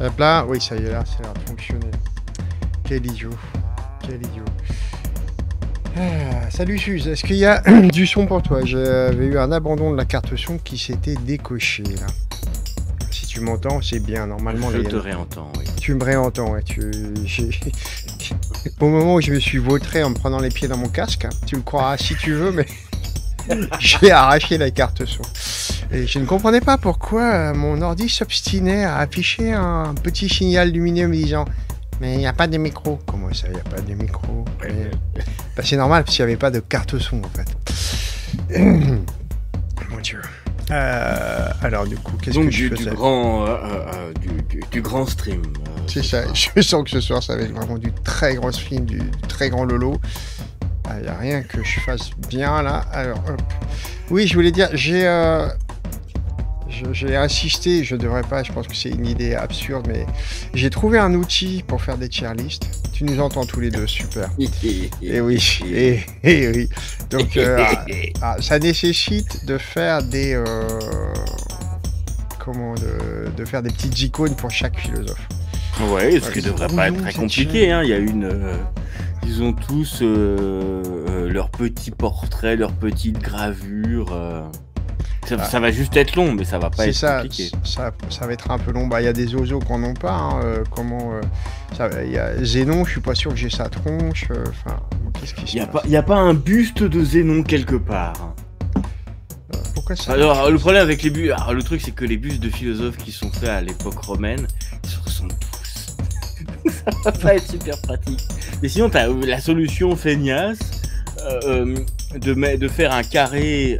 Hop là, oui, ça y est, là, ça a l'air de fonctionner. Quel idiot. Quel idiot. Ah, salut Suze, est-ce qu'il y a du son pour toi? J'avais eu un abandon de la carte son qui s'était décochée, là. Si tu m'entends, c'est bien, normalement... Je te réentends, oui. Tu me réentends, ouais. Au moment où je me suis vautré en me prenant les pieds dans mon casque, hein, tu me croiras si tu veux, mais... j'ai arraché la carte son. Et je ne comprenais pas pourquoi mon ordi s'obstinait à afficher un petit signal lumineux me disant « Mais il n'y a pas de micro ». Comment ça, il n'y a pas de micro? Ben, c'est normal, parce qu'il n'y avait pas de carte son, en fait. Mon Dieu. Alors, du coup, qu'est-ce que je faisais? Donc, du grand stream. C'est ça. Je sens que ce soir, ça va être vraiment du très grand stream, du très grand lolo. Il n'y a rien que je fasse bien, là. Alors, hop. Oui, je voulais dire, j'ai insisté, je ne devrais pas, je pense que c'est une idée absurde, mais j'ai trouvé un outil pour faire des tier lists. Tu nous entends tous les deux, super. Et oui, et oui. Donc, ça nécessite de faire des... comment... de faire des petites icônes pour chaque philosophe. Oui, ce qui ne devrait pas être très compliqué, hein. Il y a une... ils ont tous leurs petits portraits, leurs petites gravures... Ça va juste être long, mais ça va pas être compliqué. Ça va être un peu long. Bah, il y a des oiseaux qu'on n'en pas. Hein, comment il y a Zénon, je suis pas sûr que j'ai sa tronche. Enfin, qu'est-ce qui se passe ? Il n'y a pas un buste de Zénon quelque part. Pourquoi ça ? Alors, le problème avec les bustes, le truc, c'est que les bustes de philosophes qui sont faits à l'époque romaine, ils se ressemblent tous. Ça va pas être super pratique. Mais sinon, t'as la solution feignasse de faire un carré.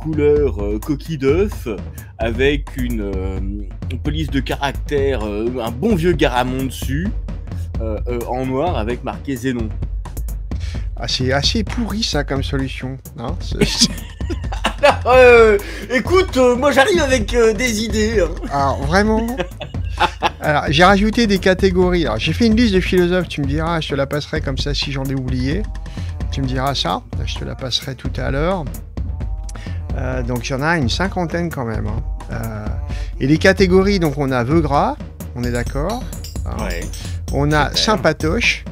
Couleur coquille d'œuf avec une police de caractère, un bon vieux garamond dessus, en noir avec marqué Zénon. Ah, c'est assez pourri ça comme solution. Hein, alors, écoute, moi j'arrive avec des idées. Hein. Alors vraiment. Alors j'ai rajouté des catégories. Alors j'ai fait une liste de philosophes. Tu me diras, je te la passerai comme ça si j'en ai oublié. Tu me diras ça. Je te la passerai tout à l'heure. Donc il y en a une cinquantaine quand même. Hein. Et les catégories, donc on a vœux gras, on est d'accord. Hein. Ouais, on a sympatoche.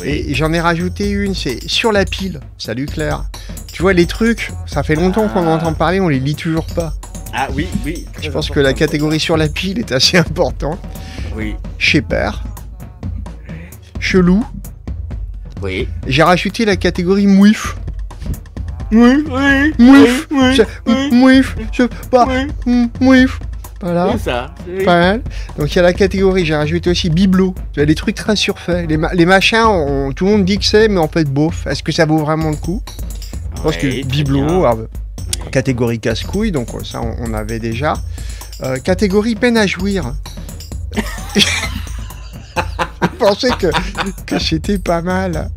Oui. Et j'en ai rajouté une, c'est sur la pile. Salut Claire. Tu vois les trucs, ça fait longtemps qu'on entend parler, on les lit toujours pas. Ah oui, oui. Je pense que la catégorie sur la pile est assez importante. Oui. Chez Père. Chelou. Oui. J'ai rajouté la catégorie mouif. Mouif, mouif, mouif, mouif, voilà. C'est ça. Pas mal. Donc il y a la catégorie, j'ai rajouté aussi bibelot. Tu as des trucs très surfaits. Les machins, tout le monde dit que c'est, mais en fait, bof. Est-ce que ça vaut vraiment le coup? Je pense que bibelot, catégorie casse-couille, donc ça, on avait déjà. Catégorie peine à jouir. Je pensais que c'était pas mal.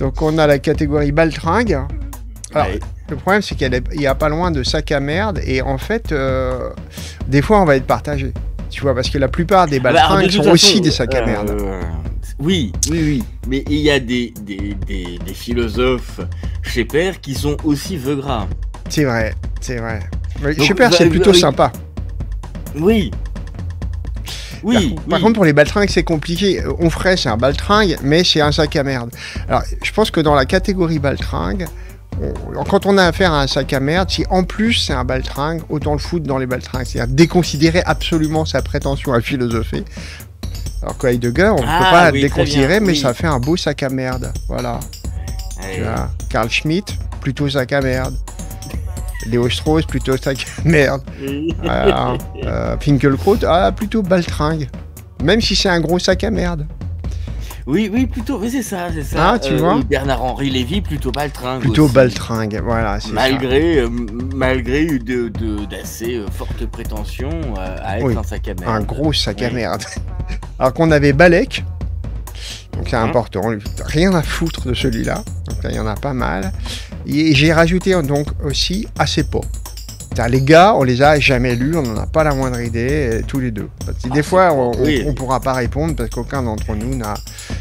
Donc on a la catégorie baltringue. Alors, le problème, c'est qu'il n'y a pas loin de sac à merde, et en fait, des fois, on va être partagé. Tu vois, parce que la plupart des baltringues sont aussi des sacs à merde. Oui, oui, oui. Mais il y a des philosophes chez Père qui sont aussi vœux gras. C'est vrai, c'est vrai. Mais donc, chez Père, c'est plutôt sympa. Oui. Oui, par contre, pour les baltringues, c'est compliqué. On ferait, c'est un baltringue, mais c'est un sac à merde. Alors, je pense que dans la catégorie baltringue, quand on a affaire à un sac à merde, si en plus c'est un baltringue, autant le foutre dans les baltringues. C'est-à-dire déconsidérer absolument sa prétention à philosopher. Alors qu'à Heidegger, on ne peut pas déconsidérer, mais ça fait un beau sac à merde. Voilà. Carl Schmitt, plutôt sac à merde. Léo Strauss, plutôt sac à merde. Finkielkraut, plutôt baltringue. Même si c'est un gros sac à merde. Oui, oui, plutôt, oui, c'est ça, c'est ça. Ah, tu vois Bernard-Henri Lévy, plutôt baltringue. Plutôt aussi. Baltringue, voilà, c'est malgré, ça. Malgré d'assez fortes prétentions à être un sac à merde. Un gros sac à merde. Alors qu'on avait Balek, donc c'est important, rien à foutre de celui-là, donc là, il y en a pas mal. Et j'ai rajouté donc aussi assez pas. Les gars, on les a jamais lus, on n'en a pas la moindre idée, tous les deux. Des fois, on pourra pas répondre parce qu'aucun d'entre nous n'a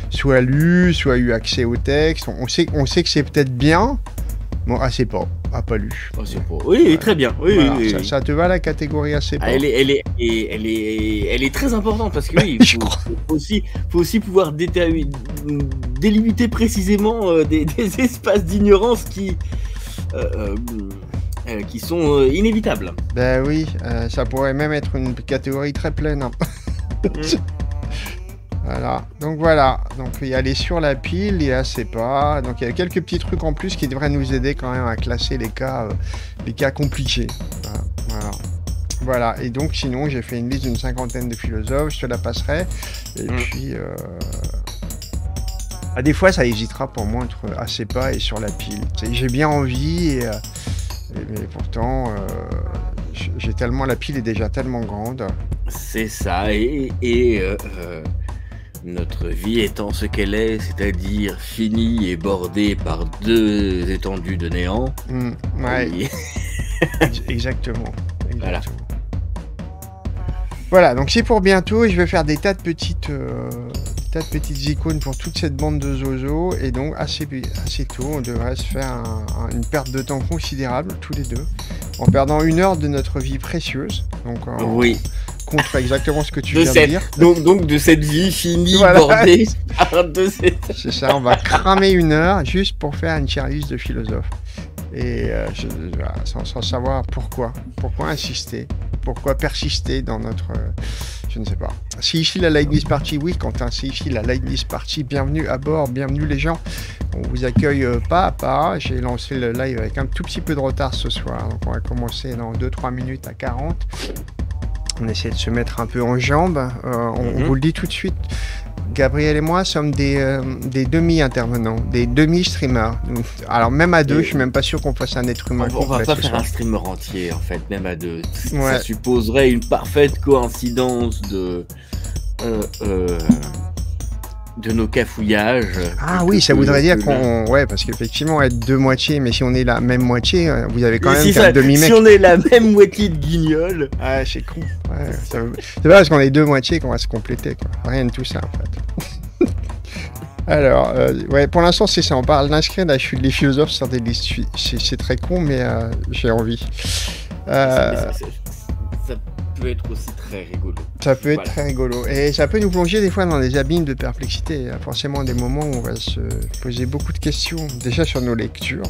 soit lu, soit eu accès au texte. On sait que c'est peut-être bien, Bon, assez pauvre. Ah, pas lu. Assez pauvre. Oui, voilà. Très bien. Oui, voilà. Oui, oui, ça te va, la catégorie assez pauvre? Elle est très importante parce que oui, faut aussi pouvoir délimiter précisément des espaces d'ignorance qui sont inévitables. Ben oui, ça pourrait même être une catégorie très pleine. Hein. Voilà, donc il y a les sur la pile, il y a c'est pas, donc il y a quelques petits trucs en plus qui devraient nous aider quand même à classer les cas compliqués. Voilà, et donc sinon j'ai fait une liste d'une 50aine de philosophes, je te la passerai, et puis... Ah, des fois ça hésitera pour moi entre assez pas et sur la pile. J'ai bien envie, mais pourtant... J'ai tellement... La pile est déjà tellement grande. C'est ça, et notre vie étant ce qu'elle est, c'est-à-dire finie et bordée par deux étendues de néant. Mmh, ouais. Oui. Exactement. Voilà. Voilà, donc c'est pour bientôt. Je vais faire des tas de petites icônes pour toute cette bande de zozo. Et donc, assez tôt, on devrait se faire une perte de temps considérable, tous les deux, en perdant une heure de notre vie précieuse. Donc, oui. Contre exactement ce que tu viens de dire. Donc de cette vie finie, voilà. Bordée. C'est ça, on va cramer une heure juste pour faire une tier list de philosophes. Et sans savoir pourquoi. Pourquoi insister? Pourquoi persister dans notre... je ne sais pas. C'est ici la Leibniz Party, oui, Quentin, c'est ici la Leibniz Party. Bienvenue à bord, bienvenue les gens. On vous accueille pas à pas. J'ai lancé le live avec un tout petit peu de retard ce soir. Donc on va commencer dans 2-3 minutes à 40. On essaie de se mettre un peu en jambes. On vous le dit tout de suite. Gabriel et moi sommes des demi-intervenants, des demi-streamers. Alors même à deux, je suis même pas sûr qu'on fasse un être humain. On va pas faire un streamer entier en fait, même à deux. Ouais. Ça supposerait une parfaite coïncidence de nos cafouillages. Ah oui, ça voudrait dire qu'on... Ouais, parce qu'effectivement, être deux moitiés, mais si on est la même moitié, vous avez quand même qu'un demi-mec. Si on est la même moitié de guignol... Ah, c'est con. Ouais, c'est pas parce qu'on est deux moitiés qu'on va se compléter, quoi. Rien de tout ça, en fait. Alors, ouais, pour l'instant, c'est ça. On parle d'inscrire la chute des philosophes sur des listes. C'est très con, mais j'ai envie. Peut être aussi très rigolo. Ça peut être très rigolo. Et ça peut nous plonger des fois dans des abîmes de perplexité. Il y a forcément des moments où on va se poser beaucoup de questions, déjà sur nos lectures.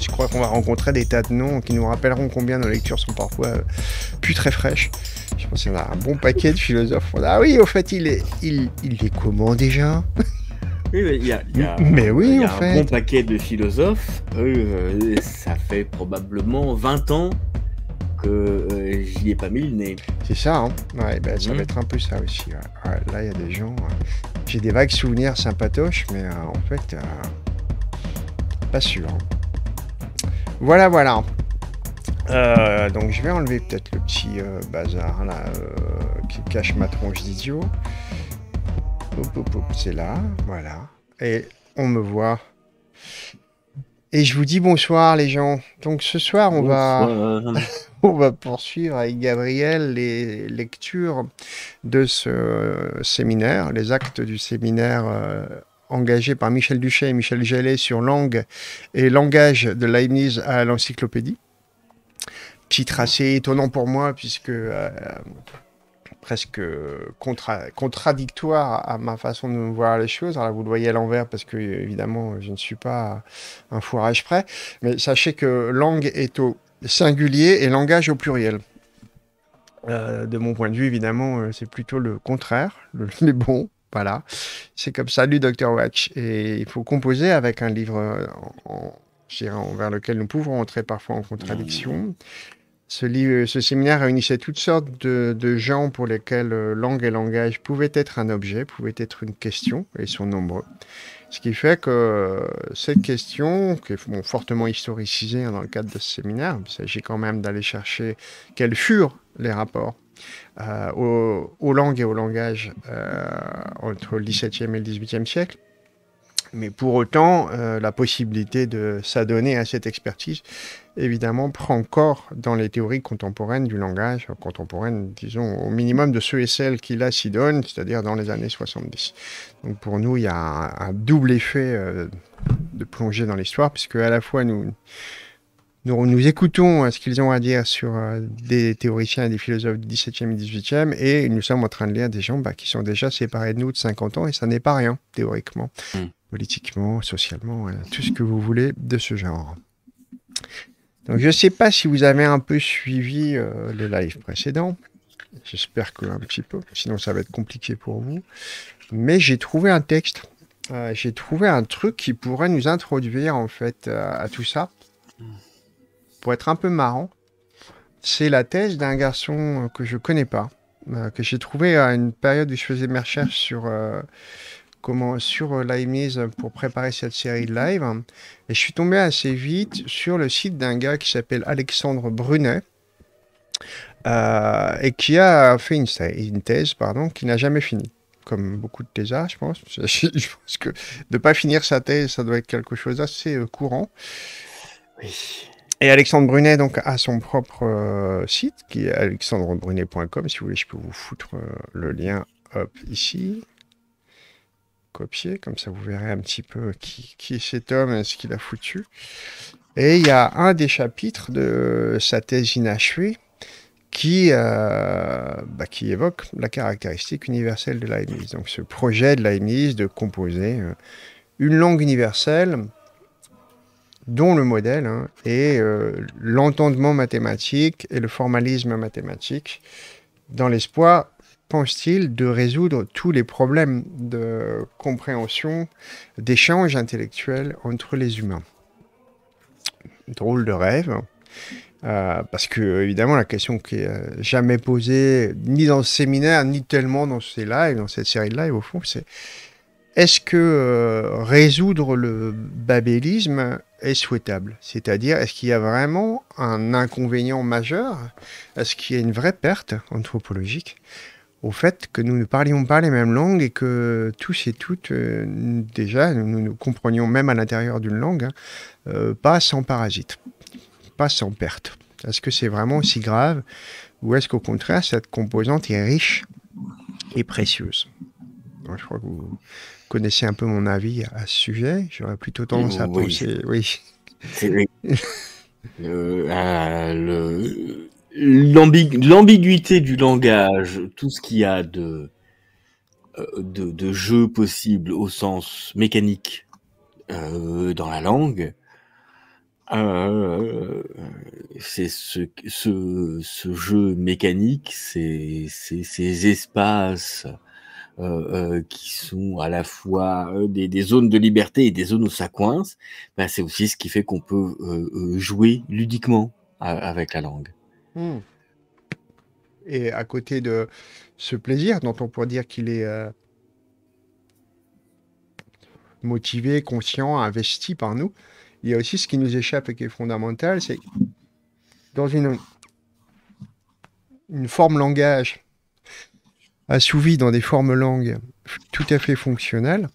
Je crois qu'on va rencontrer des tas de noms qui nous rappelleront combien nos lectures sont parfois plus très fraîches. Je pense qu'il y en a un bon paquet de philosophes. Ah oui, au fait, il est comment déjà? Oui, mais il y a un bon paquet de philosophes. Ça fait probablement 20 ans que j'y ai pas mis le nez. C'est ça, hein. Ouais, ben, ça va être un peu ça aussi. Ouais. Ouais, là, il y a des gens... J'ai des vagues souvenirs sympatoches, mais en fait, pas sûr. Hein. Voilà. Donc, je vais enlever peut-être le petit bazar là, qui cache ma tronche d'idiot. C'est là, voilà. Et on me voit... Et je vous dis bonsoir les gens. Donc ce soir, on va poursuivre avec Gabriel les lectures de ce séminaire, les actes du séminaire engagé par Michel Duchet et Michel Gellet sur langue et langage de Leibniz à l'encyclopédie. Petit tracé étonnant pour moi, puisque presque contradictoire à ma façon de voir les choses. Alors là, vous le voyez à l'envers parce que, évidemment, je ne suis pas un foirage prêt. Mais sachez que langue est au singulier et langage au pluriel. De mon point de vue, évidemment, c'est plutôt le contraire, les bons. Voilà. C'est comme ça, du Dr. Watch. Et il faut composer avec un livre envers lequel nous pouvons entrer parfois en contradiction. Ce séminaire réunissait toutes sortes de gens pour lesquels langue et langage pouvaient être un objet, pouvaient être une question, et ils sont nombreux. Ce qui fait que cette question, qui est fortement historicisée dans le cadre de ce séminaire, il s'agit quand même d'aller chercher quels furent les rapports aux langues et au langage entre le XVIIe et le XVIIIe siècle. Mais pour autant, la possibilité de s'adonner à cette expertise, évidemment, prend corps dans les théories contemporaines du langage, contemporaines, disons, au minimum de ceux et celles qui la s'y donnent, c'est-à-dire dans les années 70. Donc pour nous, il y a un double effet de plonger dans l'histoire, puisque à la fois nous écoutons ce qu'ils ont à dire sur des théoriciens et des philosophes du XVIIe et XVIIIe, et nous sommes en train de lire des gens qui sont déjà séparés de nous de 50 ans, et ça n'est pas rien, théoriquement, politiquement, socialement, voilà, tout ce que vous voulez de ce genre. Donc je ne sais pas si vous avez un peu suivi le live précédent, j'espère qu'un petit peu, sinon ça va être compliqué pour vous, mais j'ai trouvé un texte, j'ai trouvé un truc qui pourrait nous introduire en fait à tout ça, pour être un peu marrant. C'est la thèse d'un garçon que je connais pas, que j'ai trouvé à une période où je faisais mes recherches sur... sur Leibniz pour préparer cette série de live. Et je suis tombé assez vite sur le site d'un gars qui s'appelle Alexandre Brunet et qui a fait une thèse qui n'a jamais fini. Comme beaucoup de thésards, je pense. Je pense que de ne pas finir sa thèse, ça doit être quelque chose d'assez courant. Oui. Et Alexandre Brunet donc, a son propre site qui est alexandrebrunet.com. Si vous voulez, je peux vous foutre le lien hop, ici. Copier, comme ça vous verrez un petit peu qui est cet homme et ce qu'il a foutu. Et il y a un des chapitres de sa thèse inachevée qui évoque la caractéristique universelle de Leibniz. Donc ce projet de Leibniz de composer une langue universelle dont le modèle est l'entendement mathématique et le formalisme mathématique dans l'espoir, pense-t-il, de résoudre tous les problèmes de compréhension, d'échange intellectuel entre les humains. Drôle de rêve, parce que, évidemment, la question qui n'est jamais posée, ni dans ce séminaire, ni tellement dans ces lives, dans cette série de lives, au fond, c'est est-ce que résoudre le babélisme est souhaitable? C'est-à-dire, est-ce qu'il y a vraiment un inconvénient majeur? Est-ce qu'il y a une vraie perte anthropologique au fait que nous ne parlions pas les mêmes langues et que tous et toutes, déjà, nous nous comprenions même à l'intérieur d'une langue, pas sans parasites, pas sans perte. Est-ce que c'est vraiment aussi grave ou est-ce qu'au contraire, cette composante est riche et précieuse? Donc, je crois que vous connaissez un peu mon avis à ce sujet. J'aurais plutôt tendance à penser... Oui. L'ambiguïté du langage, tout ce qu'il y a de jeu possible au sens mécanique dans la langue, c'est ce jeu mécanique, ces espaces qui sont à la fois des zones de liberté et des zones où ça coince, ben c'est aussi ce qui fait qu'on peut jouer ludiquement avec la langue. Et à côté de ce plaisir dont on pourrait dire qu'il est motivé, conscient, investi par nous, il y a aussi ce qui nous échappe et qui est fondamental, c'est dans une forme langage assouvie dans des formes langues tout à fait fonctionnelles,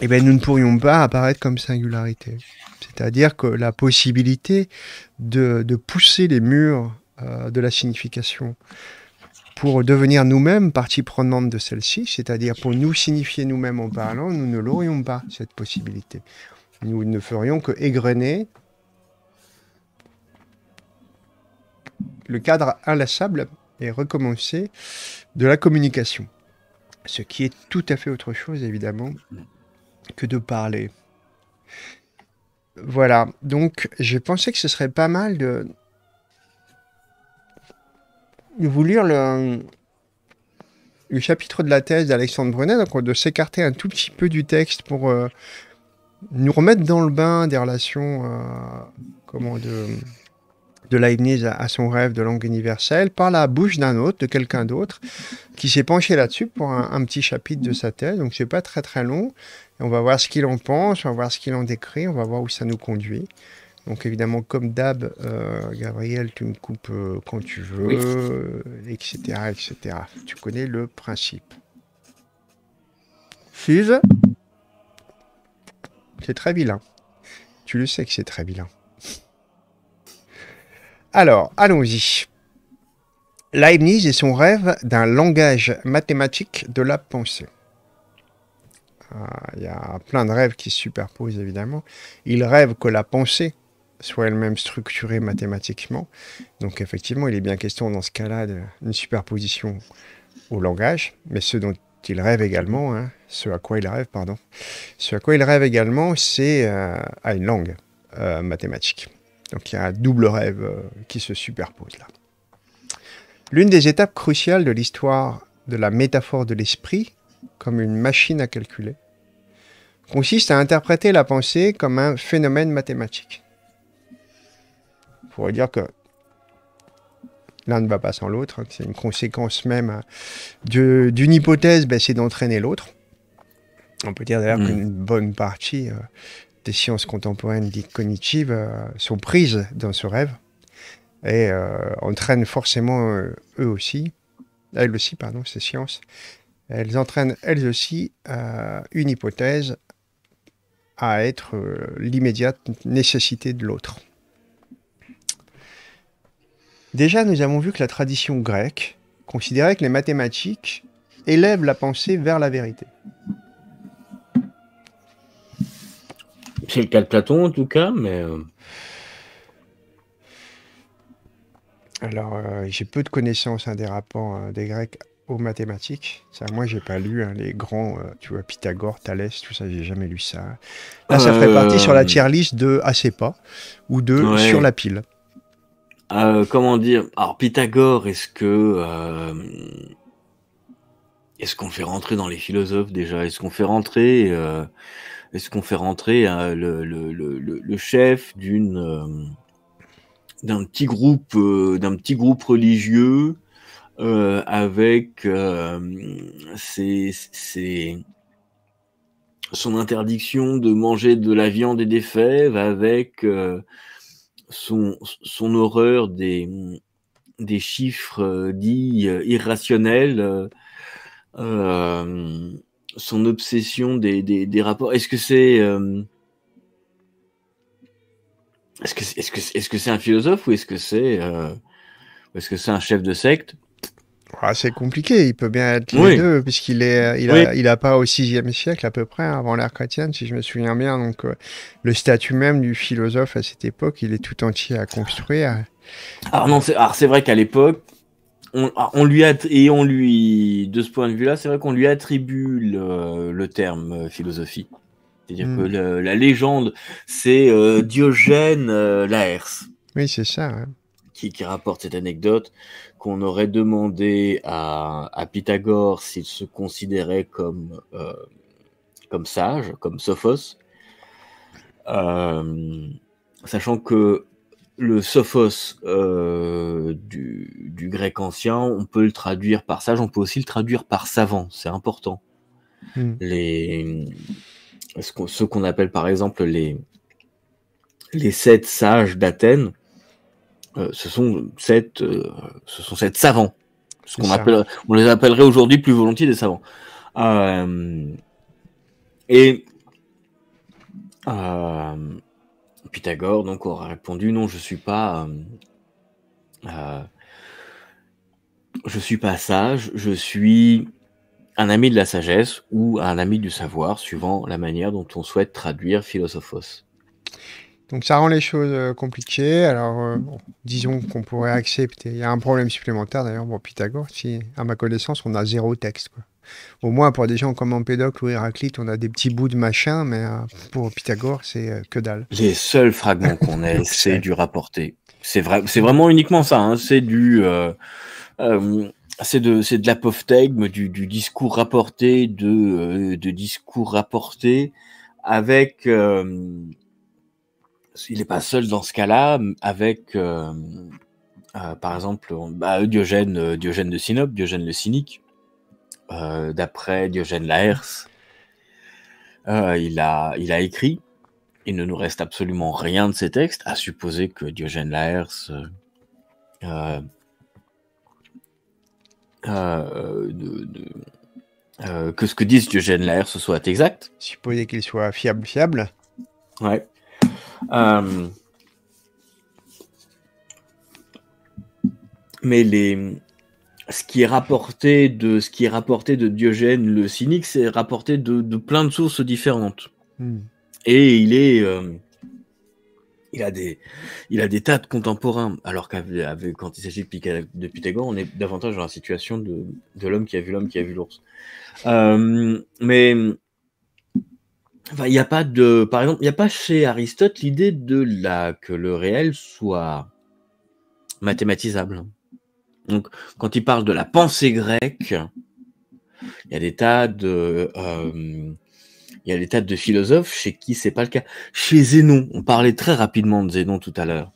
eh bien, nous ne pourrions pas apparaître comme singularité. C'est-à-dire que la possibilité de pousser les murs de la signification pour devenir nous-mêmes partie prenante de celle-ci, c'est-à-dire pour nous signifier nous-mêmes en parlant, nous ne l'aurions pas, cette possibilité. Nous ne ferions que égrener le cadre inlassable et recommencer de la communication. Ce qui est tout à fait autre chose, évidemment, que de parler. Voilà, donc j'ai pensé que ce serait pas mal de vous lire le chapitre de la thèse d'Alexandre Brunet, donc de s'écarter un tout petit peu du texte pour nous remettre dans le bain des relations de Leibniz à son rêve de langue universelle par la bouche d'un autre, de quelqu'un d'autre, qui s'est penché là-dessus pour un petit chapitre de sa thèse, donc c'est pas très très long. Et on va voir ce qu'il en pense, on va voir ce qu'il en décrit, on va voir où ça nous conduit. Donc évidemment, comme d'hab, Gabriel, tu me coupes quand tu veux, oui. Etc., etc. Tu connais le principe. Fuse, c'est très vilain. Tu le sais que c'est très vilain. Alors, allons-y. Leibniz et son rêve d'un langage mathématique de la pensée. y a plein de rêves qui se superposent évidemment. Il rêve que la pensée soit elle-même structurée mathématiquement. Donc effectivement, il est bien question dans ce cas-là d'une superposition au langage, mais ce dont il rêve également, ce à quoi il rêve également, c'est à une langue mathématique. Donc il y a un double rêve qui se superpose là. L'une des étapes cruciales de l'histoire de la métaphore de l'esprit, comme une machine à calculer, consiste à interpréter la pensée comme un phénomène mathématique. Il pourrait dire que l'un ne va pas sans l'autre, hein, c'est une conséquence même d'une hypothèse, ben, c'est d'entraîner l'autre. On peut dire d'ailleurs qu'une bonne partie des sciences contemporaines dites cognitives sont prises dans ce rêve et entraînent forcément ces sciences. Elles entraînent elles aussi une hypothèse à être l'immédiate nécessité de l'autre. Déjà, nous avons vu que la tradition grecque considérait que les mathématiques élèvent la pensée vers la vérité. C'est le cas de Platon en tout cas, mais... Alors, j'ai peu de connaissances des rapports des Grecs aux mathématiques. Ça, moi, j'ai pas lu les grands, tu vois, Pythagore, Thalès, tout ça, j'ai jamais lu ça. Là, ça ferait partie sur la tier list de assez pas ou de sur la pile. Comment dire? Alors, Pythagore, est-ce qu'on fait rentrer dans les philosophes déjà? Est-ce qu'on fait rentrer, le chef d'une d'un petit groupe religieux avec son interdiction de manger de la viande et des fèves, avec son horreur des chiffres dits irrationnels, son obsession des rapports. Est-ce que c'est... Est-ce que c'est un philosophe ou est-ce que c'est un chef de secte? C'est compliqué, il peut bien être les deux, puisqu'il n'a pas au VIe siècle à peu près, avant l'ère chrétienne, si je me souviens bien. Donc le statut même du philosophe à cette époque, il est tout entier à construire. Alors c'est vrai qu'à l'époque, de ce point de vue-là, c'est vrai qu'on lui attribue le terme philosophie. C'est-à-dire que la légende, c'est Diogène Laërce. Oui, c'est ça. Hein. Qui rapporte cette anecdote qu'on aurait demandé à Pythagore s'il se considérait comme sage, comme sophos, sachant que le sophos du grec ancien, on peut le traduire par sage, on peut aussi le traduire par savant, c'est important. Ceux qu'on appelle par exemple les 7 sages d'Athènes, ce sont sept savants. On les appellerait aujourd'hui plus volontiers des savants. Pythagore donc aurait répondu non, je suis pas sage, je suis un ami de la sagesse ou un ami du savoir, suivant la manière dont on souhaite traduire philosophos. Donc ça rend les choses compliquées. Alors disons qu'on pourrait accepter. Il y a un problème supplémentaire d'ailleurs pour Pythagore. Si, à ma connaissance, on a 0 texte, quoi. Au moins pour des gens comme Empédocle ou Héraclite, on a des petits bouts de machin, mais pour Pythagore, c'est que dalle. Les seuls fragments qu'on ait, c'est du rapporté. C'est vraiment uniquement ça. Hein. C'est de l'apophthegme, du discours rapporté, de discours rapportés avec. Il n'est pas seul dans ce cas-là, avec, par exemple, Diogène de Sinope, Diogène le cynique, d'après Diogène Laërce. Il a écrit, il ne nous reste absolument rien de ses textes, à supposer que Diogène Laërce que ce que disent Diogène Laërce soit exact. Supposer qu'il soit fiable. Ouais. Mais ce qui est rapporté de Diogène le cynique, c'est rapporté de plein de sources différentes. Mm. Et il a des tas de contemporains, alors qu'avec quand il s'agit de Pythagore, on est davantage dans la situation de l'homme qui a vu l'ours. Mais enfin, par exemple, il n'y a pas chez Aristote l'idée que le réel soit mathématisable. Donc, quand il parle de la pensée grecque, il y a des tas de philosophes chez qui c'est pas le cas. Chez Zénon, on parlait très rapidement de Zénon tout à l'heure.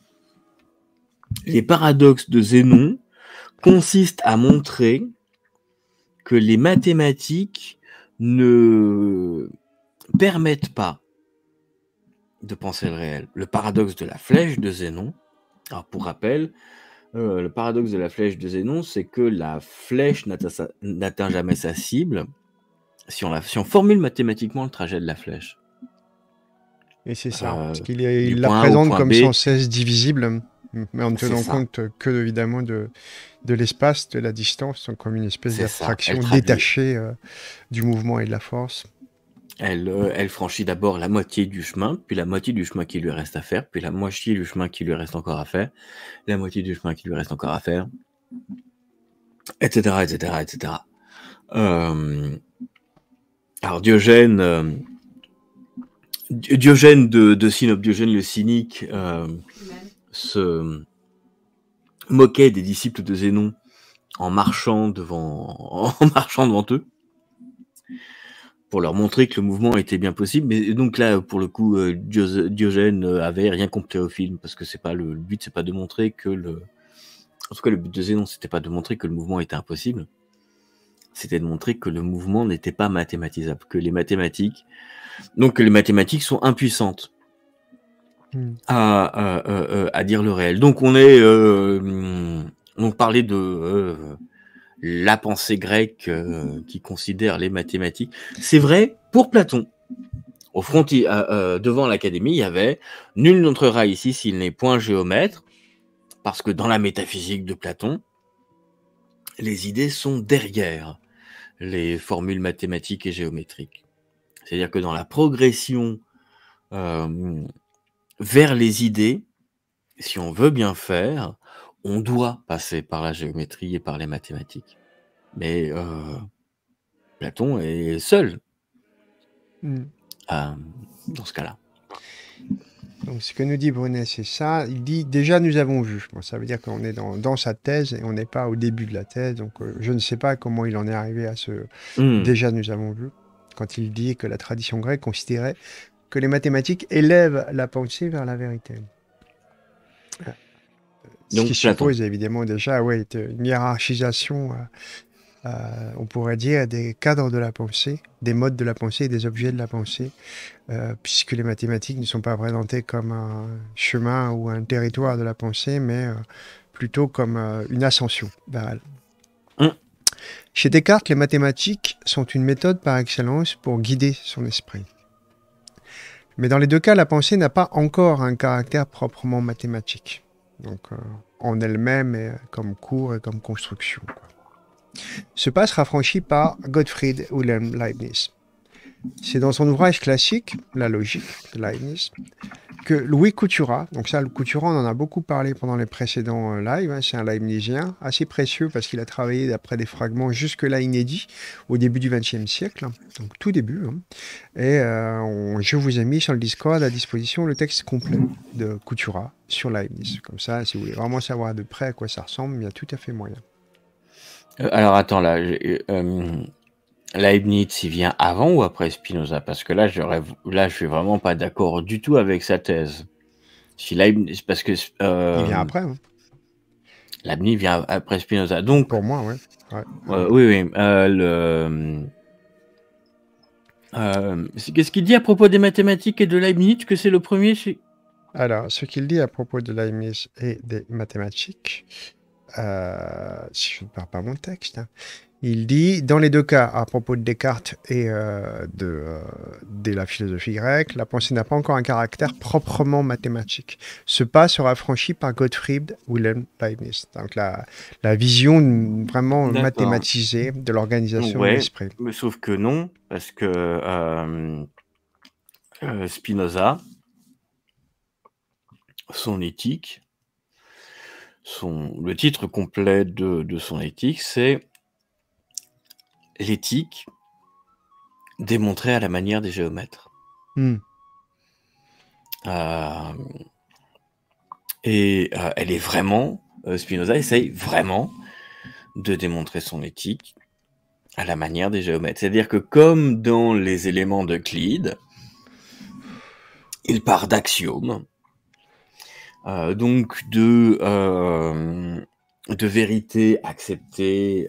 Les paradoxes de Zénon consistent à montrer que les mathématiques ne permettent pas de penser le réel. Le paradoxe de la flèche de Zénon, alors pour rappel, le paradoxe de la flèche de Zénon, c'est que la flèche n'atteint jamais sa cible si on formule mathématiquement le trajet de la flèche. Et c'est ça, parce qu'il la présente comme sans cesse divisible, mais en ne tenant compte que, évidemment, de l'espace, de la distance, donc comme une espèce d'abstraction détachée du mouvement et de la force. Elle franchit d'abord la moitié du chemin, puis la moitié du chemin qui lui reste à faire, puis la moitié du chemin qui lui reste encore à faire, la moitié du chemin qui lui reste encore à faire, etc., etc., etc. Alors Diogène de Sinope, Diogène le cynique, se moquait des disciples de Zénon en marchant devant eux, pour leur montrer que le mouvement était bien possible. Mais donc là, pour le coup, Diogène avait rien compris au film, parce que le but, c'est pas de montrer que en tout cas, le but de Zénon, c'était pas de montrer que le mouvement était impossible, c'était de montrer que le mouvement n'était pas mathématisable, que les mathématiques sont impuissantes à dire le réel. Donc on parlait de la pensée grecque qui considère les mathématiques. C'est vrai pour Platon. Devant l'Académie, il y avait « Nul n'entrera ici s'il n'est point géomètre », parce que dans la métaphysique de Platon, les idées sont derrière les formules mathématiques et géométriques. C'est-à-dire que dans la progression vers les idées, si on veut bien faire, on doit passer par la géométrie et par les mathématiques. Mais Platon est seul dans ce cas-là. Donc, ce que nous dit Brunet, c'est ça. Il dit « déjà nous avons vu ». Bon, ça veut dire qu'on est dans sa thèse et on n'est pas au début de la thèse. Donc, je ne sais pas comment il en est arrivé à ce « déjà nous avons vu » quand il dit que la tradition grecque considérait que les mathématiques élèvent la pensée vers la vérité. Voilà. Ce qui suppose évidemment déjà une hiérarchisation, on pourrait dire, des cadres de la pensée, des modes de la pensée, des objets de la pensée, puisque les mathématiques ne sont pas présentées comme un chemin ou un territoire de la pensée, mais plutôt comme une ascension. Chez Descartes, les mathématiques sont une méthode par excellence pour guider son esprit. Mais dans les deux cas, la pensée n'a pas encore un caractère proprement mathématique. Donc, en elle-même, comme cours et comme construction. Ce pas sera franchi par Gottfried Wilhelm Leibniz. C'est dans son ouvrage classique, La logique de Leibniz, que Louis Couturat, donc ça, le Couturat, on en a beaucoup parlé pendant les précédents lives, c'est un Leibnizien assez précieux parce qu'il a travaillé d'après des fragments jusque-là inédits au début du XXe siècle, donc tout début. Et je vous ai mis sur le Discord à disposition le texte complet de Couturat sur Leibniz. Comme ça, si vous voulez vraiment savoir de près à quoi ça ressemble, il y a tout à fait moyen. Alors attends, là... Leibniz, il vient avant ou après Spinoza? Parce que là, je suis vraiment pas d'accord du tout avec sa thèse. Si Leibniz, parce que il vient après. Leibniz vient après Spinoza. Donc pour moi, oui. Qu'est-ce qu'il dit à propos des mathématiques et de Leibniz, que c'est le premier? Alors, ce qu'il dit à propos de Leibniz et des mathématiques. si je ne parle pas mon texte, hein. Il dit, dans les deux cas, à propos de Descartes et de la philosophie grecque, la pensée n'a pas encore un caractère proprement mathématique. Ce pas sera franchi par Gottfried Wilhelm Leibniz. Donc la vision vraiment mathématisée de l'organisation de l'esprit. Mais sauf que non, parce que Spinoza, son éthique, le titre complet de son éthique, c'est l'éthique démontrée à la manière des géomètres. Elle est vraiment, Spinoza essaye vraiment de démontrer son éthique à la manière des géomètres. C'est-à-dire que comme dans les éléments d'Euclide, il part d'axiomes, donc de vérité acceptée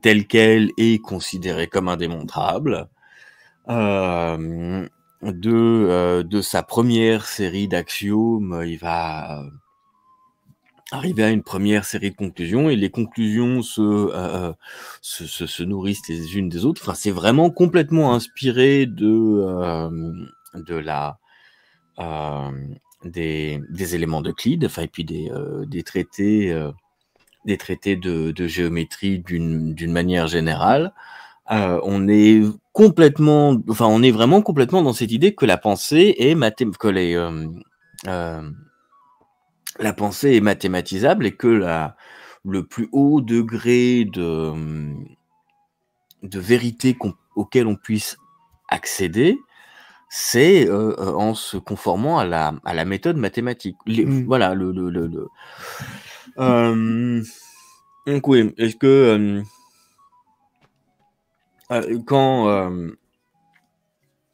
telle qu'elle est considérée comme indémontrable, de sa première série d'axiomes, il va arriver à une première série de conclusions, et les conclusions se nourrissent les unes des autres. Enfin, c'est vraiment complètement inspiré des éléments d'Euclide, enfin, et puis des traités de géométrie d'une manière générale. On est vraiment complètement dans cette idée que la pensée est mathématisable, et que le plus haut degré de vérité auquel on puisse accéder, c'est en se conformant à la méthode mathématique. Voilà, donc oui, est-ce que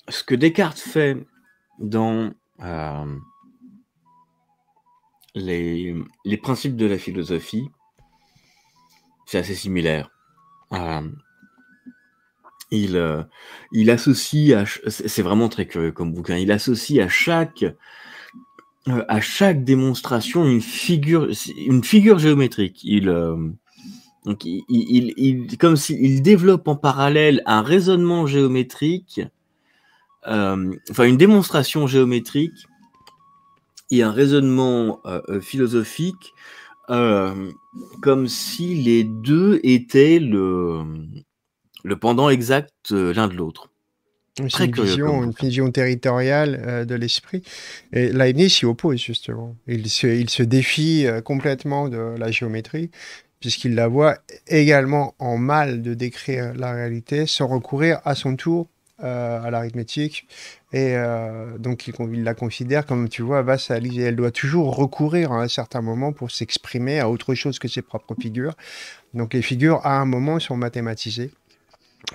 ce que Descartes fait dans les principes de la philosophie, c'est assez similaire. Il associe, c'est vraiment très curieux comme bouquin, il associe à chaque démonstration une figure géométrique. Comme s'il développe en parallèle un raisonnement géométrique, enfin une démonstration géométrique et un raisonnement philosophique, comme si les deux étaient le pendant exact l'un de l'autre. C'est une vision territoriale de l'esprit. Et Leibniz s'y oppose, justement. Il se défie complètement de la géométrie, puisqu'il la voit également en mal de décrire la réalité, sans recourir à son tour à l'arithmétique. Et donc, il la considère comme, tu vois, vassalisée. Elle doit toujours recourir à un certain moment pour s'exprimer à autre chose que ses propres figures. Donc, les figures, à un moment, sont mathématisées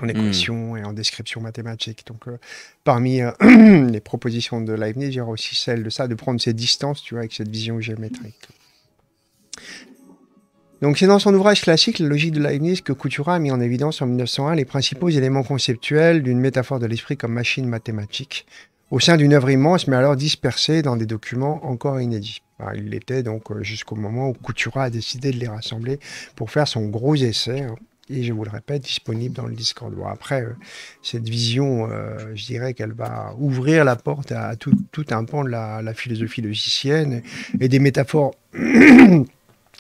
en équation et en description mathématique. Donc, parmi les propositions de Leibniz, il y aura aussi celle de prendre ses distances, tu vois, avec cette vision géométrique. Donc, c'est dans son ouvrage classique, La logique de Leibniz, que Couturat a mis en évidence en 1901 les principaux éléments conceptuels d'une métaphore de l'esprit comme machine mathématique, au sein d'une œuvre immense, mais alors dispersée dans des documents encore inédits. Alors, il l'était donc jusqu'au moment où Couturat a décidé de les rassembler pour faire son gros essai, hein. Et je vous le répète, disponible dans le Discord. Bon, après, cette vision, je dirais qu'elle va ouvrir la porte à tout un pan de la philosophie logicienne, et des métaphores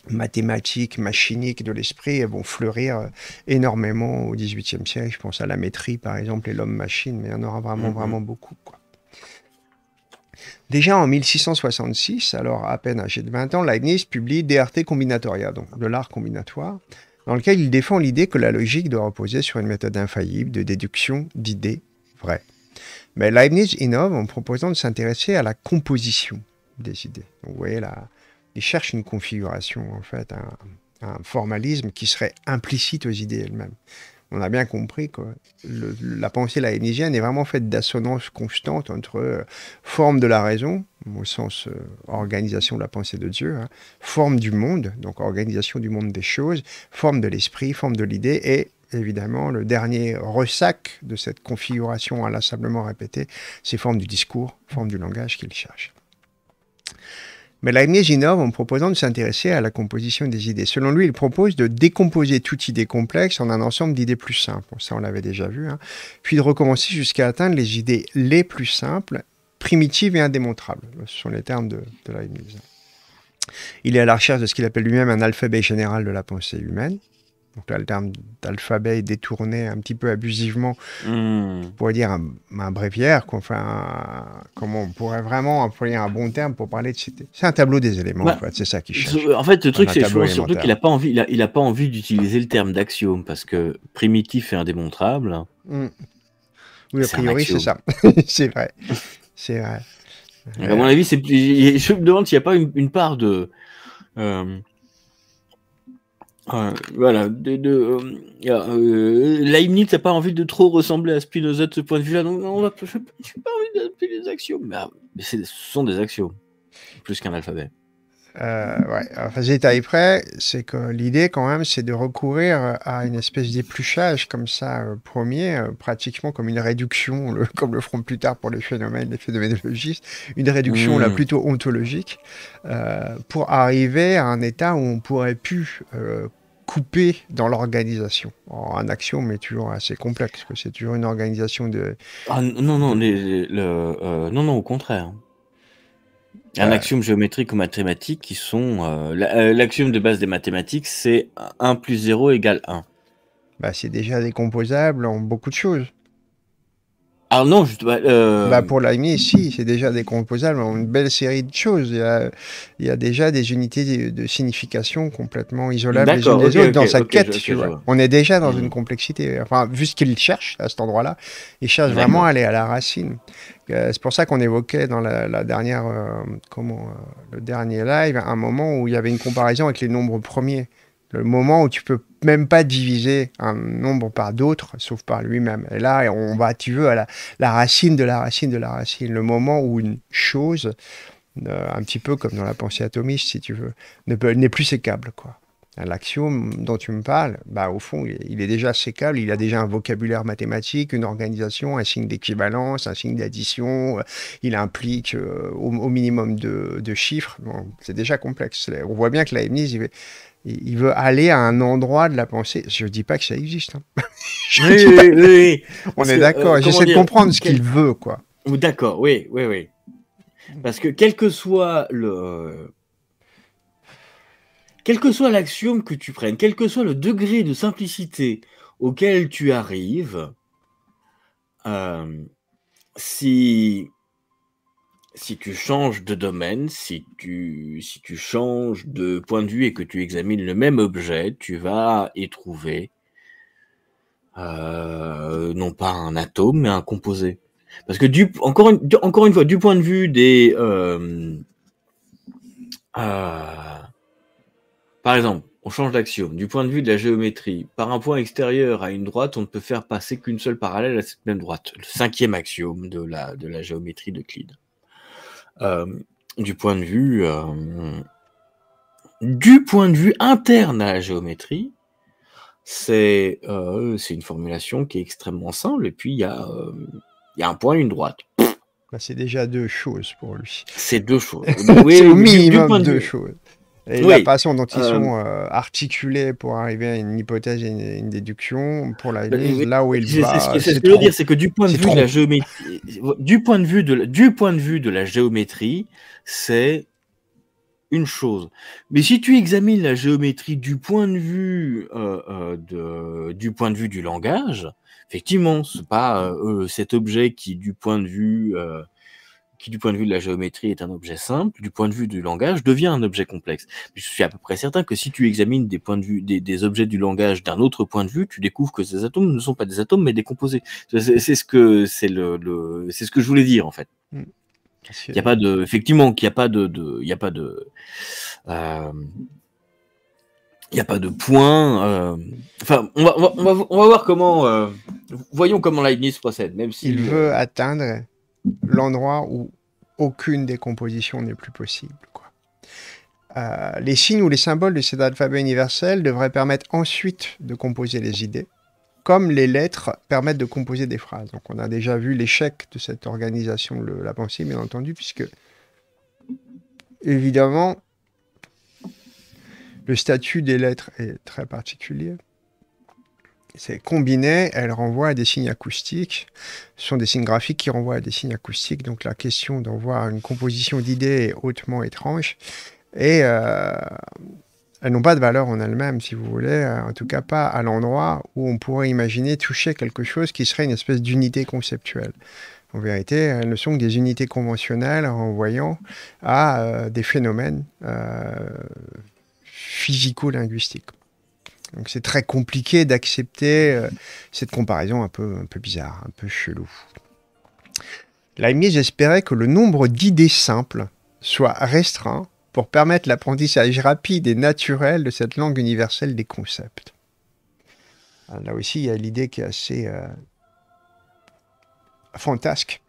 mathématiques, machiniques de l'esprit vont fleurir énormément au XVIIIe siècle. Je pense à la métrie, par exemple, et l'homme-machine, mais il y en aura vraiment beaucoup, quoi. Déjà en 1666, alors à peine âgé de 20 ans, Leibniz publie De Arte Combinatoria, donc de l'art combinatoire, dans lequel il défend l'idée que la logique doit reposer sur une méthode infaillible de déduction d'idées vraies. Mais Leibniz innove en proposant de s'intéresser à la composition des idées. Donc, vous voyez là, il cherche une configuration, en fait, un formalisme qui serait implicite aux idées elles-mêmes. On a bien compris que la pensée leibnizienne est vraiment faite d'assonances constantes entre forme de la raison, au sens organisation de la pensée de Dieu, hein, forme du monde, donc organisation du monde des choses, forme de l'esprit, forme de l'idée, et évidemment le dernier ressac de cette configuration inlassablement répétée, c'est forme du discours, forme du langage qu'il cherche. Mais Leibniz innove en proposant de s'intéresser à la composition des idées. Selon lui, il propose de décomposer toute idée complexe en un ensemble d'idées plus simples. Ça, on l'avait déjà vu. Hein. Puis de recommencer jusqu'à atteindre les idées les plus simples, primitives et indémontrables. Ce sont les termes de Leibniz. Il est à la recherche de ce qu'il appelle lui-même un alphabet général de la pensée humaine. Donc là, le terme d'alphabet est détourné un petit peu abusivement, on pourrait dire un bréviaire, comment on pourrait vraiment employer un bon terme pour parler de... C'est un tableau des éléments, bah, en fait, c'est ça qu'il cherche. En fait, le truc, c'est surtout qu'il n'a pas envie, il a pas envie d'utiliser le terme d'axiome, parce que primitif et indémontrable... Oui, a priori, c'est ça. C'est vrai, c'est vrai. À mon avis, je me demande s'il n'y a pas une part de... voilà, Leibniz n'a pas envie de trop ressembler à Spinoza de ce point de vue-là, donc je n'ai pas envie d'appeler les axiomes, mais ce sont des axiomes, plus qu'un alphabet. Ouais, enfin, détail près, c'est que l'idée quand même, c'est de recourir à une espèce d'épluchage comme ça, premier, pratiquement comme une réduction, comme le feront plus tard pour les phénoménologistes, une réduction là plutôt ontologique, pour arriver à un état où on pourrait plus couper dans l'organisation. Un axiome est toujours assez complexe, parce que c'est toujours une organisation de... Ah, non, au contraire. Un axiome géométrique ou mathématique qui sont... l'axiome de base des mathématiques, c'est 1 plus 0 égale 1. Bah, c'est déjà décomposable en beaucoup de choses. Ah non, pour Leibniz, si, c'est déjà décomposable en une belle série de choses. Il y a déjà des unités de signification complètement isolables les unes des autres dans sa quête. On est déjà dans une complexité. Enfin, vu ce qu'il cherche à cet endroit-là, il cherche vraiment à aller à la racine. C'est pour ça qu'on évoquait dans le dernier live un moment où il y avait une comparaison avec les nombres premiers. Le moment où tu peux même pas diviser un nombre par d'autres, sauf par lui-même. Et là, on va, à la racine de la racine de la racine. Le moment où une chose, un petit peu comme dans la pensée atomiste, si tu veux, n'est plus sécable, quoi. L'axiome dont tu me parles, bah, au fond, il est déjà sécable, il a déjà un vocabulaire mathématique, une organisation, un signe d'équivalence, un signe d'addition, il implique au minimum de chiffres. Bon, c'est déjà complexe. On voit bien que Leibniz, il veut aller à un endroit de la pensée. Je ne dis pas que ça existe. Hein. On est d'accord. J'essaie de comprendre ce qu'il veut, quoi. D'accord, oui. Parce que quel que soit le... Quel que soit l'axiome que tu prennes, quel que soit le degré de simplicité auquel tu arrives, si tu changes de domaine, si tu changes de point de vue et que tu examines le même objet, tu vas y trouver non pas un atome, mais un composé. Parce que encore une fois, du point de vue des... par exemple, on change d'axiome. Du point de vue de la géométrie, par un point extérieur à une droite, on ne peut faire passer qu'une seule parallèle à cette même droite. Le 5e axiome de la géométrie d'Euclide. Du point de vue interne à la géométrie, c'est une formulation qui est extrêmement simple. Et puis, il y a un point et une droite. Bah, c'est déjà deux choses pour lui. C'est deux choses. Oui, c'est au minimum deux choses. Et la façon dont ils sont articulés pour arriver à une hypothèse et une déduction, pour Leibniz, là où il va... C'est ce que je veux dire, c'est que du point de vue de la géométrie, c'est une chose. Mais si tu examines la géométrie du point de vue du langage, effectivement, c'est pas cet objet qui, du point de vue de la géométrie est un objet simple, du point de vue du langage devient un objet complexe. Je suis à peu près certain que si tu examines des objets du langage d'un autre point de vue, tu découvres que ces atomes ne sont pas des atomes, mais des composés. C'est ce que je voulais dire, en fait. Il n'y a pas de... Effectivement, qu'il n'y a pas de... Il n'y a pas de point. Enfin, on va voir comment... Voyons comment Leibniz procède, même s'il veut atteindre... l'endroit où aucune décomposition n'est plus possible, quoi. Les signes ou les symboles de cet alphabet universel devraient permettre ensuite de composer les idées, comme les lettres permettent de composer des phrases. Donc on a déjà vu l'échec de cette organisation de la pensée, bien entendu, puisque Évidemment, le statut des lettres est très particulier. C'est combiné, elles renvoient à des signes acoustiques. Ce sont des signes graphiques qui renvoient à des signes acoustiques. Donc la question d'en voir une composition d'idées est hautement étrange. Et elles n'ont pas de valeur en elles-mêmes, si vous voulez. En tout cas, pas à l'endroit où on pourrait imaginer toucher quelque chose qui serait une espèce d'unité conceptuelle. En vérité, elles ne sont que des unités conventionnelles renvoyant à des phénomènes physico-linguistiques. Donc c'est très compliqué d'accepter cette comparaison un peu bizarre, un peu chelou. Leibniz espérait que le nombre d'idées simples soit restreint pour permettre l'apprentissage rapide et naturel de cette langue universelle des concepts. Alors là aussi, il y a l'idée qui est assez fantasque,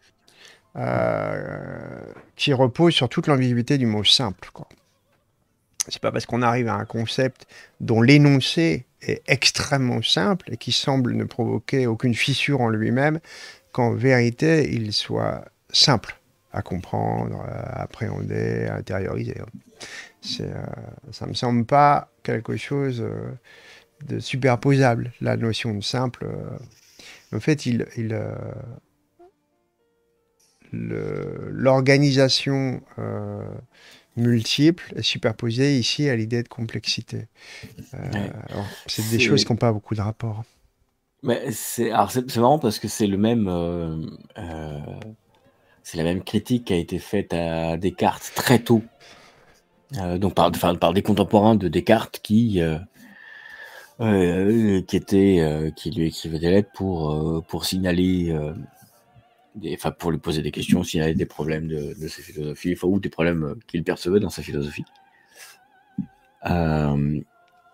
qui repose sur toute l'ambiguïté du mot simple, quoi. C'est pas parce qu'on arrive à un concept dont l'énoncé est extrêmement simple et qui semble ne provoquer aucune fissure en lui-même qu'en vérité, il soit simple à comprendre, à appréhender, à intérioriser. Ça ne me semble pas quelque chose de superposable, la notion de simple. En fait, l'organisation multiple est superposée ici à l'idée de complexité. C'est des choses qui n'ont pas beaucoup de rapport. C'est marrant parce que c'est le même... c'est la même critique qui a été faite à Descartes très tôt, donc par des contemporains de Descartes qui lui écrivaient des lettres pour signaler, pour lui poser des questions, signaler des problèmes de sa philosophie, ou des problèmes qu'il percevait dans sa philosophie.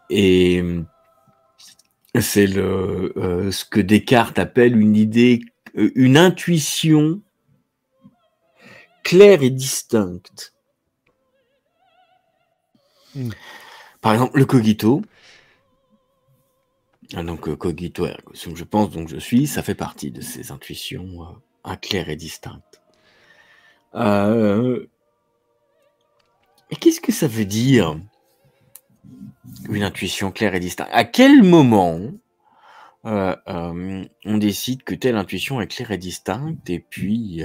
Et c'est ce que Descartes appelle une idée, une intuition claire et distincte. Par exemple, le cogito. Donc, cogito ergo sum, je pense, donc je suis, ça fait partie de ces intuitions claires et distinctes. Qu'est-ce que ça veut dire, une intuition claire et distincte? À quel moment on décide que telle intuition est claire et distincte, et puis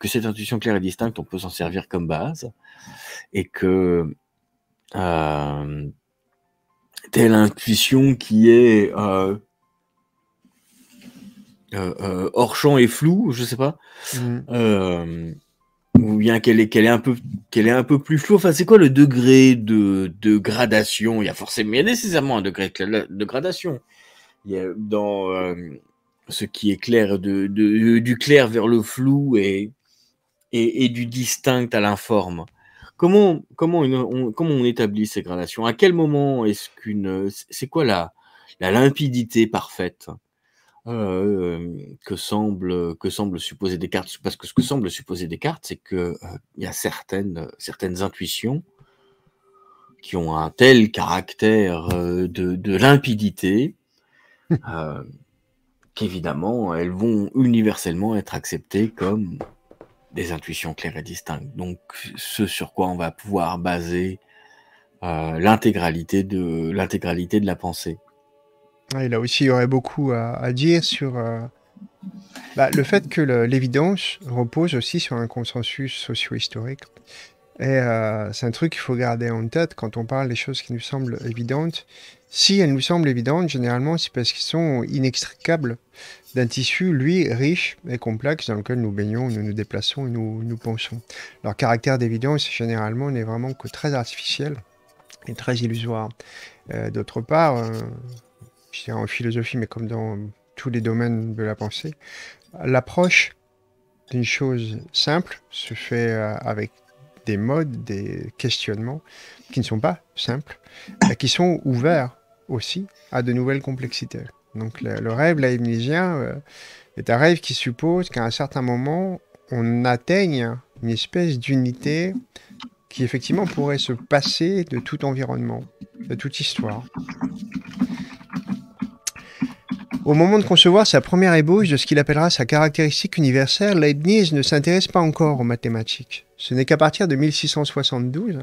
que cette intuition claire et distincte, on peut s'en servir comme base, et que telle intuition qui est hors champ et floue, je sais pas, ou bien qu'elle est un peu plus floue. Enfin, c'est quoi le degré de gradation? Il y a nécessairement un degré de gradation. Il y a dans ce qui est clair, du clair vers le flou et du distinct à l'informe. Comment on établit ces gradations? À quel moment est-ce qu'une... C'est quoi la limpidité parfaite que semble supposer Descartes? Parce que ce que semble supposer Descartes, c'est qu'il y a certaines intuitions qui ont un tel caractère de limpidité qu'évidemment, elles vont universellement être acceptées comme des intuitions claires et distinctes. Donc, ce sur quoi on va pouvoir baser l'intégralité de la pensée. Et là aussi, il y aurait beaucoup à dire sur le fait que l'évidence repose aussi sur un consensus socio-historique. Et c'est un truc qu'il faut garder en tête quand on parle des choses qui nous semblent évidentes. Si elles nous semblent évidentes, généralement, c'est parce qu'elles sont inextricables d'un tissu, lui, riche et complexe, dans lequel nous baignons, nous nous déplaçons et nous pensons. Leur caractère d'évidence, généralement, n'est vraiment que très artificiel et très illusoire. D'autre part... en philosophie, mais comme dans tous les domaines de la pensée, l'approche d'une chose simple se fait avec des modes, des questionnements qui ne sont pas simples, qui sont ouverts aussi à de nouvelles complexités. Donc le rêve leibnizien est un rêve qui suppose qu'à un certain moment, on atteigne une espèce d'unité qui effectivement pourrait se passer de tout environnement, de toute histoire. Au moment de concevoir sa première ébauche de ce qu'il appellera sa caractéristique universelle, Leibniz ne s'intéresse pas encore aux mathématiques. Ce n'est qu'à partir de 1672,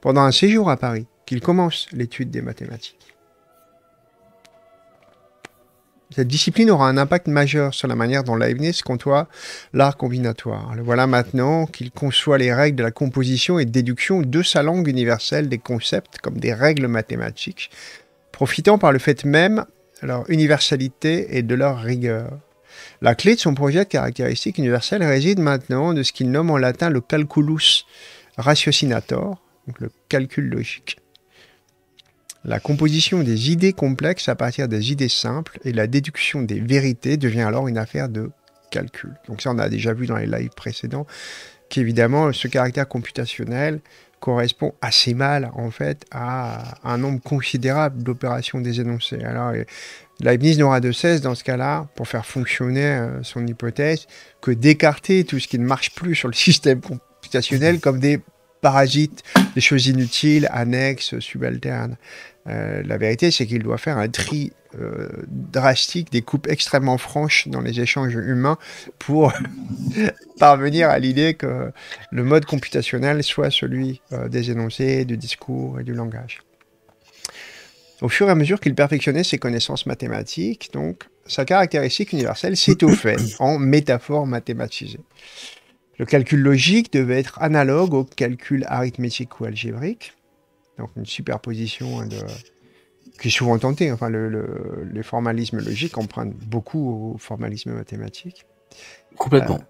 pendant un séjour à Paris, qu'il commence l'étude des mathématiques. Cette discipline aura un impact majeur sur la manière dont Leibniz conçoit l'art combinatoire. Le voilà maintenant qu'il conçoit les règles de la composition et de déduction de sa langue universelle des concepts comme des règles mathématiques, profitant par le fait même de leur universalité et de leur rigueur. La clé de son projet de caractéristique universelle réside maintenant de ce qu'il nomme en latin le calculus ratiocinator, donc le calcul logique. La composition des idées complexes à partir des idées simples et la déduction des vérités devient alors une affaire de calcul. Donc ça, on a déjà vu dans les lives précédents qu'évidemment, ce caractère computationnel correspond assez mal, en fait, à un nombre considérable d'opérations des énoncés. Alors, Leibniz n'aura de cesse, dans ce cas-là, pour faire fonctionner son hypothèse, que d'écarter tout ce qui ne marche plus sur le système computationnel comme des parasites, des choses inutiles, annexes, subalternes. La vérité, c'est qu'il doit faire un tri drastique, des coupes extrêmement franches dans les échanges humains pour parvenir à l'idée que le mode computationnel soit celui des énoncés, du discours et du langage. Au fur et à mesure qu'il perfectionnait ses connaissances mathématiques, donc, sa caractéristique universelle s'étoffait en métaphores mathématisées. Le calcul logique devait être analogue au calcul arithmétique ou algébrique, donc une superposition qui est souvent tentée. Enfin, les formalismes logiques empruntent beaucoup au formalisme mathématique. Complètement.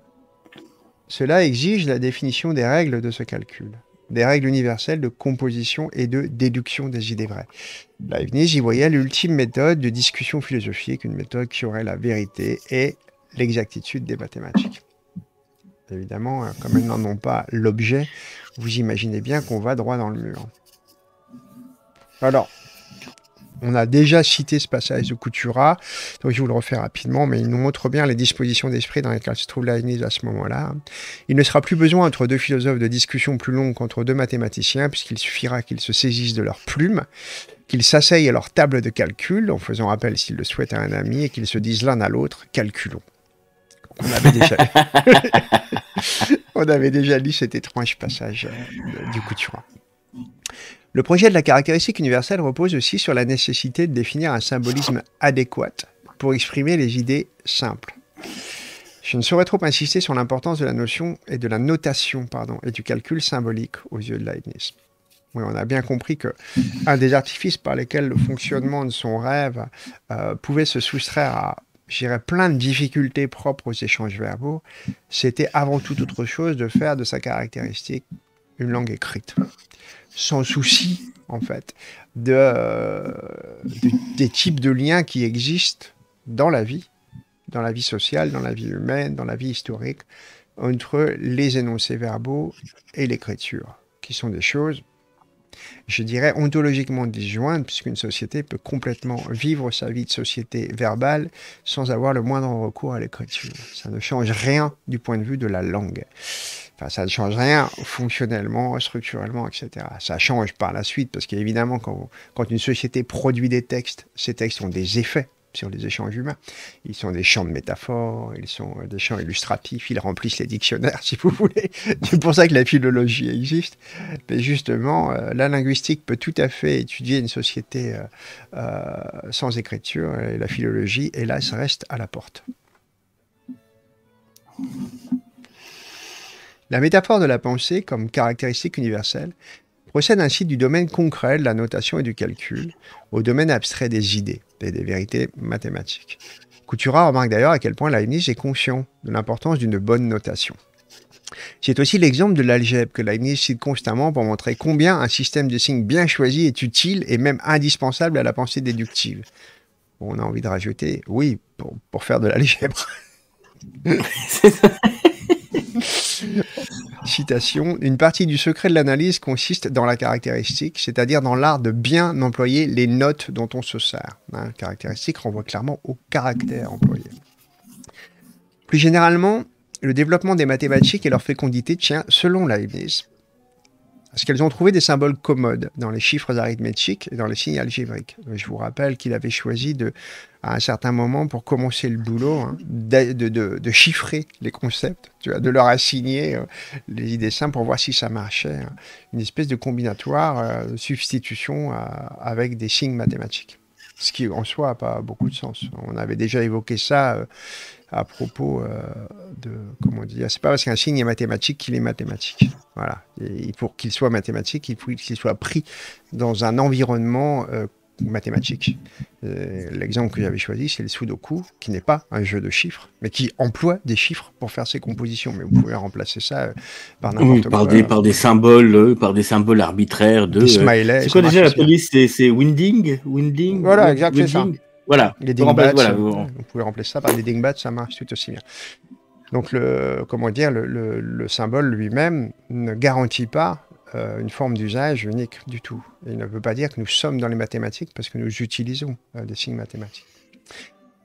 Cela exige la définition des règles de ce calcul, des règles universelles de composition et de déduction des idées vraies. Leibniz y voyait l'ultime méthode de discussion philosophique, une méthode qui aurait la vérité et l'exactitude des mathématiques. Évidemment, comme elles n'en ont pas l'objet, vous imaginez bien qu'on va droit dans le mur. Alors, on a déjà cité ce passage de Couturat, donc je vous le refais rapidement, mais il nous montre bien les dispositions d'esprit dans lesquelles se trouve Leibniz à ce moment-là. Il ne sera plus besoin entre deux philosophes de discussion plus longue qu'entre deux mathématiciens, puisqu'il suffira qu'ils se saisissent de leurs plumes, qu'ils s'asseyent à leur table de calcul, en faisant appel s'ils le souhaitent à un ami, et qu'ils se disent l'un à l'autre « calculons ». On avait déjà, on avait déjà lu cet étrange passage du Couturat. Le projet de la caractéristique universelle repose aussi sur la nécessité de définir un symbolisme adéquat pour exprimer les idées simples. Je ne saurais trop insister sur l'importance de la notion et de la notation, pardon, et du calcul symbolique aux yeux de Leibniz. Oui, on a bien compris qu'un des artifices par lesquels le fonctionnement de son rêve pouvait se soustraire à, j'irais, plein de difficultés propres aux échanges verbaux, c'était avant toute autre chose de faire de sa caractéristique une langue écrite, sans souci, en fait, des types de liens qui existent dans la vie sociale, dans la vie humaine, dans la vie historique, entre les énoncés verbaux et l'écriture, qui sont des choses, je dirais, ontologiquement disjointe, puisqu'une société peut complètement vivre sa vie de société verbale sans avoir le moindre recours à l'écriture. Ça ne change rien du point de vue de la langue. Enfin, ça ne change rien fonctionnellement, structurellement, etc. Ça change par la suite, parce qu'évidemment, quand une société produit des textes, ces textes ont des effets sur les échanges humains. Ils sont des champs de métaphores, ils sont des champs illustratifs, ils remplissent les dictionnaires, si vous voulez. C'est pour ça que la philologie existe. Mais justement, la linguistique peut tout à fait étudier une société sans écriture, et la philologie, hélas, reste à la porte. La métaphore de la pensée, comme caractéristique universelle, procède ainsi du domaine concret de la notation et du calcul au domaine abstrait des idées et des vérités mathématiques. Couturat remarque d'ailleurs à quel point Leibniz est conscient de l'importance d'une bonne notation. C'est aussi l'exemple de l'algèbre que Leibniz cite constamment pour montrer combien un système de signes bien choisi est utile et même indispensable à la pensée déductive. Bon, on a envie de rajouter, oui, pour faire de l'algèbre. C'est ça. Citation, une partie du secret de l'analyse consiste dans la caractéristique, c'est-à-dire dans l'art de bien employer les notes dont on se sert. La caractéristique renvoie clairement au caractère employé. Plus généralement, le développement des mathématiques et leur fécondité tient, selon Leibniz, parce qu'elles ont trouvé des symboles commodes dans les chiffres arithmétiques et dans les signes algébriques. Je vous rappelle qu'il avait choisi de, à un certain moment, pour commencer le boulot, hein, de chiffrer les concepts, tu vois, de leur assigner les idées simples pour voir si ça marchait, hein. Une espèce de combinatoire, de substitution avec des signes mathématiques. Ce qui, en soi, n'a pas beaucoup de sens. On avait déjà évoqué ça à propos de... Comment on dit ? C'est pas parce qu'un signe est mathématique qu'il est mathématique. Voilà. Et pour qu'il soit mathématique, il faut qu'il soit pris dans un environnement mathématique. L'exemple que j'avais choisi, c'est le Sudoku, qui n'est pas un jeu de chiffres, mais qui emploie des chiffres pour faire ses compositions. Mais vous pouvez remplacer ça par n'importe quoi. Par des symboles arbitraires de... C'est quoi déjà la police? C'est Winding, Winding. Voilà, exactement ça. Voilà. Les dingbats, voilà, vous pouvez remplacer ça par des dingbats, ça marche tout aussi bien. Donc, le symbole lui-même ne garantit pas une forme d'usage unique du tout. Et il ne peut pas dire que nous sommes dans les mathématiques parce que nous utilisons des signes mathématiques.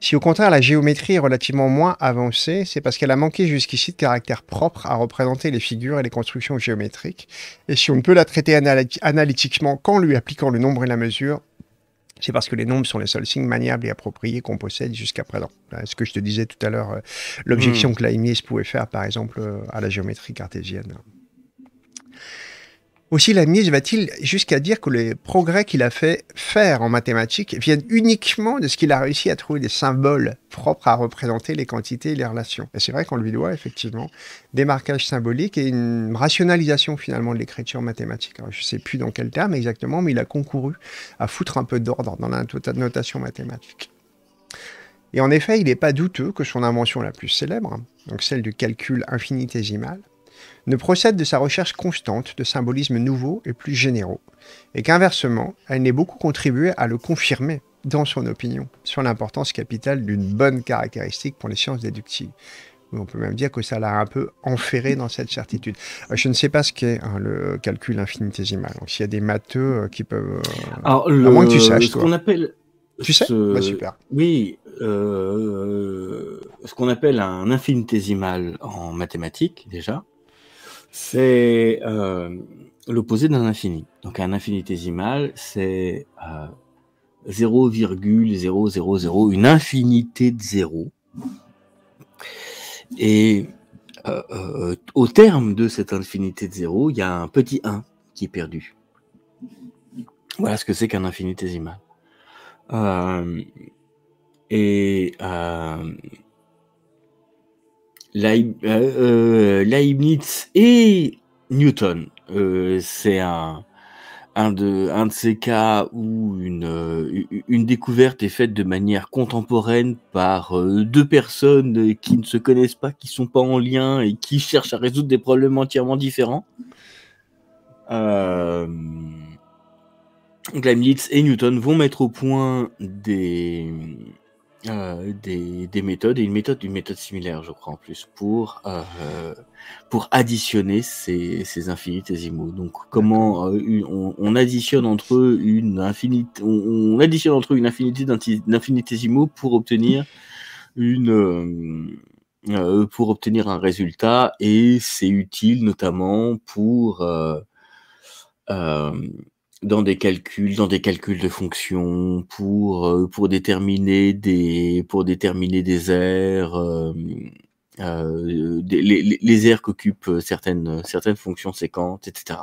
Si au contraire la géométrie est relativement moins avancée, c'est parce qu'elle a manqué jusqu'ici de caractère propre à représenter les figures et les constructions géométriques. Et si on ne peut la traiter analytiquement qu'en lui appliquant le nombre et la mesure, c'est parce que les nombres sont les seuls signes maniables et appropriés qu'on possède jusqu'à présent. Ce que je te disais tout à l'heure, l'objection que Leibniz pouvait faire, par exemple, à la géométrie cartésienne. Aussi, Leibniz va-t-il jusqu'à dire que les progrès qu'il a fait faire en mathématiques viennent uniquement de ce qu'il a réussi à trouver des symboles propres à représenter les quantités et les relations. Et c'est vrai qu'on lui doit effectivement des marquages symboliques et une rationalisation finalement de l'écriture mathématique. Alors, je ne sais plus dans quel terme exactement, mais il a concouru à foutre un peu d'ordre dans la notation mathématique. Et en effet, il n'est pas douteux que son invention la plus célèbre, hein, donc celle du calcul infinitésimal, ne procède de sa recherche constante de symbolismes nouveaux et plus généraux, et qu'inversement, elle n'ait beaucoup contribué à le confirmer dans son opinion sur l'importance capitale d'une bonne caractéristique pour les sciences déductives. On peut même dire que ça l'a un peu enferré dans cette certitude. Je ne sais pas ce qu'est le calcul infinitésimal, donc s'il y a des matheux qui peuvent... à moins que tu saches, toi. Tu sais bah, super. Oui, ce qu'on appelle un infinitésimal en mathématiques, déjà, c'est l'opposé d'un infini. Donc un infinitésimal, c'est 0,000, une infinité de zéros. Et au terme de cette infinité de zéros, il y a un petit 1 qui est perdu. Voilà ce que c'est qu'un infinitésimal. Leibniz et Newton, c'est un de ces cas où une découverte est faite de manière contemporaine par deux personnes qui ne se connaissent pas, qui ne sont pas en lien et qui cherchent à résoudre des problèmes entièrement différents. Leibniz et Newton vont mettre au point des méthodes, et une méthode similaire, je crois, en plus, pour additionner ces infinitésimaux. Donc, comment on additionne entre eux une infinité, d'infinitésimaux pour obtenir un résultat, et c'est utile notamment pour dans des calculs de fonctions, pour déterminer des aires, les aires qu'occupent certaines fonctions séquentes, etc.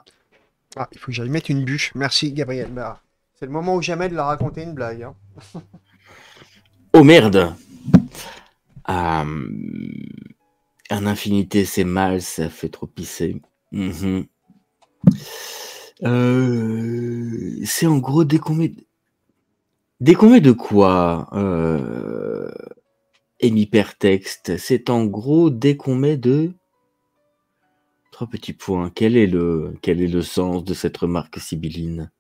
Ah, il faut que j'aille mettre une bûche. Merci, Gabriel. Bah, c'est le moment ou jamais de leur raconter une blague, hein. Oh merde, un infinité, c'est mal, ça fait trop pisser. C'est en gros dès qu'on met de quoi un hypertexte, c'est en gros dès qu'on met de trois petits points. Quel est le sens de cette remarque sibylline?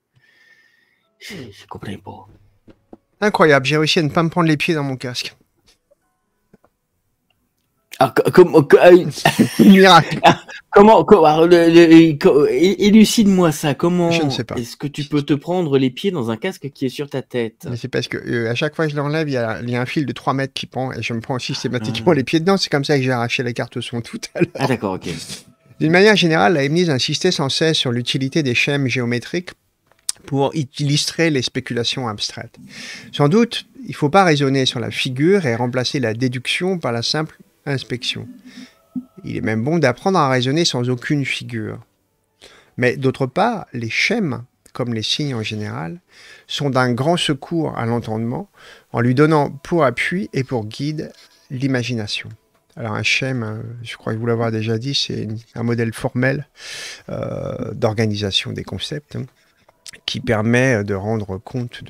Je comprends pas. Incroyable, j'ai réussi à ne pas me prendre les pieds dans mon casque. Ah, élucide-moi ça. Comment est-ce que tu peux te prendre les pieds dans un casque qui est sur ta tête? C'est parce que à chaque fois que je l'enlève, il y a un fil de 3 mètres qui pend et je me prends systématiquement les pieds dedans. C'est comme ça que j'ai arraché les cartes son tout à l'heure. Ah d'accord, ok. D'une manière générale, Leibniz insistait sans cesse sur l'utilité des schèmes géométriques pour illustrer les spéculations abstraites. Sans doute, il ne faut pas raisonner sur la figure et remplacer la déduction par la simple inspection. Il est même bon d'apprendre à raisonner sans aucune figure. Mais d'autre part, les schèmes, comme les signes en général, sont d'un grand secours à l'entendement en lui donnant pour appui et pour guide l'imagination. Alors un schème, je crois que vous l'avoir déjà dit, c'est un modèle formel d'organisation des concepts, hein, qui permet de rendre compte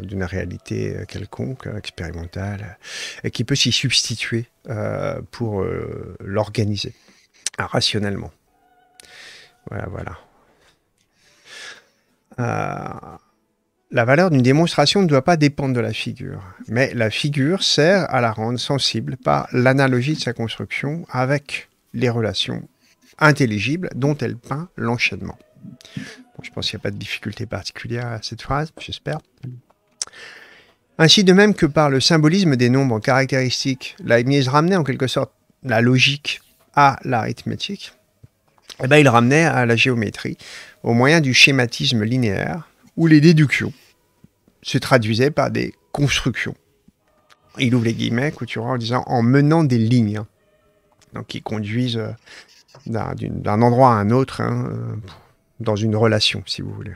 d'une réalité quelconque, expérimentale, et qui peut s'y substituer pour l'organiser rationnellement. Voilà, voilà. La valeur d'une démonstration ne doit pas dépendre de la figure, mais la figure sert à la rendre sensible par l'analogie de sa construction avec les relations intelligibles dont elle peint l'enchaînement. Bon, je pense qu'il n'y a pas de difficulté particulière à cette phrase, j'espère. Ainsi, de même que par le symbolisme des nombres caractéristiques, Leibniz ramenait en quelque sorte la logique à l'arithmétique, eh bien, il ramenait à la géométrie au moyen du schématisme linéaire où les déductions se traduisaient par des constructions. Il ouvre les guillemets, Couturat, en disant « en menant des lignes », hein, donc qui conduisent d'un endroit à un autre, hein, dans une relation, si vous voulez.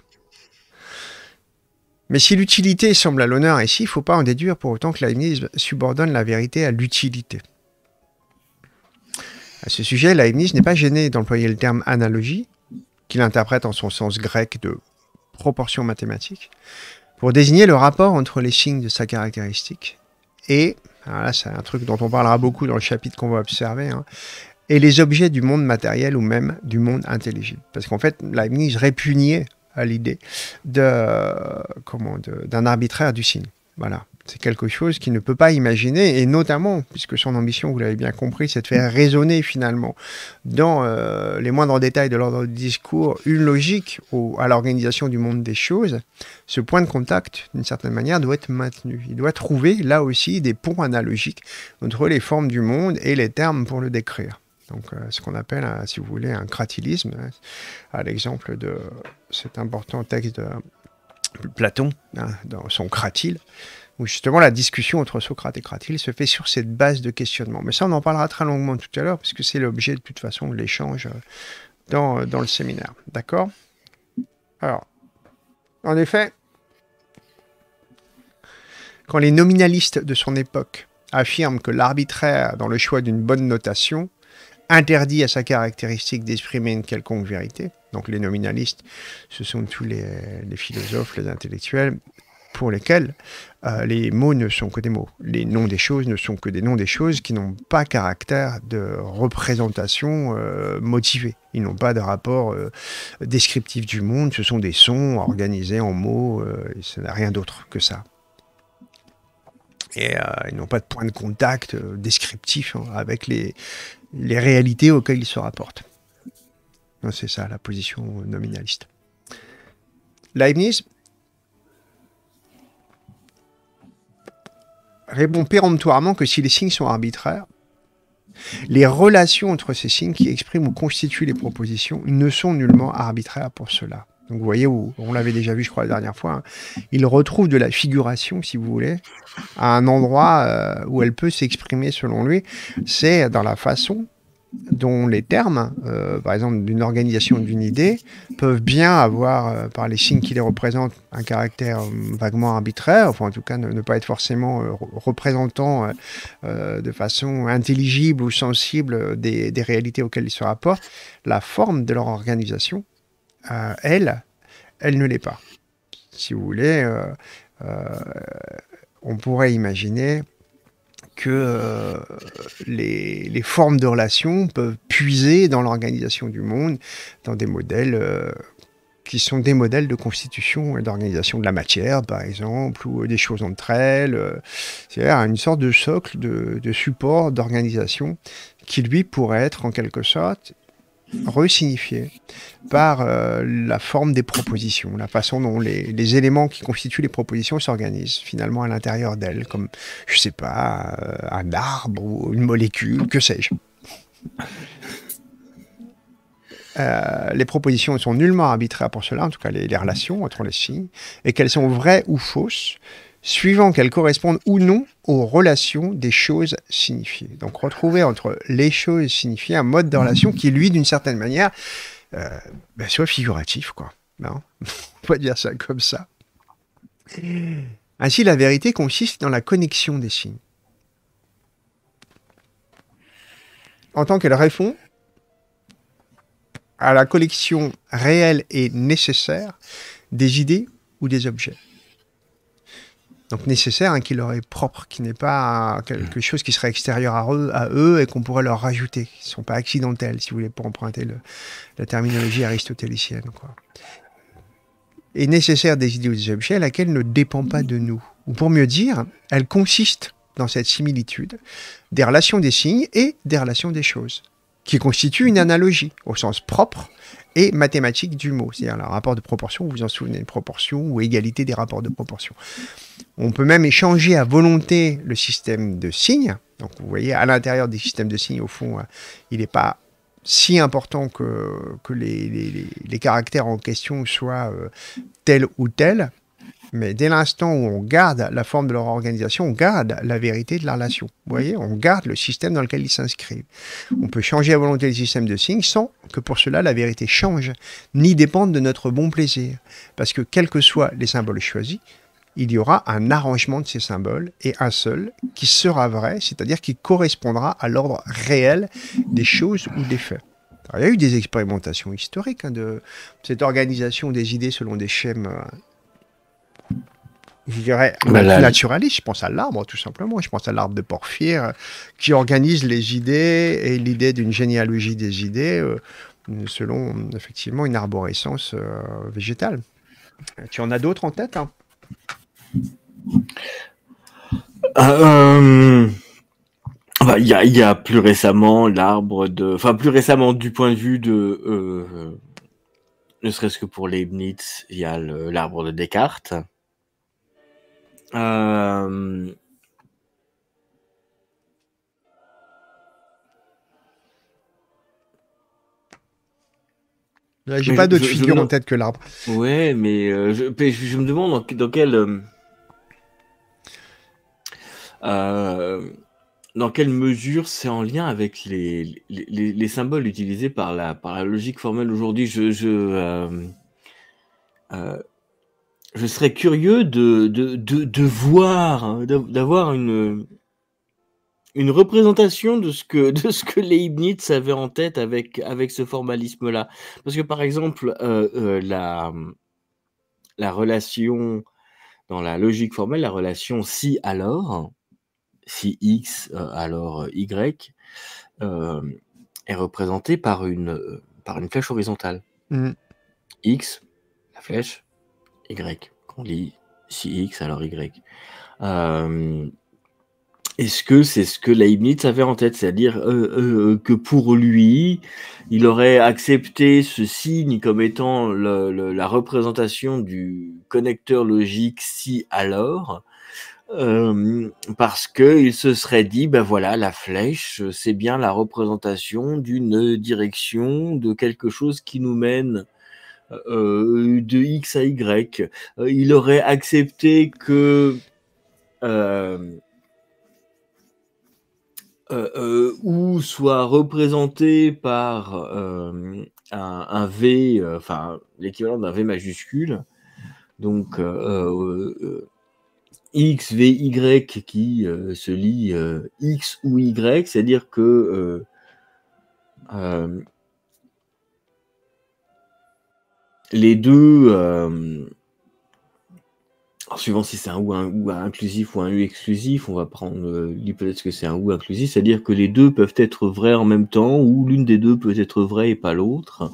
Mais si l'utilité semble à l'honneur ici, il ne faut pas en déduire pour autant que Leibniz subordonne la vérité à l'utilité. À ce sujet, Leibniz n'est pas gêné d'employer le terme « analogie », qu'il interprète en son sens grec de « proportion mathématique », pour désigner le rapport entre les signes de sa caractéristique et, alors là c'est un truc dont on parlera beaucoup dans le chapitre qu'on va observer, hein, et les objets du monde matériel ou même du monde intelligible. Parce qu'en fait, Leibniz répugnait à l'idée d'un arbitraire du signe. Voilà. C'est quelque chose qu'il ne peut pas imaginer, et notamment, puisque son ambition, vous l'avez bien compris, c'est de faire résonner finalement dans les moindres détails de l'ordre du discours une logique à l'organisation du monde des choses, ce point de contact, d'une certaine manière, doit être maintenu. Il doit trouver là aussi des ponts analogiques entre les formes du monde et les termes pour le décrire. Donc ce qu'on appelle, si vous voulez, un cratilisme, hein, à l'exemple de cet important texte de Platon, hein, dans son Cratyle, où justement la discussion entre Socrate et Cratyle se fait sur cette base de questionnement. Mais ça, on en parlera très longuement tout à l'heure, puisque c'est l'objet de toute façon de l'échange dans le séminaire. D'accord? Alors, en effet, quand les nominalistes de son époque affirment que l'arbitraire, dans le choix d'une bonne notation, interdit à sa caractéristique d'exprimer une quelconque vérité, donc les nominalistes, ce sont tous les philosophes, les intellectuels, pour lesquels les mots ne sont que des mots. Les noms des choses ne sont que des noms des choses qui n'ont pas caractère de représentation motivée. Ils n'ont pas de rapport descriptif du monde. Ce sont des sons organisés en mots. Et ça n'a rien d'autre que ça. Et ils n'ont pas de point de contact descriptif, hein, avec les réalités auxquelles ils se rapportent. C'est ça la position nominaliste. Leibniz répond péremptoirement que si les signes sont arbitraires, les relations entre ces signes qui expriment ou constituent les propositions ne sont nullement arbitraires pour cela. Donc vous voyez, on l'avait déjà vu, je crois, la dernière fois, hein, il retrouve de la figuration, si vous voulez, à un endroit où elle peut s'exprimer selon lui, c'est dans la façon dont les termes, par exemple, d'une organisation d'une idée, peuvent bien avoir, par les signes qui les représentent, un caractère vaguement arbitraire, enfin en tout cas ne pas être forcément représentant de façon intelligible ou sensible des réalités auxquelles ils se rapportent. La forme de leur organisation, elle ne l'est pas. Si vous voulez, on pourrait imaginer que les formes de relations peuvent puiser dans l'organisation du monde, dans des modèles qui sont des modèles de constitution et d'organisation de la matière, par exemple, ou des choses entre elles. C'est-à-dire une sorte de socle, de support, d'organisation, qui lui pourrait être en quelque sorte resignifié par la forme des propositions, la façon dont les éléments qui constituent les propositions s'organisent finalement à l'intérieur d'elles, comme, je ne sais pas, un arbre ou une molécule, que sais-je. Les propositions ne sont nullement arbitraires pour cela, en tout cas les relations entre les signes, et qu'elles sont vraies ou fausses, suivant qu'elles correspondent ou non aux relations des choses signifiées. Donc retrouver entre les choses signifiées un mode de relation qui, lui, d'une certaine manière, soit figuratif, quoi. Non, on peut dire ça comme ça. Ainsi, la vérité consiste dans la connexion des signes. En tant qu'elle répond à la collection réelle et nécessaire des idées ou des objets. Donc nécessaire, hein, qui leur est propre, qui n'est pas quelque chose qui serait extérieur à eux et qu'on pourrait leur rajouter. Ils ne sont pas accidentels, si vous voulez, pour emprunter la terminologie aristotélicienne, quoi. Et nécessaire des idées ou des objets, laquelle ne dépend pas de nous. Ou pour mieux dire, elle consiste dans cette similitude des relations des signes et des relations des choses, qui constitue une analogie au sens propre et mathématique du mot. C'est-à-dire le rapport de proportion, vous vous en souvenez, proportion ou égalité des rapports de proportion. On peut même échanger à volonté le système de signes. Donc vous voyez, à l'intérieur des systèmes de signes, au fond, il n'est pas si important que les caractères en question soient tels ou tels. Mais dès l'instant où on garde la forme de leur organisation, on garde la vérité de la relation. Vous voyez, on garde le système dans lequel ils s'inscrivent. On peut changer à volonté le système de signes sans que pour cela la vérité change, ni dépende de notre bon plaisir. Parce que quels que soient les symboles choisis, il y aura un arrangement de ces symboles et un seul qui sera vrai, c'est-à-dire qui correspondra à l'ordre réel des choses ou des faits. Alors, il y a eu des expérimentations historiques, hein, de cette organisation des idées selon des schèmes... Je dirais naturaliste, je pense à l'arbre tout simplement, je pense à l'arbre de Porphyre qui organise les idées et l'idée d'une généalogie des idées selon effectivement une arborescence végétale. Tu en as d'autres en tête, hein? Il y a plus récemment l'arbre de... Enfin plus récemment du point de vue de... ne serait-ce que pour Leibniz, il y a l'arbre de Descartes. Là, j'ai pas d'autres figures en tête que l'arbre. Ouais, mais je me demande dans quelle mesure c'est en lien avec les symboles utilisés par la logique formelle aujourd'hui. Je serais curieux de voir, d'avoir une représentation de ce que Leibniz avait en tête avec ce formalisme-là. Parce que, par exemple, la relation, dans la logique formelle, la relation si alors, si x alors y, est représentée par une flèche horizontale. Mmh. X, la flèche, Y, qu'on lit si X alors Y. Est-ce que c'est ce que Leibniz avait en tête, c'est-à-dire que pour lui, il aurait accepté ce signe comme étant la représentation du connecteur logique si alors, parce qu'il se serait dit, ben voilà, la flèche, c'est bien la représentation d'une direction, de quelque chose qui nous mène de X à Y. Il aurait accepté que ou soit représenté par un V, enfin l'équivalent d'un V majuscule, donc X, V, Y qui se lit X ou Y, c'est-à-dire que les deux, suivant si c'est un ou inclusif ou un U exclusif, on va prendre l'hypothèse que c'est un ou inclusif, c'est-à-dire que les deux peuvent être vrais en même temps, ou l'une des deux peut être vraie et pas l'autre.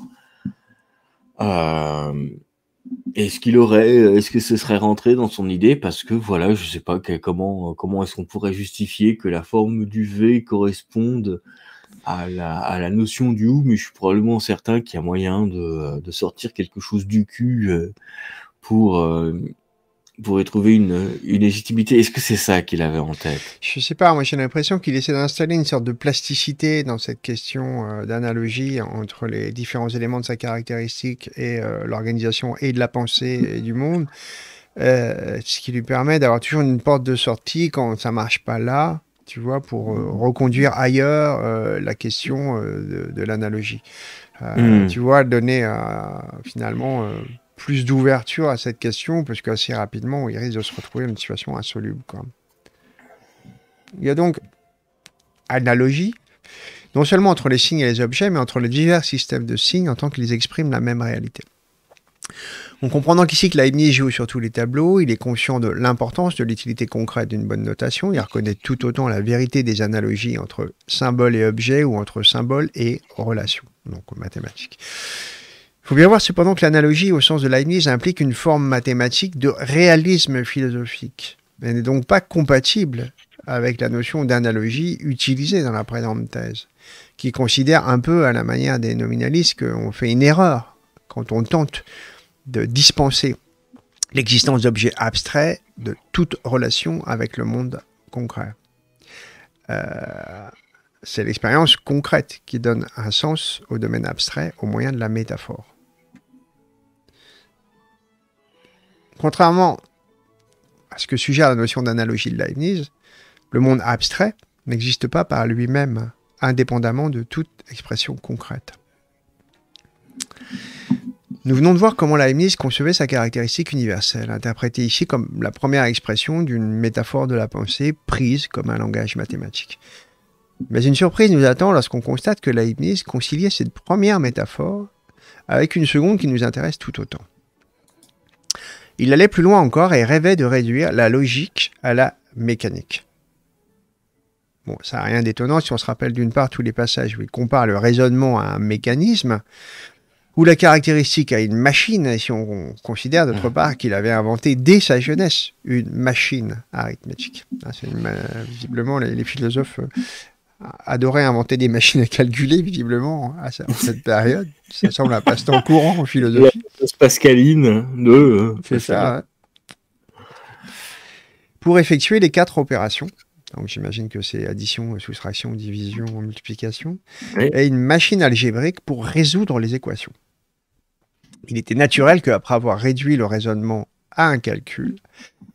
Est-ce que ce serait rentré dans son idée? Parce que voilà, je sais pas comment est-ce qu'on pourrait justifier que la forme du V corresponde à la notion du ou, mais je suis probablement certain qu'il y a moyen de sortir quelque chose du cul pour pourrait trouver une légitimité. Est-ce que c'est ça qu'il avait en tête? Je sais pas, moi j'ai l'impression qu'il essaie d'installer une sorte de plasticité dans cette question d'analogie entre les différents éléments de sa caractéristique et l'organisation et de la pensée et du monde, ce qui lui permet d'avoir toujours une porte de sortie quand ça marche pas là, tu vois, pour reconduire ailleurs la question de l'analogie. Tu vois, donner finalement... plus d'ouverture à cette question, parce qu'assez rapidement, il risque de se retrouver dans une situation insoluble. Quoi. Il y a donc analogie, non seulement entre les signes et les objets, mais entre les divers systèmes de signes en tant qu'ils expriment la même réalité. En comprenant qu'ici que Leibniz joue sur tous les tableaux, il est conscient de l'importance de l'utilité concrète d'une bonne notation, il reconnaît tout autant la vérité des analogies entre symboles et objets ou entre symboles et relations, donc aux mathématiques. Il faut bien voir cependant que l'analogie au sens de Leibniz implique une forme mathématique de réalisme philosophique. Elle n'est donc pas compatible avec la notion d'analogie utilisée dans la présente thèse, qui considère un peu à la manière des nominalistes qu'on fait une erreur quand on tente de dispenser l'existence d'objets abstraits de toute relation avec le monde concret. C'est l'expérience concrète qui donne un sens au domaine abstrait au moyen de la métaphore. Contrairement à ce que suggère la notion d'analogie de Leibniz, le monde abstrait n'existe pas par lui-même, indépendamment de toute expression concrète. Nous venons de voir comment Leibniz concevait sa caractéristique universelle, interprétée ici comme la première expression d'une métaphore de la pensée prise comme un langage mathématique. Mais une surprise nous attend lorsqu'on constate que Leibniz conciliait cette première métaphore avec une seconde qui nous intéresse tout autant. Il allait plus loin encore et rêvait de réduire la logique à la mécanique. Bon, ça n'a rien d'étonnant si on se rappelle d'une part tous les passages où il compare le raisonnement à un mécanisme, ou la caractéristique à une machine, et si on considère d'autre part qu'il avait inventé dès sa jeunesse une machine arithmétique. Visiblement, les philosophes... adorait inventer des machines à calculer, visiblement, à cette période. Ça semble un passe-temps courant en philosophie. La pascaline de... C'est ça. Pour effectuer les 4 opérations, donc j'imagine que c'est addition, soustraction, division, multiplication, oui. Et une machine algébrique pour résoudre les équations. Il était naturel qu'après avoir réduit le raisonnement à un calcul,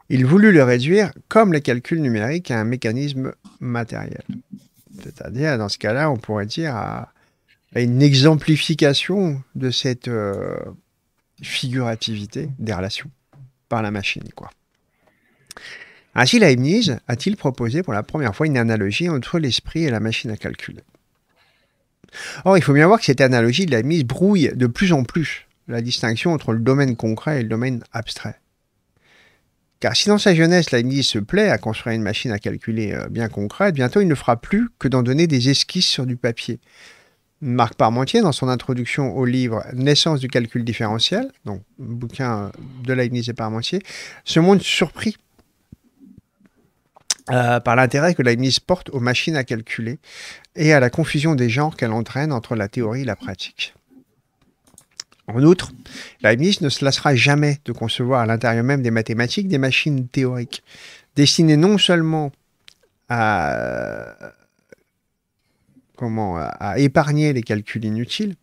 il voulut le réduire, comme les calculs numériques, à un mécanisme matériel. C'est-à-dire, dans ce cas-là, on pourrait dire à une exemplification de cette figurativité des relations par la machine, quoi. Ainsi, Leibniz a-t-il proposé pour la première fois une analogie entre l'esprit et la machine à calculer. Or, il faut bien voir que cette analogie de Leibniz brouille de plus en plus la distinction entre le domaine concret et le domaine abstrait. Car si dans sa jeunesse, Leibniz se plaît à construire une machine à calculer bien concrète, bientôt il ne fera plus que d'en donner des esquisses sur du papier. Marc Parmentier, dans son introduction au livre « Naissance du calcul différentiel », donc bouquin de Leibniz et Parmentier, se montre surpris par l'intérêt que Leibniz porte aux machines à calculer et à la confusion des genres qu'elle entraîne entre la théorie et la pratique. En outre, Leibniz ne se lassera jamais de concevoir à l'intérieur même des mathématiques des machines théoriques, destinées non seulement à épargner les calculs inutiles,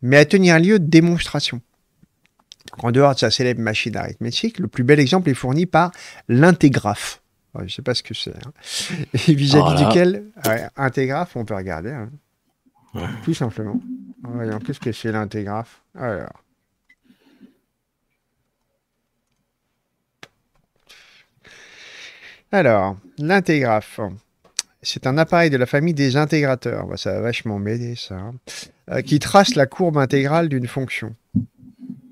mais à tenir lieu de démonstration. En dehors de sa célèbre machine arithmétique, le plus bel exemple est fourni par l'intégraphe. Je ne sais pas ce que c'est, hein. Et vis-à-vis duquel, intégraphe, on peut regarder, hein. Tout simplement. Voyons, qu'est-ce que c'est l'intégraphe? Alors. L'intégraphe, c'est un appareil de la famille des intégrateurs. Bah, ça va vachement m'aider, ça. Hein. Qui trace la courbe intégrale d'une fonction.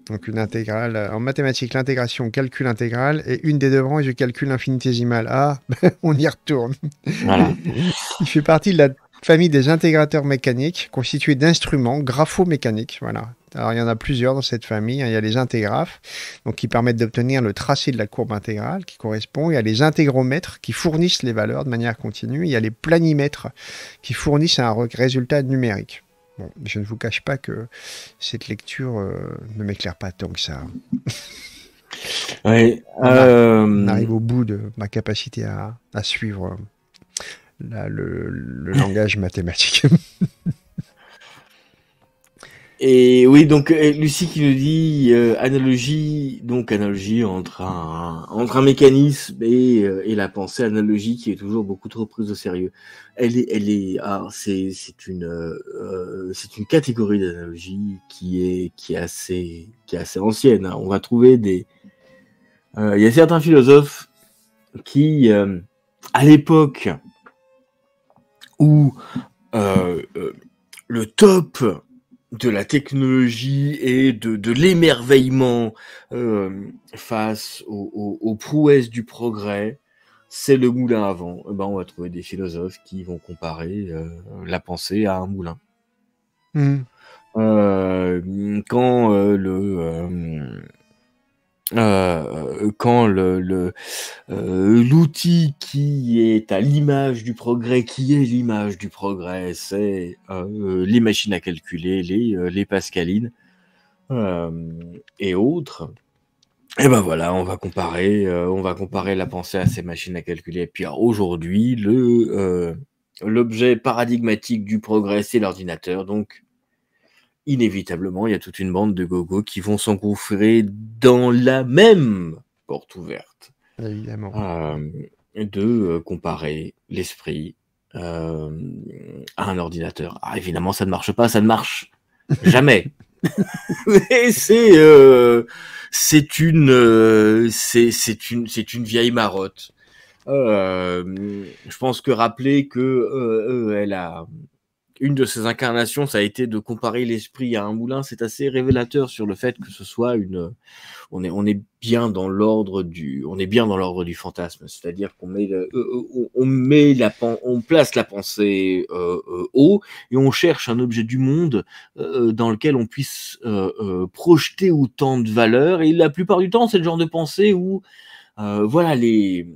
Donc une intégrale. En mathématiques, l'intégration, calcul intégral, et une des deux branches du calcul infinitésimal. Ah, on y retourne. Voilà. Il fait partie de la famille des intégrateurs mécaniques constituée d'instruments graphomécaniques. Voilà. Alors, il y en a plusieurs dans cette famille. Il y a les intégraphes, donc, qui permettent d'obtenir le tracé de la courbe intégrale qui correspond. Il y a les intégromètres qui fournissent les valeurs de manière continue. Il y a les planimètres qui fournissent un résultat numérique. Bon, je ne vous cache pas que cette lecture ne m'éclaire pas tant que ça. Oui, on arrive au bout de ma capacité à suivre le langage mathématique. Et oui, donc Lucie qui nous dit analogie entre un mécanisme et la pensée, analogie qui est toujours beaucoup trop prise au sérieux. C'est une catégorie d'analogie qui est assez ancienne. On va trouver des il y a certains philosophes qui à l'époque où le top de la technologie et de l'émerveillement face aux prouesses du progrès, c'est le moulin à vent. Et ben, on va trouver des philosophes qui vont comparer la pensée à un moulin. Mmh. Quand l'outil qui est à l'image du progrès, c'est les machines à calculer, les pascalines et autres. Et ben voilà, on va comparer la pensée à ces machines à calculer. Et puis aujourd'hui, l'objet paradigmatique du progrès, c'est l'ordinateur, donc. Inévitablement, il y a toute une bande de gogos qui vont s'engouffrer dans la même porte ouverte. Évidemment. De comparer l'esprit à un ordinateur. Ah, évidemment, ça ne marche pas, ça ne marche jamais. C'est une vieille marotte. Je pense que rappeler que elle a... Une de ses incarnations, ça a été de comparer l'esprit à un moulin. C'est assez révélateur sur le fait que ce soit une. On est bien dans l'ordre du. On est bien dans l'ordre du fantasme. C'est-à-dire qu'on met le, on place la pensée haut et on cherche un objet du monde dans lequel on puisse projeter autant de valeur. Et la plupart du temps, c'est le genre de pensée où voilà les.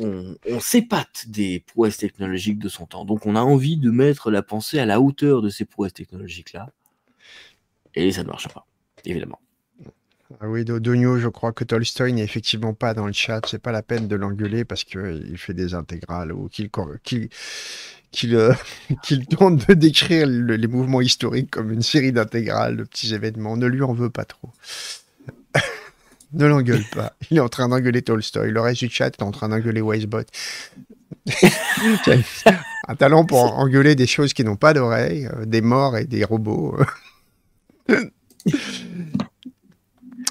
On s'épate des prouesses technologiques de son temps. Donc, on a envie de mettre la pensée à la hauteur de ces prouesses technologiques-là. Et ça ne marche pas, évidemment. Ah oui, Dodonio, je crois que Tolstoï n'est effectivement pas dans le chat. C'est pas la peine de l'engueuler parce qu'il fait des intégrales ou qu'il tente de décrire les mouvements historiques comme une série d'intégrales, de petits événements. Ne lui en veut pas trop. Ne l'engueule pas. Il est en train d'engueuler Tolstoy. Le reste du chat est en train d'engueuler Wisebot. Un talent pour engueuler des choses qui n'ont pas d'oreilles, des morts et des robots.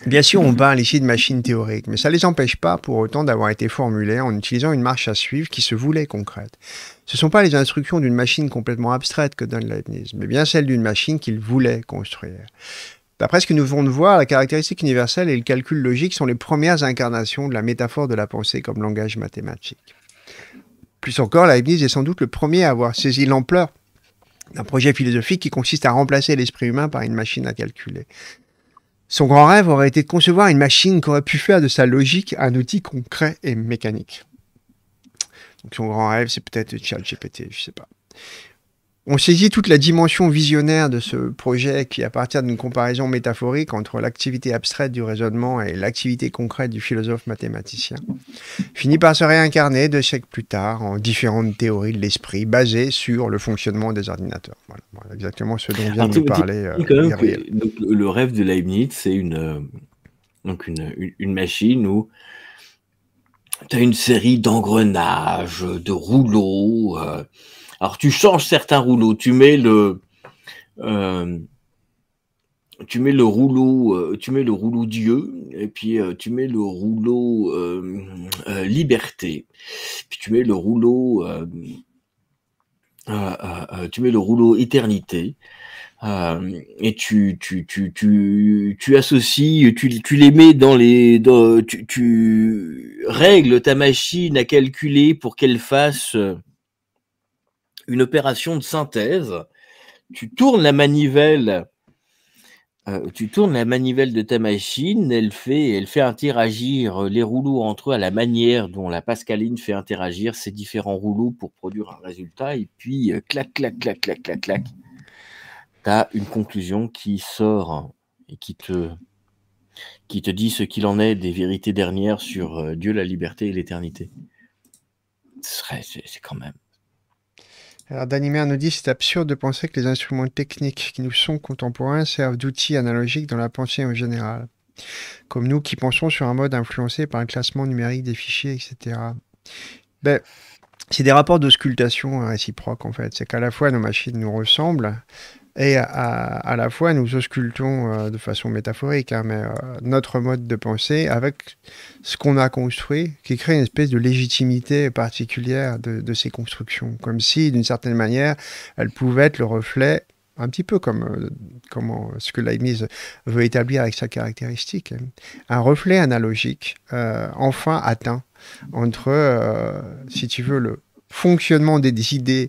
Bien sûr, on parle ici de machines théoriques, mais ça ne les empêche pas pour autant d'avoir été formulées en utilisant une marche à suivre qui se voulait concrète. Ce ne sont pas les instructions d'une machine complètement abstraite que donne Leibniz, mais bien celles d'une machine qu'il voulait construire. D'après ce que nous venons de voir, la caractéristique universelle et le calcul logique sont les premières incarnations de la métaphore de la pensée comme langage mathématique. Plus encore, Leibniz est sans doute le premier à avoir saisi l'ampleur d'un projet philosophique qui consiste à remplacer l'esprit humain par une machine à calculer. Son grand rêve aurait été de concevoir une machine qui aurait pu faire de sa logique un outil concret et mécanique. Donc son grand rêve, c'est peut-être le ChatGPT, je ne sais pas. On saisit toute la dimension visionnaire de ce projet qui, à partir d'une comparaison métaphorique entre l'activité abstraite du raisonnement et l'activité concrète du philosophe mathématicien, finit par se réincarner 2 siècles plus tard en différentes théories de l'esprit basées sur le fonctionnement des ordinateurs. Voilà, exactement ce dont vient de nous parler. Donc, le rêve de Leibniz, c'est une machine où tu as une série d'engrenages, de rouleaux... Alors, tu changes certains rouleaux, tu mets le rouleau Dieu, et puis tu mets le rouleau Liberté, puis tu mets le rouleau Éternité, et tu associes, tu les mets dans les... Tu règles ta machine à calculer pour qu'elle fasse... une opération de synthèse, tu tournes la manivelle de ta machine, elle fait interagir les rouleaux entre eux à la manière dont la pascaline fait interagir ces différents rouleaux pour produire un résultat, et puis clac, clac, clac, clac, clac, clac, tu as une conclusion qui sort et qui te qui te dit ce qu'il en est des vérités dernières sur Dieu, la liberté et l'éternité. C'est quand même... Alors, Daniel Mer nous dit, c'est absurde de penser que les instruments techniques qui nous sont contemporains servent d'outils analogiques dans la pensée en général, comme nous qui pensons sur un mode influencé par un classement numérique des fichiers, etc. Ben, c'est des rapports d'auscultation réciproques, en fait. C'est qu'à la fois nos machines nous ressemblent et à la fois nous auscultons de façon métaphorique, hein, mais notre mode de pensée avec ce qu'on a construit, qui crée une espèce de légitimité particulière de ces constructions, comme si d'une certaine manière elles pouvaient être le reflet, un petit peu comme ce que Leibniz veut établir avec sa caractéristique, hein, un reflet analogique enfin atteint entre, si tu veux, le fonctionnement des idées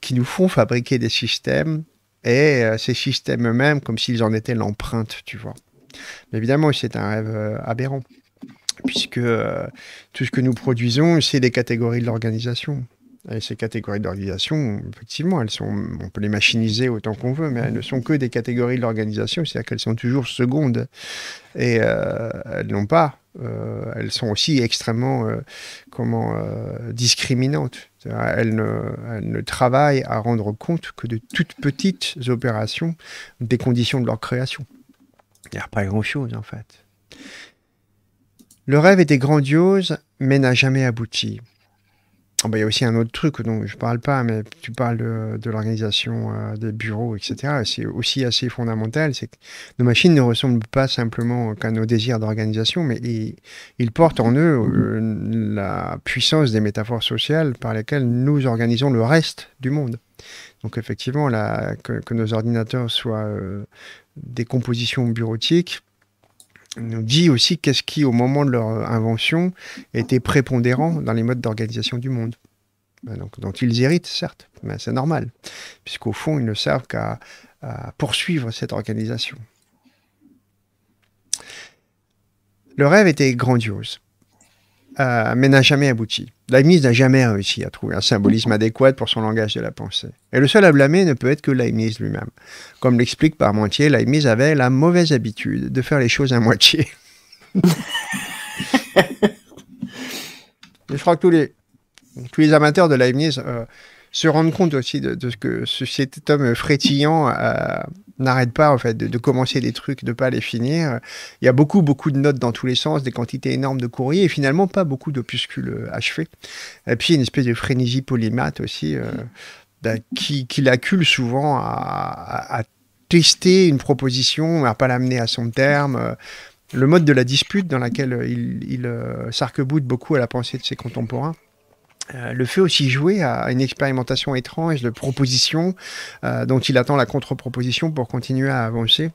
qui nous font fabriquer des systèmes et ces systèmes eux-mêmes, comme s'ils en étaient l'empreinte, tu vois. Mais évidemment, c'est un rêve aberrant, puisque tout ce que nous produisons, c'est des catégories de l'organisation. Et ces catégories d'organisation, effectivement, elles sont, on peut les machiniser autant qu'on veut, mais elles ne sont que des catégories de l'organisation, c'est-à-dire qu'elles sont toujours secondes. Et elles n'ont pas. Elles sont aussi extrêmement discriminantes. Elles ne travaillent à rendre compte que de toutes petites opérations des conditions de leur création. Il n'y a pas grand-chose, en fait. Le rêve était grandiose, mais n'a jamais abouti. Oh ben, y a aussi un autre truc dont je ne parle pas, mais tu parles de l'organisation des bureaux, etc. C'est aussi assez fondamental, c'est que nos machines ne ressemblent pas simplement qu'à nos désirs d'organisation, mais ils portent en eux la puissance des métaphores sociales par lesquelles nous organisons le reste du monde. Donc effectivement, que nos ordinateurs soient des compositions bureautiques, nous dit aussi qu'est-ce qui, au moment de leur invention, était prépondérant dans les modes d'organisation du monde. Donc, dont ils héritent, certes, mais c'est normal, puisqu'au fond, ils ne servent qu'à poursuivre cette organisation. Le rêve était grandiose, mais n'a jamais abouti. Leibniz n'a jamais réussi à trouver un symbolisme adéquat pour son langage de la pensée. Et le seul à blâmer ne peut être que Leibniz lui-même. Comme l'explique Parmentier, Leibniz avait la mauvaise habitude de faire les choses à moitié. Je crois que tous les amateurs de Leibniz se rendent compte aussi de ce que cet homme frétillant n'arrête pas en fait, de commencer des trucs, de ne pas les finir. Il y a beaucoup de notes dans tous les sens, des quantités énormes de courriers et finalement pas beaucoup d'opuscules achevés. Et puis une espèce de frénésie polymathe aussi. Qui l'accule souvent à tester une proposition, à ne pas l'amener à son terme. Le mode de la dispute dans laquelle il s'arc-boute beaucoup à la pensée de ses contemporains le fait aussi jouer à une expérimentation étrange de propositions dont il attend la contre-proposition pour continuer à avancer.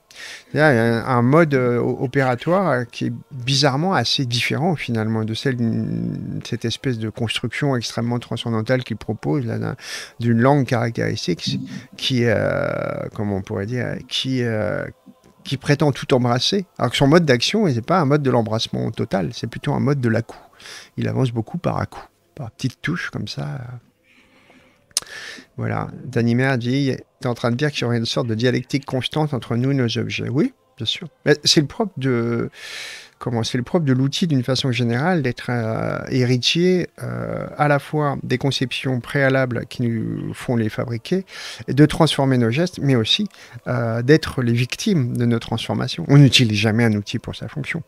Il y a un mode opératoire qui est bizarrement assez différent finalement de celle de cette espèce de construction extrêmement transcendantale qu'il propose d'une langue caractéristique qui, comment on pourrait dire, qui prétend tout embrasser. Alors que son mode d'action, ce n'est pas un mode de l'embrassement total, c'est plutôt un mode de l'à-coup. Il avance beaucoup par à-coup. Petite touche comme ça. Voilà. Daniel Mer dit, tu es en train de dire qu'il y aurait une sorte de dialectique constante entre nous et nos objets. Oui, bien sûr. C'est le propre de l'outil d'une façon générale d'être héritier à la fois des conceptions préalables qui nous font les fabriquer, et de transformer nos gestes, mais aussi d'être les victimes de nos transformations. On n'utilise jamais un outil pour sa fonction.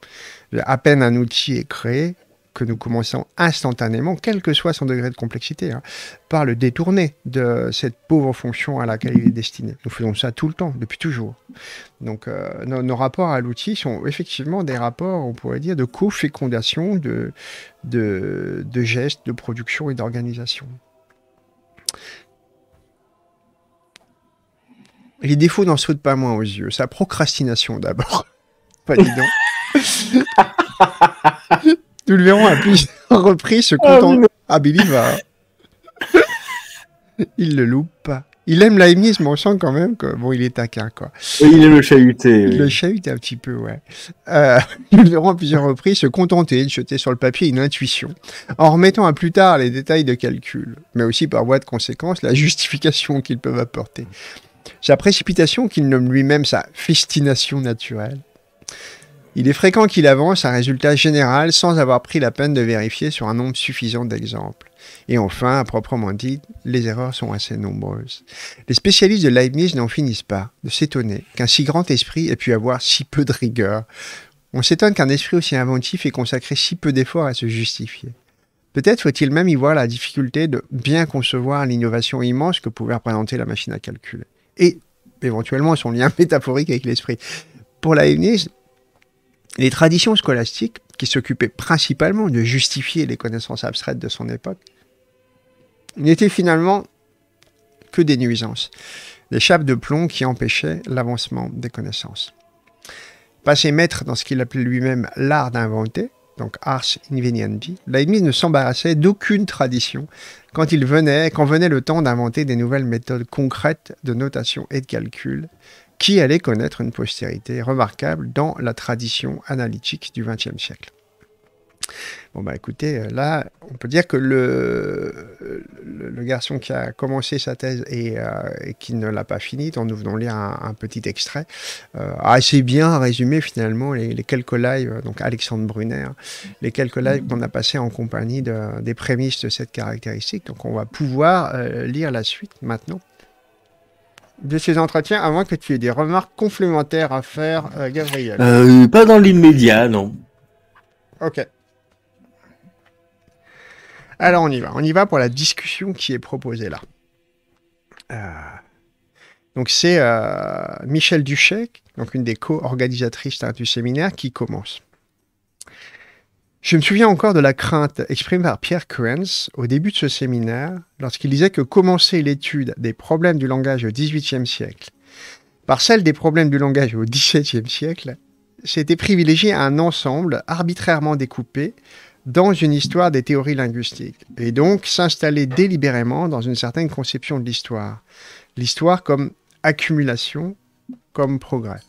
À peine un outil est créé, que nous commençons instantanément, quel que soit son degré de complexité, hein, par le détourner de cette pauvre fonction à laquelle il est destiné. Nous faisons ça tout le temps, depuis toujours. Donc nos rapports à l'outil sont effectivement des rapports, on pourrait dire, de co-fécondation, de gestes, de production et d'organisation. Les défauts n'en sautent pas moins aux yeux. Sa procrastination d'abord. Pas dis donc. Nous le verrons à plusieurs reprises se contenter. Ah, Billy va. Il le loupe pas. Il aime Leibniz, mais on sent quand même que bon, il est taquin, quoi. Et il aime le chahuter. Il le chahute un petit peu, ouais. Nous le verrons à plusieurs reprises se contenter de jeter sur le papier une intuition, en remettant à plus tard les détails de calcul, mais aussi par voie de conséquence la justification qu'ils peuvent apporter. Sa précipitation, qu'il nomme lui-même sa festination naturelle. Il est fréquent qu'il avance un résultat général sans avoir pris la peine de vérifier sur un nombre suffisant d'exemples. Et enfin, à proprement dit, les erreurs sont assez nombreuses. Les spécialistes de Leibniz n'en finissent pas de s'étonner qu'un si grand esprit ait pu avoir si peu de rigueur. On s'étonne qu'un esprit aussi inventif ait consacré si peu d'efforts à se justifier. Peut-être faut-il même y voir la difficulté de bien concevoir l'innovation immense que pouvait représenter la machine à calculer. Et éventuellement son lien métaphorique avec l'esprit. Pour Leibniz, les traditions scolastiques, qui s'occupaient principalement de justifier les connaissances abstraites de son époque, n'étaient finalement que des nuisances, des chapes de plomb qui empêchaient l'avancement des connaissances. Passé maître dans ce qu'il appelait lui-même l'art d'inventer, donc ars inveniandi, Leibniz ne s'embarrassait d'aucune tradition quand venait le temps d'inventer des nouvelles méthodes concrètes de notation et de calcul, qui allait connaître une postérité remarquable dans la tradition analytique du XXe siècle. Bon bah écoutez, là, on peut dire que le garçon qui a commencé sa thèse et qui ne l'a pas finie, en nous venons lire un petit extrait, a assez bien résumé finalement les quelques lives, donc Alexandre Brunet, hein, les quelques lives qu'on a passés en compagnie des prémices de cette caractéristique. Donc on va pouvoir lire la suite maintenant de ces entretiens, avant que tu aies des remarques complémentaires à faire, Gabriel. Pas dans l'immédiat, non. Ok. Alors, on y va. On y va pour la discussion qui est proposée là. Donc, c'est Michel Duchet, donc une des co-organisatrices du séminaire, qui commence. Je me souviens encore de la crainte exprimée par Pierre Kuentz au début de ce séminaire, lorsqu'il disait que commencer l'étude des problèmes du langage au XVIIIe siècle par celle des problèmes du langage au XVIIe siècle, c'était privilégier un ensemble arbitrairement découpé dans une histoire des théories linguistiques, et donc s'installer délibérément dans une certaine conception de l'histoire. L'histoire comme accumulation, comme progrès.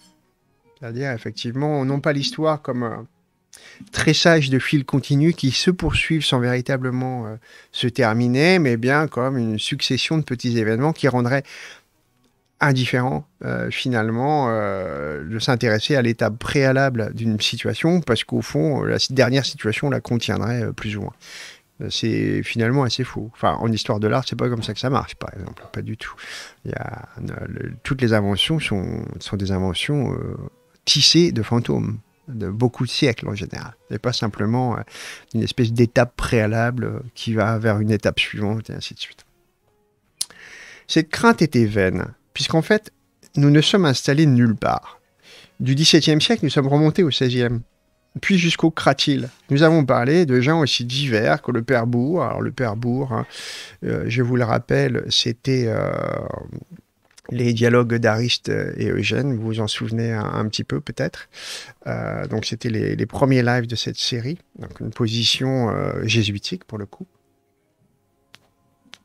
C'est-à-dire, effectivement, non pas l'histoire comme tressage de fils continus qui se poursuivent sans véritablement se terminer, mais bien comme une succession de petits événements qui rendraient indifférent finalement de s'intéresser à l'étape préalable d'une situation, parce qu'au fond la dernière situation la contiendrait plus ou moins. C'est finalement assez faux. Enfin, en histoire de l'art, c'est pas comme ça que ça marche, par exemple, pas du tout. Il y a, toutes les inventions sont des inventions tissées de fantômes de beaucoup de siècles en général, et pas simplement une espèce d'étape préalable qui va vers une étape suivante, et ainsi de suite. Cette crainte était vaine, puisqu'en fait, nous ne sommes installés nulle part. Du XVIIe siècle, nous sommes remontés au XVIe, puis jusqu'au Cratyle. Nous avons parlé de gens aussi divers que le Père Bourg. Alors le Père Bourg, hein, je vous le rappelle, c'était... les dialogues d'Ariste et Eugène, vous vous en souvenez un petit peu peut-être. Donc c'était les premiers lives de cette série, donc une position jésuitique pour le coup,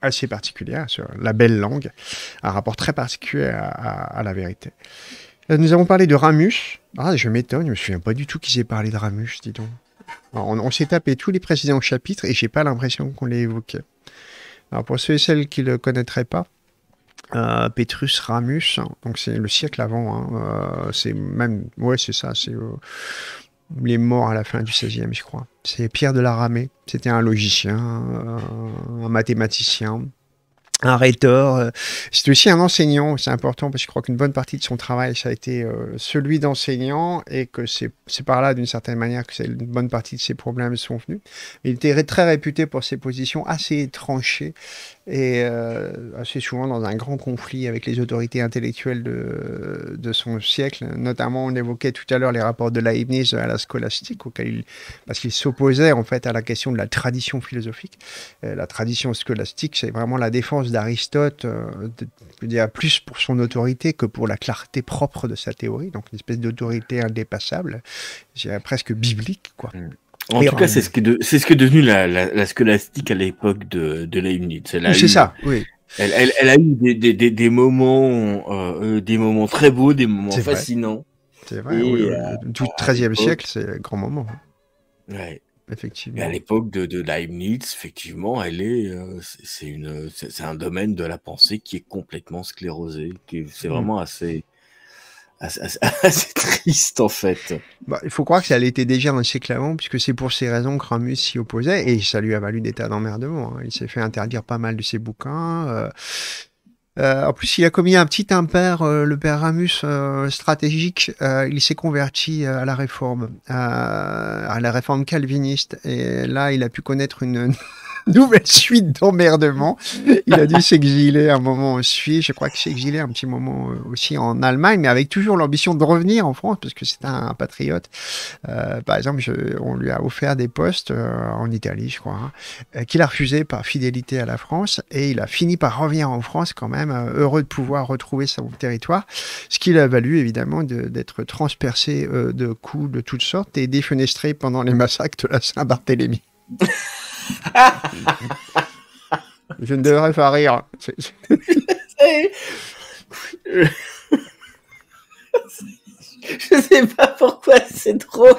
assez particulière sur la belle langue, un rapport très particulier à la vérité. Nous avons parlé de Ramus. Ah, je m'étonne, je me souviens pas du tout qu'ils aient parlé de Ramus, dis donc. Alors, on s'est tapé tous les précédents chapitres et j'ai pas l'impression qu'on l'ait évoqué. Alors pour ceux et celles qui le connaîtraient pas, Petrus Ramus, donc c'est le siècle avant, hein, c'est même, ouais c'est ça, c'est les morts à la fin du 16e je crois, c'est Pierre de la Ramée, c'était un logicien, un mathématicien, un rhéteur, c'est aussi un enseignant, c'est important parce que je crois qu'une bonne partie de son travail ça a été celui d'enseignant et que c'est par là d'une certaine manière que une bonne partie de ses problèmes sont venus. Il était très réputé pour ses positions assez tranchées, et assez souvent dans un grand conflit avec les autorités intellectuelles de son siècle. Notamment, on évoquait tout à l'heure les rapports de Leibniz à la scolastique, parce qu'il s'opposait en fait à la question de la tradition philosophique. La tradition scolastique, c'est vraiment la défense d'Aristote, plus pour son autorité que pour la clarté propre de sa théorie, donc une espèce d'autorité indépassable, presque biblique, quoi. En tout cas, c'est ce qui est devenu la scolastique à l'époque de Leibniz. C'est ça, oui. Elle a eu des moments très beaux, des moments fascinants. C'est vrai, oui. Tout le XIIIe siècle, c'est un grand moment. Oui. Effectivement. Et à l'époque de Leibniz, effectivement, c'est un domaine de la pensée qui est complètement sclérosé. C'est vraiment assez... assez triste en fait. Bah, il faut croire que ça l'était déjà un siècle avant, puisque c'est pour ces raisons que Ramus s'y opposait, et ça lui a valu des tas d'emmerdements. Il s'est fait interdire pas mal de ses bouquins. En plus, il a commis un petit impair, le père Ramus, stratégique. Il s'est converti à la réforme calviniste, et là, il a pu connaître une nouvelle suite d'emmerdements. Il a dû s'exiler un moment aussi. Je crois qu'il s'est exilé un petit moment aussi en Allemagne, mais avec toujours l'ambition de revenir en France, parce que c'est un patriote. Par exemple, on lui a offert des postes en Italie, je crois, hein, qu'il a refusé par fidélité à la France. Et il a fini par revenir en France quand même, heureux de pouvoir retrouver son territoire. Ce qui l'a valu, évidemment, d'être transpercé de coups de toutes sortes et défenestré pendant les massacres de la Saint-Barthélemy. Je ne devrais pas rire. Je sais pas pourquoi c'est drôle.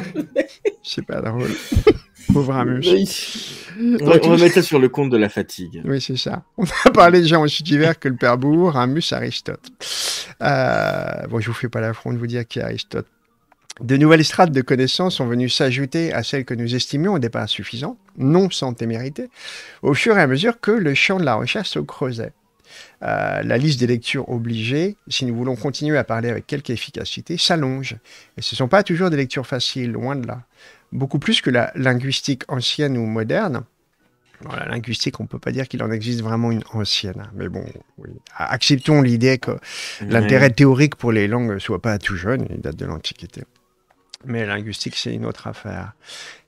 C'est pas drôle. Pauvre Ramus. On va mettre ça sur le compte de la fatigue. Oui, c'est ça. On a parlé déjà ensuite d'hiver que le Père Bourg, Ramus, Aristote. Bon, je vous fais pas l'affront de vous dire qui est Aristote. De nouvelles strates de connaissances sont venues s'ajouter à celles que nous estimions au départ suffisantes, non sans témérité, au fur et à mesure que le champ de la recherche se creusait. La liste des lectures obligées, si nous voulons continuer à parler avec quelque efficacité, s'allonge. Et ce ne sont pas toujours des lectures faciles, loin de là. Beaucoup plus que la linguistique ancienne ou moderne. Bon, la linguistique, on ne peut pas dire qu'il en existe vraiment une ancienne, hein, mais bon, oui. Acceptons l'idée que l'intérêt théorique pour les langues ne soit pas tout jeune, il date de l'Antiquité. Mais la linguistique, c'est une autre affaire.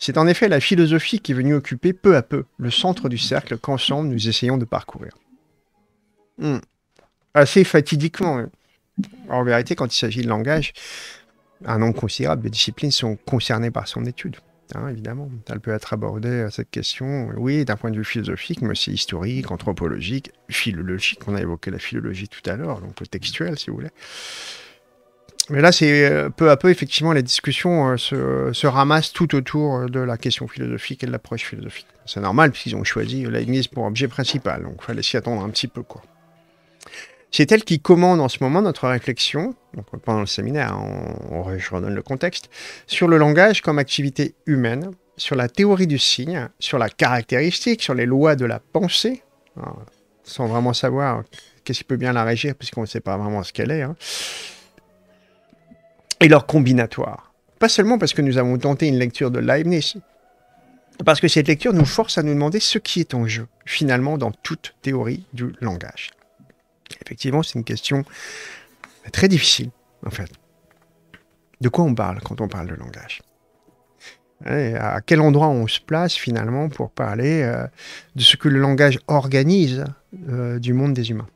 C'est en effet la philosophie qui est venue occuper peu à peu le centre du cercle qu'ensemble nous essayons de parcourir. Assez fatidiquement. En vérité, quand il s'agit de langage, un nombre considérable de disciplines sont concernées par son étude. Hein, évidemment, elle peut être abordée, cette question, oui, d'un point de vue philosophique, mais aussi historique, anthropologique, philologique. On a évoqué la philologie tout à l'heure, donc le textuel, si vous voulez. Mais là, c'est peu à peu, effectivement, les discussions se ramassent tout autour de la question philosophique et de l'approche philosophique. C'est normal, puisqu'ils ont choisi Leibniz pour objet principal, donc il fallait s'y attendre un petit peu, quoi. C'est elle qui commande en ce moment notre réflexion, donc pendant le séminaire, je redonne le contexte, sur le langage comme activité humaine, sur la théorie du signe, sur la caractéristique, sur les lois de la pensée, alors, sans vraiment savoir qu'est-ce qui peut bien la régir, puisqu'on ne sait pas vraiment ce qu'elle est, hein. Et leur combinatoire. Pas seulement parce que nous avons tenté une lecture de Leibniz, parce que cette lecture nous force à nous demander ce qui est en jeu, finalement, dans toute théorie du langage. Effectivement, c'est une question très difficile, en fait. De quoi on parle quand on parle de langage? Et à quel endroit on se place, finalement, pour parler de ce que le langage organise du monde des humains?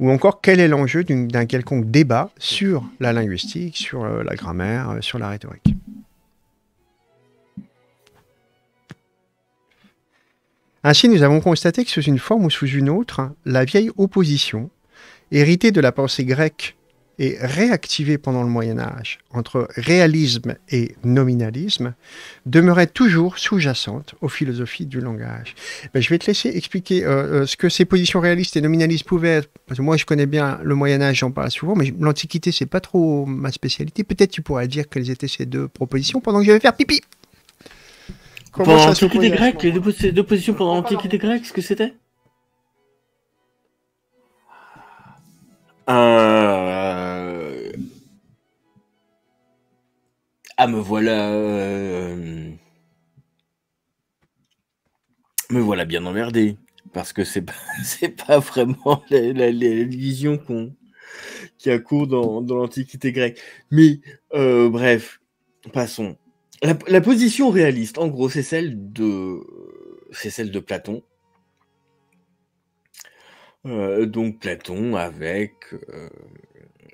Ou encore, quel est l'enjeu d'un quelconque débat sur la linguistique, sur la grammaire, sur la rhétorique? Ainsi, nous avons constaté que sous une forme ou sous une autre, la vieille opposition, héritée de la pensée grecque et réactivée pendant le Moyen-Âge, entre réalisme et nominalisme, demeurait toujours sous-jacente aux philosophies du langage. Ben, je vais te laisser expliquer ce que ces positions réalistes et nominalistes pouvaient être. Parce que moi, je connais bien le Moyen-Âge, j'en parle souvent, mais l'Antiquité, c'est pas trop ma spécialité. Peut-être tu pourrais dire quelles étaient ces deux propositions pendant que je vais faire pipi. Pendant l'Antiquité grecque, les deux positions pendant l'Antiquité grecque, ce que c'était? Ah, me voilà bien emmerdé, parce que c'est pas vraiment la vision qui a cours dans l'Antiquité grecque. Mais bref, passons. La position réaliste, en gros, c'est celle de Platon. Donc Platon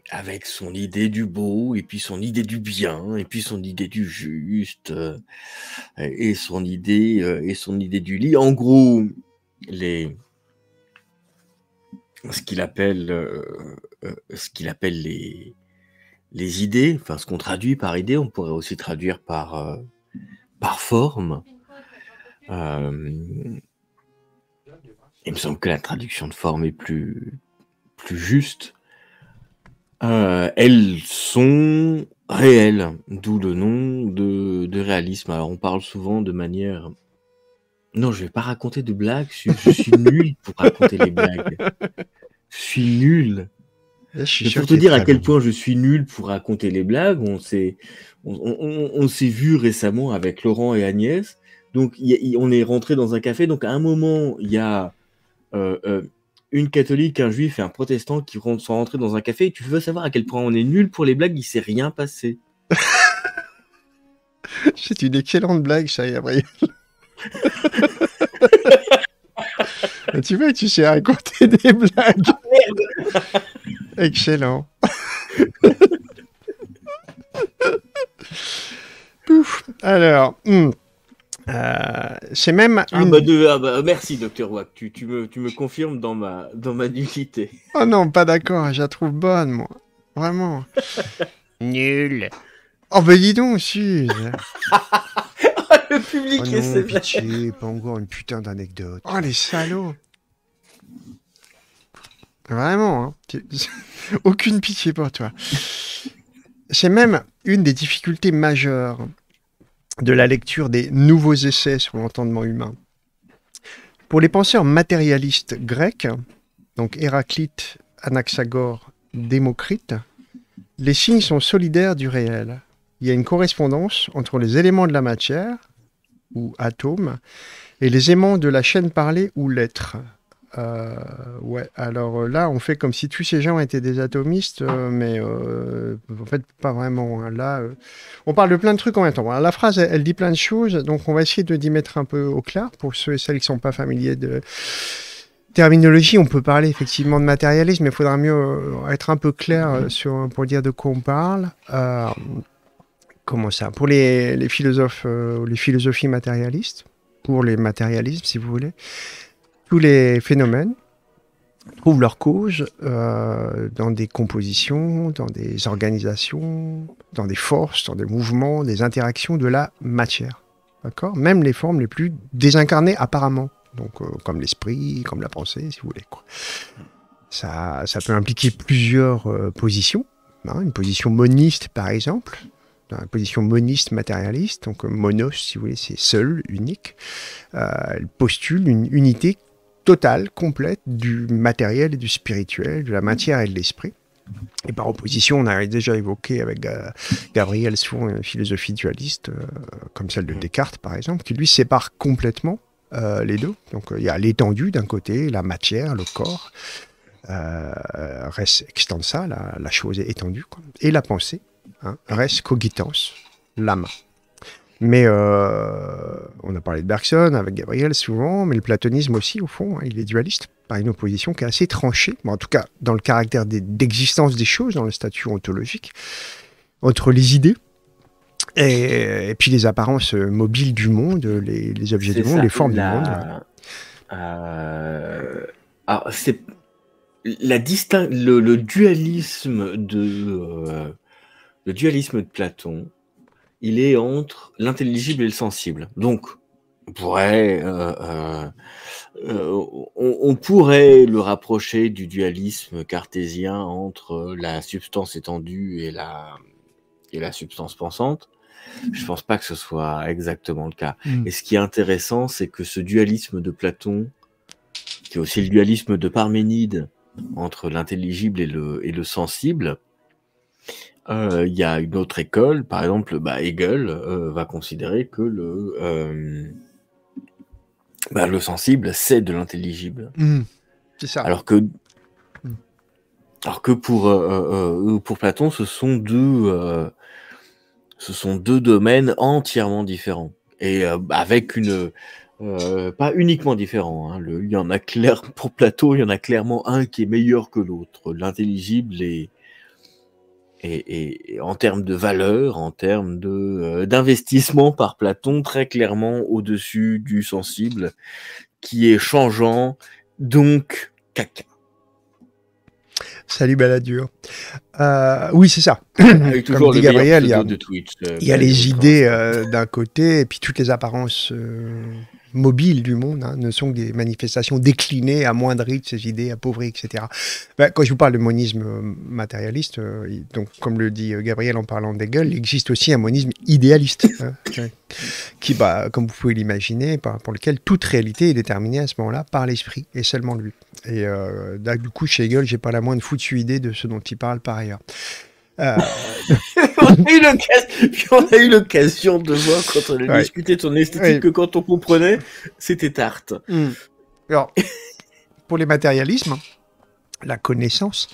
avec son idée du beau, et puis son idée du bien, et puis son idée du juste, et son idée du lit. En gros, ce qu'il appelle les idées, enfin ce qu'on traduit par idée, on pourrait aussi traduire par forme. Il me semble que la traduction de forme est plus juste. Elles sont réelles, d'où le nom de réalisme. Alors on parle souvent de manière... Non, je vais pas raconter de blagues, je suis nul pour raconter les blagues. Je suis nul. Pour te dire à quel point je suis nul pour raconter les blagues, on s'est vu récemment avec Laurent et Agnès. Donc, on est rentré dans un café. Donc, à un moment, il y a une catholique, un juif et un protestant qui sont rentrés dans un café. Et tu veux savoir à quel point on est nul pour les blagues, il s'est rien passé. C'est une excellente blague, chérie Gabriel. Tu vois, tu sais raconter des blagues. Merde. Excellent. Ouf. Alors, c'est même... merci, Dr. Wack. Tu me confirmes dans ma nullité. Oh non, pas d'accord. Je la trouve bonne, moi. Vraiment. Nul. Oh, ben dis donc, Suze. Le public est sévère. Pitié, pas encore une putain d'anecdote. Oh, les salauds. Vraiment, hein. Aucune pitié pour toi. C'est même une des difficultés majeures de la lecture des nouveaux essais sur l'entendement humain. Pour les penseurs matérialistes grecs, donc Héraclite, Anaxagore, Démocrite, les signes sont solidaires du réel. Il y a une correspondance entre les éléments de la matière, ou atomes, et les aimants de la chaîne parlée ou l'être. Ouais, alors là, on fait comme si tous ces gens étaient des atomistes, mais en fait, pas vraiment. Hein. Là, on parle de plein de trucs en même temps. Alors, la phrase, elle dit plein de choses, donc on va essayer de d'y mettre un peu au clair. Pour ceux et celles qui ne sont pas familiers de terminologie, on peut parler effectivement de matérialisme, mais il faudra mieux être un peu clair pour dire de quoi on parle. Comment ça? Pour les philosophes, les philosophies matérialistes, pour les matérialismes, si vous voulez, tous les phénomènes trouvent leur cause dans des compositions, dans des organisations, dans des forces, dans des mouvements, des interactions de la matière. D'accord? Même les formes les plus désincarnées apparemment, donc comme l'esprit, comme la pensée, si vous voulez, quoi. Ça peut impliquer plusieurs positions, hein, une position moniste par exemple. Dans la position moniste matérialiste, donc monos, si vous voulez, c'est seul, unique, elle postule une unité totale, complète, du matériel et du spirituel, de la matière et de l'esprit. Et par opposition, on avait déjà évoqué avec Gabriel souvent une philosophie dualiste, comme celle de Descartes, par exemple, qui lui sépare complètement les deux. Donc il y a l'étendue d'un côté, la matière, le corps, res extensa, la chose est étendue, quoi, et la pensée. Hein, res cogitans, l'âme. Mais on a parlé de Bergson avec Gabriel souvent, mais le platonisme aussi, au fond, hein, il est dualiste, par une opposition qui est assez tranchée, bon, en tout cas dans le caractère d'existence des choses, dans le statut ontologique, entre les idées et puis les apparences mobiles du monde, les objets du monde, les formes du monde. Alors, c'est le dualisme Le dualisme de Platon, il est entre l'intelligible et le sensible. Donc, on pourrait le rapprocher du dualisme cartésien entre la substance étendue et la substance pensante. Je ne pense pas que ce soit exactement le cas. Et ce qui est intéressant, c'est que ce dualisme de Platon, qui est aussi le dualisme de Parménide, entre l'intelligible et le sensible, y a une autre école, par exemple, Hegel va considérer que le sensible, c'est de l'intelligible. C'est ça. Alors que pour Platon, ce sont deux domaines entièrement différents et avec une pas uniquement différents. Hein. Il y en a clair pour Platon, il y en a clairement un qui est meilleur que l'autre. L'intelligible est et en termes de valeur, en termes d'investissement par Platon, très clairement au-dessus du sensible, qui est changeant, donc caca. Salut Balladur. Oui, c'est ça. Avec toujours le Gabriel, il y a les idées d'un côté, et puis toutes les apparences mobile du monde, hein, ne sont que des manifestations déclinées, amoindries de ces idées, appauvries, etc. Ben, quand je vous parle de monisme matérialiste, donc, comme le dit Gabriel en parlant d'Hegel, il existe aussi un monisme idéaliste, hein, qui, bah, comme vous pouvez l'imaginer, pour lequel toute réalité est déterminée à ce moment-là par l'esprit, et seulement lui. Et là, du coup, chez Hegel, j'ai pas la moindre foutue idée de ce dont il parle par ailleurs. On a eu l'occasion de voir quand on a discuté de son esthétique que quand on comprenait, c'était art. Alors, pour les matérialismes, la connaissance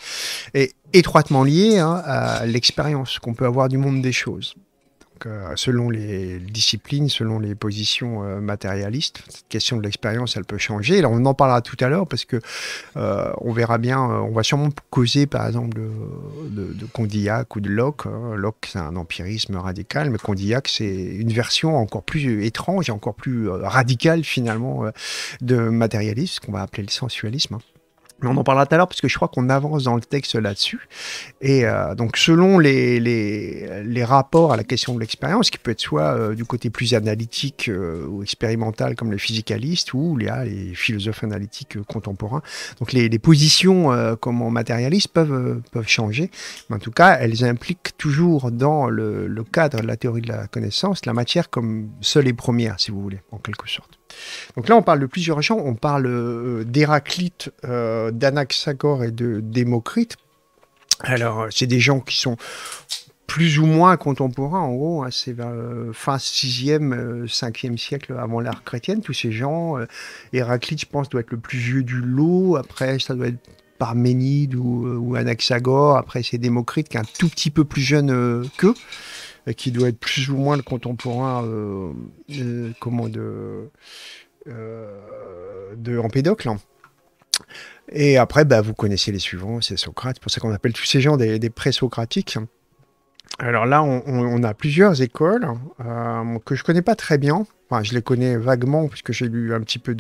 est étroitement liée à l'expérience qu'on peut avoir du monde des choses. Selon les disciplines, selon les positions matérialistes, cette question de l'expérience, elle peut changer. Alors, on en parlera tout à l'heure parce que on verra bien, on va sûrement causer par exemple de Condillac ou de Locke. Locke, c'est un empirisme radical, mais Condillac, c'est une version encore plus étrange et encore plus radicale finalement de matérialisme, ce qu'on va appeler le sensualisme. Mais on en parlera tout à l'heure parce que je crois qu'on avance dans le texte là-dessus. Et donc, selon les rapports à la question de l'expérience, qui peut être soit du côté plus analytique ou expérimental comme les physicalistes ou les philosophes analytiques contemporains, donc les positions comme matérialistes peuvent changer. Mais en tout cas, elles impliquent toujours dans le cadre de la théorie de la connaissance la matière comme seule et première, si vous voulez, en quelque sorte. Donc là, on parle de plusieurs gens, on parle d'Héraclite, d'Anaxagore et de Démocrite. Alors, c'est des gens qui sont plus ou moins contemporains, en gros, hein, c'est fin 6e, 5e siècle avant l'ère chrétienne, tous ces gens. Héraclite, je pense, doit être le plus vieux du lot, après ça doit être Parménide ou Anaxagore, après c'est Démocrite qui est un tout petit peu plus jeune qu'eux, qui doit être plus ou moins le contemporain de Empédocle. Et après, bah, vous connaissez les suivants, c'est Socrate, c'est pour ça qu'on appelle tous ces gens des pré-socratiques. Alors là, on a plusieurs écoles que je ne connais pas très bien, enfin, je les connais vaguement puisque j'ai lu un petit peu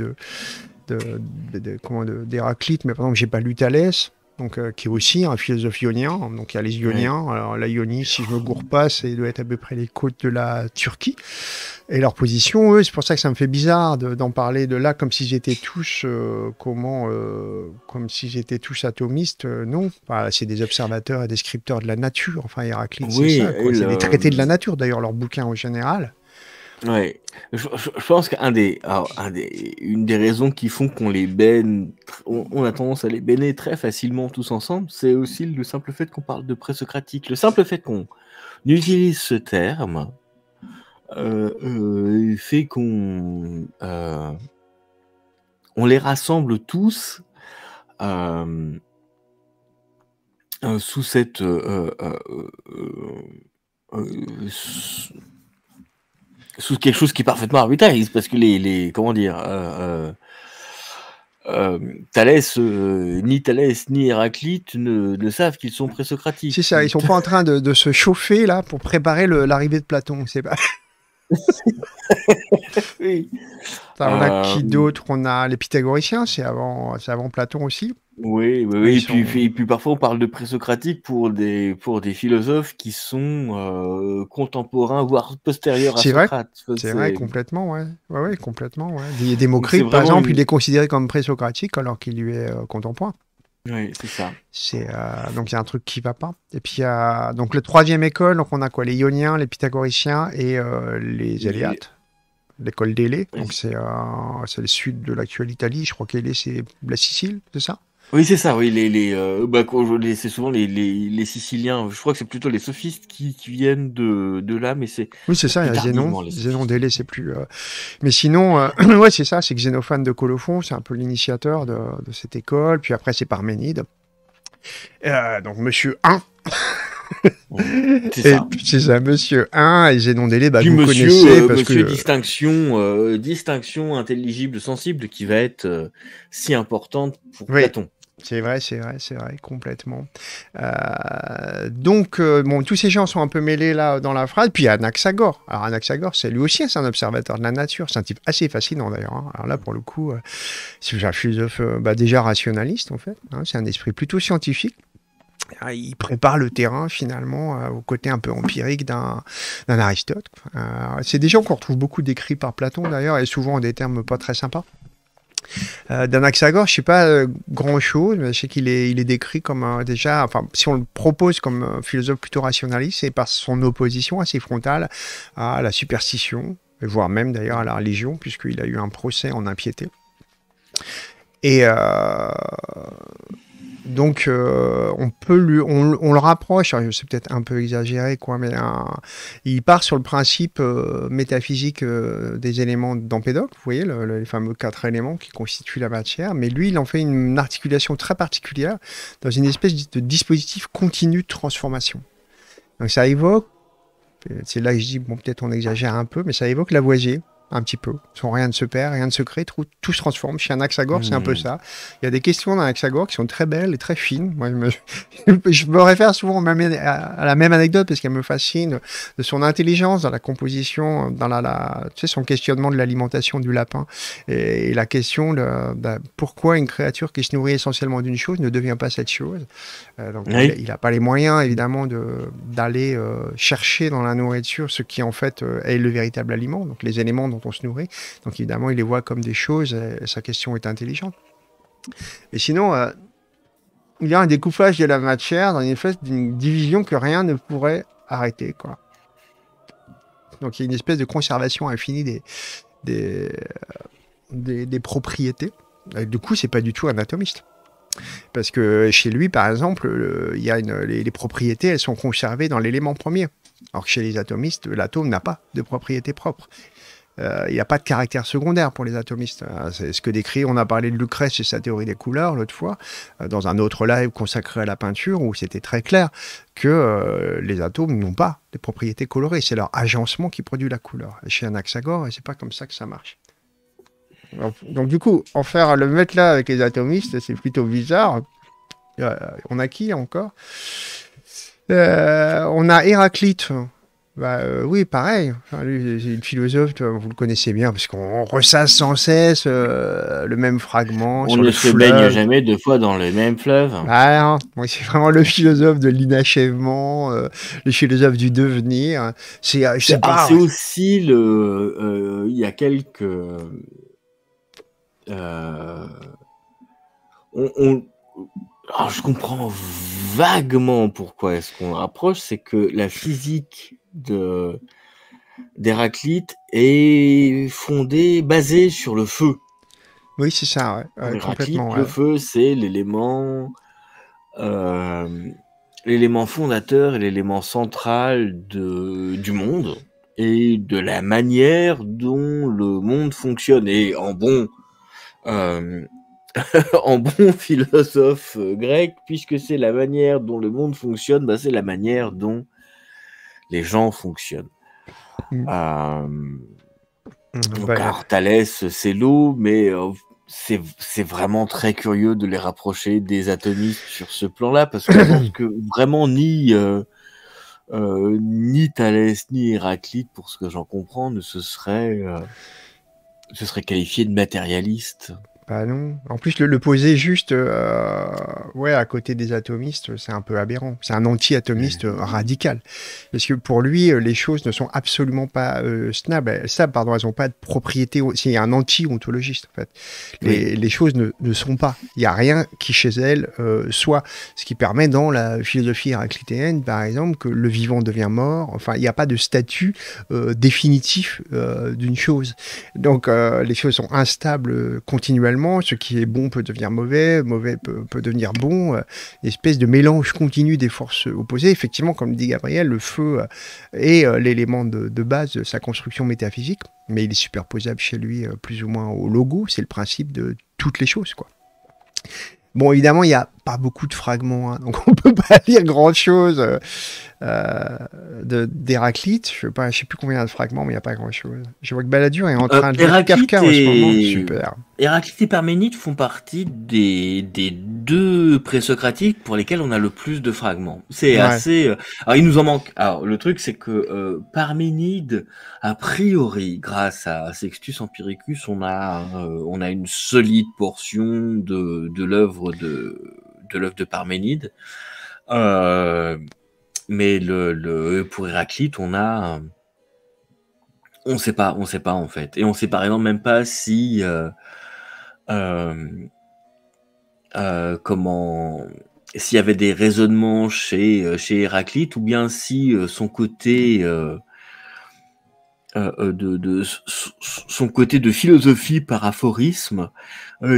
d'Héraclite, mais par exemple, je n'ai pas lu Thalès. Donc, qui est aussi un philosophe ionien. Donc il y a les Ioniens. Alors la Ionie, si je ne me gourre pas, c'est doit être à peu près les côtes de la Turquie. Et leur position, eux, c'est pour ça que ça me fait bizarre d'en parler de là comme s'ils étaient tous comme s'ils étaient tous atomistes. Non, enfin, c'est des observateurs et des scripteurs de la nature. Enfin, Héraclite, oui, c'est ça. C'est des traités de la nature, d'ailleurs, leurs bouquins en général. Oui, je pense qu'une des raisons qui font qu'on les baigne, on a tendance à les baigner très facilement tous ensemble, c'est aussi le simple fait qu'on parle de pré-socratique, le simple fait qu'on utilise ce terme fait qu'on on les rassemble tous sous cette sous quelque chose qui est parfaitement arbitraire, parce que Thalès, ni Thalès ni Héraclite ne savent qu'ils sont pré-socratiques. C'est ça, ils sont pas en train de se chauffer là pour préparer l'arrivée de Platon, c'est pas. Oui. On a qui d'autre? On a les pythagoriciens, c'est avant Platon aussi. Oui, oui, oui. Et puis parfois on parle de pré-socratique pour des philosophes qui sont contemporains, voire postérieurs à Socrate. C'est vrai, complètement, ouais. Ouais, ouais, complètement, ouais. Démocrite, par exemple, il est considéré comme pré-socratique alors qu'il lui est contemporain. Oui, c'est ça. Donc il y a un truc qui ne va pas. Et puis il y a donc la troisième école, donc on a quoi? Les Ioniens, les Pythagoriciens et les Éléates. L'école d'Élée, donc c'est le sud de l'actuelle Italie, je crois qu'Élée c'est la Sicile, c'est ça? Oui, c'est ça, oui, c'est souvent les Siciliens, je crois que c'est plutôt les sophistes qui viennent de là, mais c'est... Oui, c'est ça, il y a Zénon d'Élée, c'est plus... Mais sinon, ouais, c'est ça, c'est Xénophane de Colophon, c'est un peu l'initiateur de cette école, puis après c'est Parménide, donc Monsieur 1... C'est ça, Monsieur 1 et Zénon d'Élée, bah, vous monsieur, connaissez parce monsieur que... distinction intelligible sensible qui va être si importante pour Platon. C'est vrai, complètement. Donc, bon, tous ces gens sont un peu mêlés là dans la phrase. Puis il y a Anaxagore. Alors Anaxagore, c'est lui aussi, c'est un observateur de la nature. C'est un type assez fascinant d'ailleurs. Hein. Alors là, pour le coup, c'est un philosophe déjà rationaliste en fait. Hein. C'est un esprit plutôt scientifique. Il prépare le terrain finalement au côté un peu empirique d'un Aristote. C'est des gens qu'on retrouve beaucoup décrits par Platon d'ailleurs, et souvent en des termes pas très sympas. D'Anaxagore, je ne sais pas grand-chose, mais je sais qu'il est, décrit comme déjà, enfin, si on le propose comme philosophe plutôt rationaliste, c'est par son opposition assez frontale à la superstition, voire même d'ailleurs à la religion, puisqu'il a eu un procès en impiété. Et donc, on peut lui, on le rapproche, c'est peut-être un peu exagéré, quoi, mais il part sur le principe métaphysique des éléments d'Empédocle, vous voyez, les fameux 4 éléments qui constituent la matière, mais lui, il en fait une articulation très particulière dans une espèce de dispositif continu de transformation. Donc, ça évoque, c'est là que je dis, bon, peut-être on exagère un peu, mais ça évoque Lavoisier. Un petit peu. Rien ne se perd, rien ne se crée, tout se transforme. Chez Anaxagore, c'est un peu ça. Il y a des questions d'Anaxagore qui sont très belles et très fines. Moi, je me réfère souvent même à la même anecdote parce qu'elle me fascine, de son intelligence dans la composition, dans tu sais, son questionnement de l'alimentation du lapin et la question de pourquoi une créature qui se nourrit essentiellement d'une chose ne devient pas cette chose. Donc, oui. Il n'a pas les moyens, évidemment, d'aller chercher dans la nourriture ce qui, en fait, est le véritable aliment, donc les éléments dont on se nourrit. Donc évidemment, il les voit comme des choses, et sa question est intelligente. Et sinon, il y a un découpage de la matière dans une espèce d'une division que rien ne pourrait arrêter, quoi. Donc il y a une espèce de conservation infinie des propriétés. Et du coup, c'est pas du tout anatomiste. Parce que chez lui, par exemple, il y a les propriétés, elles sont conservées dans l'élément premier. Alors que chez les atomistes, l'atome n'a pas de propriété propre. Il n'y a pas de caractère secondaire pour les atomistes. C'est ce que décrit, on a parlé de Lucrèce et sa théorie des couleurs l'autre fois, dans un autre live consacré à la peinture, où c'était très clair que les atomes n'ont pas de propriétés colorées, c'est leur agencement qui produit la couleur. Et chez Anaxagore, c'est pas comme ça que ça marche. Donc du coup, le mettre là avec les atomistes, c'est plutôt bizarre. On a qui encore? On a Héraclite. Bah, oui, pareil. Enfin, lui, c'est une philosophe, vous le connaissez bien, parce qu'on ressasse sans cesse le même fragment. On ne se baigne jamais deux fois dans le même fleuve. Ah, bon, c'est vraiment le philosophe de l'inachèvement, le philosophe du devenir. C'est aussi le. Il y a quelques. Alors, je comprends vaguement pourquoi est-ce qu'on rapproche, c'est que la physique d'Héraclite est fondée, basée sur le feu. Oui, c'est ça, ouais. Ouais, complètement, ouais. Le feu, c'est l'élément fondateur et l'élément central du monde et de la manière dont le monde fonctionne. Et en bon en bon philosophe grec, puisque c'est la manière dont le monde fonctionne, bah c'est la manière dont les gens fonctionnent. Thalès, c'est l'eau, mais c'est vraiment très curieux de les rapprocher des atomistes sur ce plan-là, parce que je pense que vraiment ni Thalès ni Héraclite, pour ce que j'en comprends, ne se serait qualifié de matérialiste. Bah non. En plus, le poser juste ouais, à côté des atomistes, c'est un peu aberrant. C'est un anti-atomiste radical. Parce que pour lui, les choses ne sont absolument pas stables, pardon, elles n'ont pas de propriété. C'est un anti-ontologiste, en fait. Les choses ne sont pas. Il n'y a rien qui, chez elles, soit. Ce qui permet, dans la philosophie héraclitéenne, par exemple, que le vivant devient mort. Enfin, il n'y a pas de statut définitif d'une chose. Donc, les choses sont instables continuellement. Ce qui est bon peut devenir mauvais, mauvais peut devenir bon, une espèce de mélange continu des forces opposées. Effectivement, comme dit Gabriel, le feu est l'élément de base de sa construction métaphysique, mais il est superposable chez lui plus ou moins au logo, c'est le principe de toutes les choses, quoi. Bon, évidemment, il n'y a pas beaucoup de fragments, hein, donc on ne peut pas lire grand-chose d'Héraclite. Je ne sais plus combien il y a de fragments, mais il n'y a pas grand-chose. Je vois que Balladur est en train de lire Kafka en ce moment. Super. Héraclite et Parménide font partie des deux présocratiques pour lesquels on a le plus de fragments. C'est assez... Alors, il nous en manque. Alors, le truc, c'est que Parménide, a priori, grâce à Sextus Empiricus, on a une solide portion de l'œuvre de Parménide. Mais pour Héraclite, on a... On ne sait pas en fait. Et on ne sait par exemple même pas si... s'il y avait des raisonnements chez Héraclite, ou bien si son côté... son côté de philosophie par aphorisme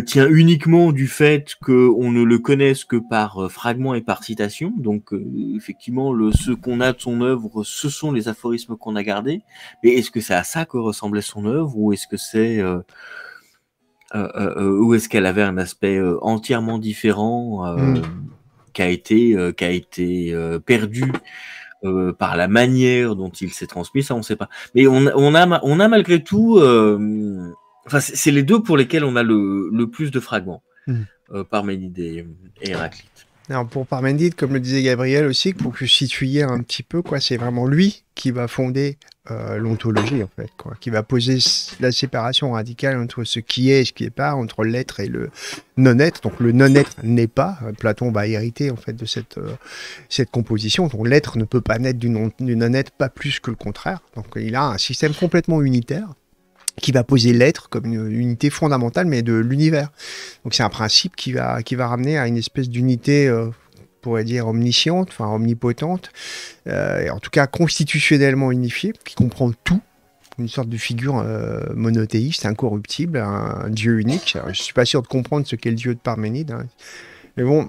tient uniquement du fait qu'on ne le connaisse que par fragments et par citation. Donc effectivement, ce qu'on a de son œuvre, ce sont les aphorismes qu'on a gardés. Mais est-ce que c'est à ça que ressemblait son œuvre, ou est-ce que c'est ou est-ce qu'elle avait un aspect entièrement différent qui a été perdu par la manière dont il s'est transmis? Ça, on ne sait pas. Mais on a malgré tout... Enfin, c'est les deux pour lesquels on a le plus de fragments, Parménide et Héraclite. Alors pour Parménide, comme le disait Gabriel aussi, pour que situer un petit peu, c'est vraiment lui qui va fonder l'ontologie, en fait, qui va poser la séparation radicale entre ce qui est et ce qui n'est pas, entre l'être et le non-être. Donc le non-être n'est pas. Platon va hériter en fait de cette composition. Donc l'être ne peut pas naître du non-être, pas plus que le contraire. Donc il a un système complètement unitaire qui va poser l'être comme une unité fondamentale, mais de l'univers. Donc c'est un principe qui va ramener à une espèce d'unité, on pourrait dire omnisciente, enfin omnipotente, et en tout cas constitutionnellement unifiée, qui comprend tout, une sorte de figure monothéiste, incorruptible, un dieu unique. Alors, je ne suis pas sûr de comprendre ce qu'est le dieu de Parménide, hein. Mais bon,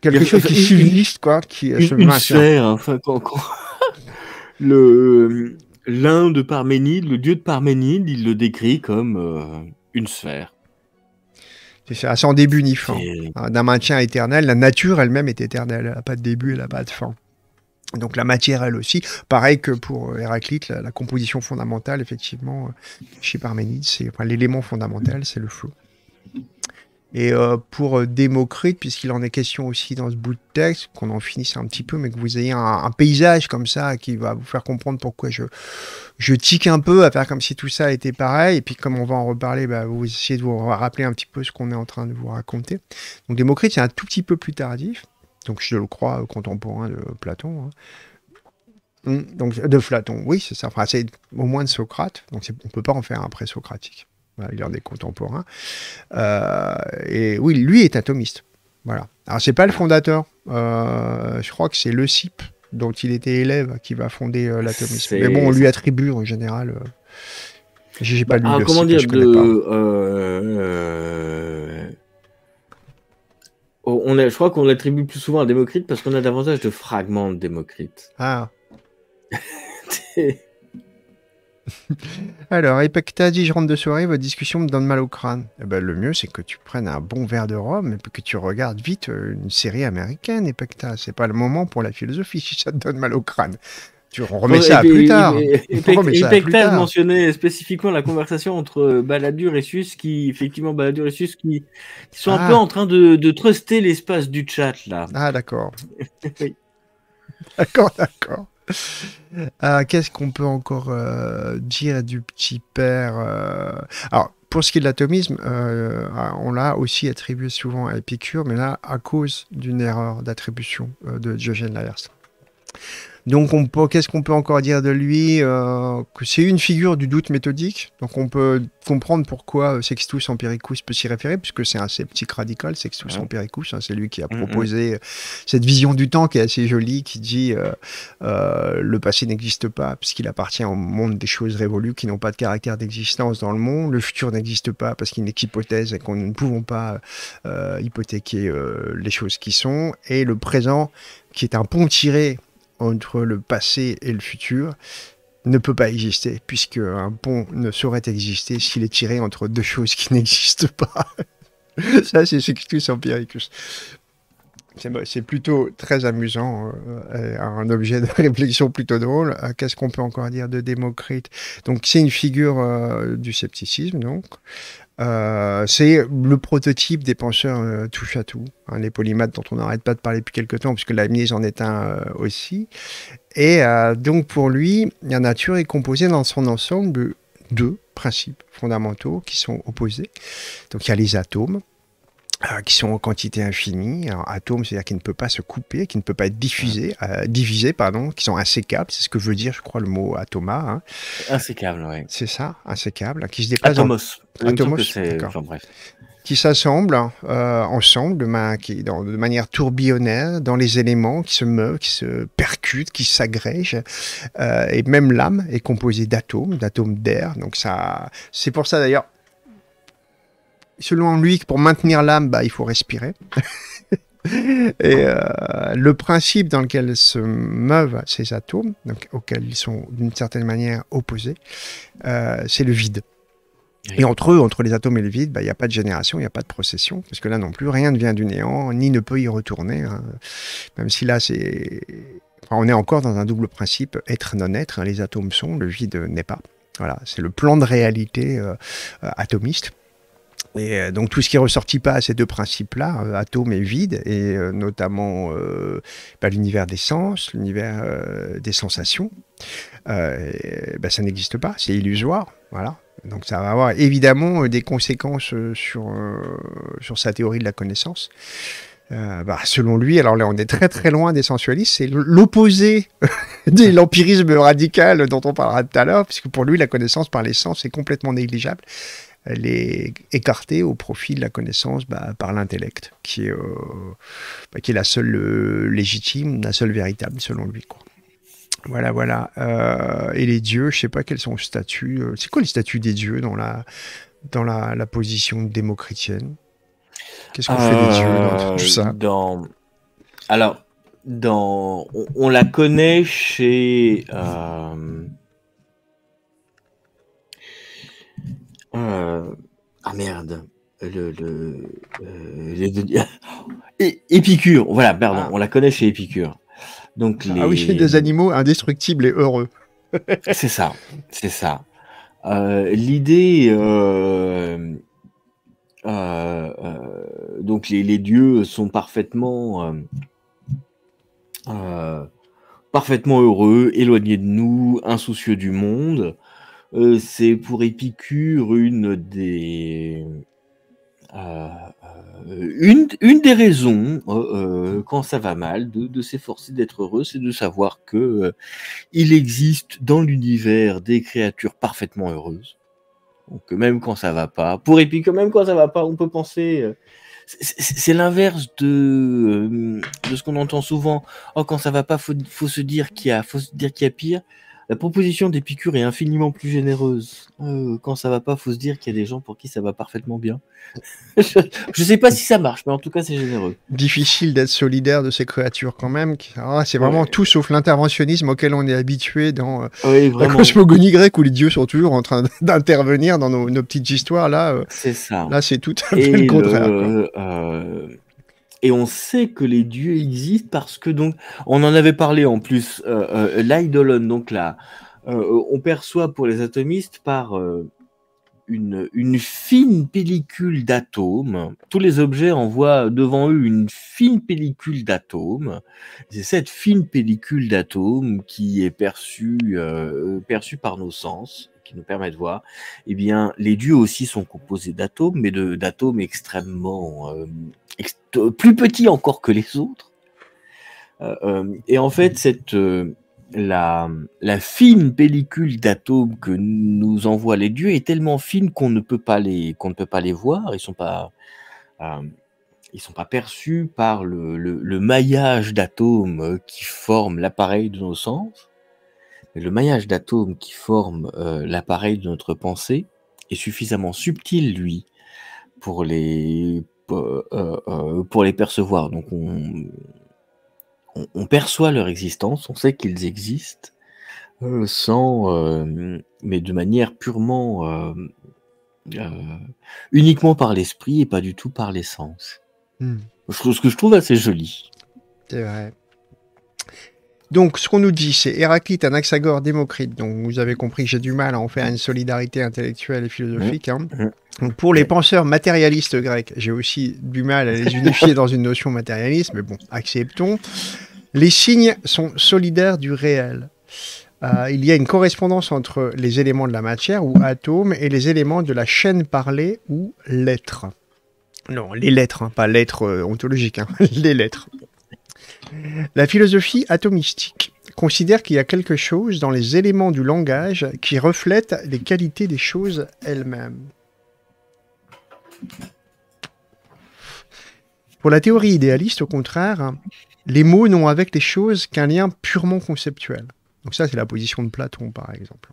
quelque chose qui subsiste, L'un de Parménide, le dieu de Parménide, il le décrit comme une sphère. C'est ça, sans début ni fin, d'un maintien éternel. La nature elle-même est éternelle, elle n'a pas de début, elle n'a pas de fin. Donc la matière, elle aussi, pareil que pour Héraclite, la composition fondamentale, effectivement, chez Parménide, l'élément fondamental, c'est le flot. Et pour Démocrite, puisqu'il en est question aussi dans ce bout de texte, qu'on en finisse un petit peu, mais que vous ayez un paysage comme ça qui va vous faire comprendre pourquoi je tique un peu à faire comme si tout ça était pareil. Et puis comme on va en reparler, vous essayez de vous rappeler un petit peu ce qu'on est en train de vous raconter. Donc Démocrite, c'est un tout petit peu plus tardif. Donc je le crois contemporain de Platon, hein. Donc de Platon, oui, c'est ça. Enfin, c'est au moins de Socrate. Donc on ne peut pas en faire un pré-socratique. Voilà, il en est contemporain. Et oui, lui est atomiste. Voilà. Alors, c'est pas le fondateur. Je crois que c'est Leucippe, dont il était élève, qui va fonder l'atomisme. Mais bon, on lui attribue en général. J'ai pas lu Leucippe, comment dire, je connais pas. Je crois qu'on l'attribue plus souvent à Démocrite parce qu'on a davantage de fragments de Démocrite. Ah. Alors, Epicta dit, je rentre de soirée, votre discussion me donne mal au crâne. Eh ben, le mieux, c'est que tu prennes un bon verre de rhum et que tu regardes vite une série américaine, Epicta. C'est pas le moment pour la philosophie si ça te donne mal au crâne. Tu remets ça plus tard. Epicta mentionnait spécifiquement la conversation entre Balladur et Sus, qui sont un peu en train de truster l'espace du chat, là. Ah, d'accord. Oui. D'accord. Qu'est-ce qu'on peut encore dire du petit père Alors, pour ce qui est de l'atomisme, on l'a aussi attribué souvent à Épicure, mais là, à cause d'une erreur d'attribution de Diogène Laërce. Donc, qu'est-ce qu'on peut encore dire de lui que c'est une figure du doute méthodique. Donc, on peut comprendre pourquoi Sextus Empiricus peut s'y référer, puisque c'est un sceptique radical, Sextus Empiricus. Hein, c'est lui qui a proposé cette vision du temps qui est assez jolie, qui dit le passé n'existe pas, puisqu'il appartient au monde des choses révolues qui n'ont pas de caractère d'existence dans le monde. Le futur n'existe pas, parce qu'il n'est qu'hypothèse et qu'on ne pouvons pas hypothéquer les choses qui sont. Et le présent, qui est un pont tiré entre le passé et le futur, ne peut pas exister, puisque un pont ne saurait exister s'il est tiré entre deux choses qui n'existent pas. Ça, c'est Sextus Empiricus. C'est plutôt très amusant, un objet de réflexion plutôt drôle. Qu'est-ce qu'on peut encore dire de Démocrite? Donc, c'est une figure du scepticisme, donc. C'est le prototype des penseurs touche à tout, hein, les polymathes dont on n'arrête pas de parler depuis quelques temps, puisque Leibniz en est un aussi. Et donc pour lui, la nature est composée dans son ensemble de deux principes fondamentaux qui sont opposés. Donc il y a les atomes, qui sont en quantité infinie, alors, atomes, c'est-à-dire qui ne peut pas se couper, qui ne peut pas être diffusé, divisé, pardon, qui sont insécables, c'est ce que veut dire, je crois, le mot atoma. Hein. Insécable, oui. C'est ça, insécable, qui se déplace. Atomos. En... Atomos, d'accord. Enfin, bref. Qui s'assemblent ensemble de manière tourbillonnaire dans les éléments qui se meuvent, qui se percutent, qui s'agrègent. Et même l'âme est composée d'atomes, d'air. Donc ça, c'est pour ça d'ailleurs, selon lui, que pour maintenir l'âme, bah, il faut respirer. Et le principe dans lequel se meuvent ces atomes, donc, auxquels ils sont d'une certaine manière opposés, c'est le vide. Et entre eux, entre les atomes et le vide, il n'y a pas de génération, il n'y a pas de procession, parce que là non plus, rien ne vient du néant, ni ne peut y retourner, hein. Même si là, c'est... Enfin, on est encore dans un double principe, être, non-être, hein. Les atomes sont, le vide n'est pas. Voilà, c'est le plan de réalité atomiste. Et donc tout ce qui ne ressortit pas à ces deux principes-là, atome et vide, et notamment l'univers des sens, l'univers des sensations, ça n'existe pas, c'est illusoire, voilà. Donc ça va avoir évidemment des conséquences sur sa théorie de la connaissance. Selon lui, alors là on est très très loin des sensualistes, c'est l'opposé de l'empirisme radical dont on parlera tout à l'heure, puisque pour lui la connaissance par les sens est complètement négligeable. Elle est écartée au profit de la connaissance par l'intellect, qui est la seule légitime, la seule véritable selon lui, quoi. Voilà, voilà. Et les dieux, je ne sais pas quels sont le statut. C'est quoi le statut des dieux dans la position démocritienne? Qu'est-ce qu'on fait des dieux dans tout ça? Alors, on la connaît chez... Ah merde, Épicure, voilà, pardon, on la connaît chez Épicure. Donc les... Ah oui, chez des animaux indestructibles et heureux. C'est ça, c'est ça. L'idée, donc les dieux sont parfaitement heureux, éloignés de nous, insoucieux du monde. C'est pour Épicure une des raisons quand ça va mal de s'efforcer d'être heureux, c'est de savoir que il existe dans l'univers des créatures parfaitement heureuses. Donc même quand ça va pas, pour Épicure, même quand ça va pas, on peut penser. C'est l'inverse de ce qu'on entend souvent. Oh, quand ça va pas, faut se dire qu'il y a pire. La proposition d'Épicure est infiniment plus généreuse. Quand ça va pas, faut se dire qu'il y a des gens pour qui ça va parfaitement bien. Je sais pas si ça marche, mais en tout cas, c'est généreux. Difficile d'être solidaire de ces créatures quand même. C'est vraiment tout sauf l'interventionnisme auquel on est habitué dans la cosmogonie grecque où les dieux sont toujours en train d'intervenir dans nos petites histoires. Là, c'est ça. Là, c'est tout à fait le contraire. Et on sait que les dieux existent parce que, donc, on en avait parlé en plus, l'eidolon, donc là, on perçoit pour les atomistes par une fine pellicule d'atomes. Tous les objets envoient devant eux une fine pellicule d'atomes. C'est cette fine pellicule d'atomes qui est perçue par nos sens, qui nous permet de voir. Eh bien, les dieux aussi sont composés d'atomes, mais d'atomes extrêmement... plus petits encore que les autres. Et en fait, la fine pellicule d'atomes que nous envoient les dieux est tellement fine qu'on ne peut pas les voir. Ils ne sont pas... Ils ne sont pas perçus par le maillage d'atomes qui forme l'appareil de nos sens. Le maillage d'atomes qui forme l'appareil de notre pensée est suffisamment subtil, lui, pour les percevoir. Donc on perçoit leur existence, on sait qu'ils existent, mais de manière purement, uniquement par l'esprit et pas du tout par les sens. Ce que je trouve assez joli. C'est vrai. Donc, ce qu'on nous dit, c'est Héraclite, Anaxagore, Démocrite. Donc, vous avez compris, j'ai du mal à en faire une solidarité intellectuelle et philosophique, hein. Donc, pour les penseurs matérialistes grecs, j'ai aussi du mal à les unifier dans une notion matérialiste, mais bon, acceptons. Les signes sont solidaires du réel. Il y a une correspondance entre les éléments de la matière, ou atomes, et les éléments de la chaîne parlée, ou l'être. Non, les lettres, hein, pas lettres ontologiques, hein, les lettres. La philosophie atomistique considère qu'il y a quelque chose dans les éléments du langage qui reflète les qualités des choses elles-mêmes. Pour la théorie idéaliste, au contraire, les mots n'ont avec les choses qu'un lien purement conceptuel. Donc ça, c'est la position de Platon, par exemple.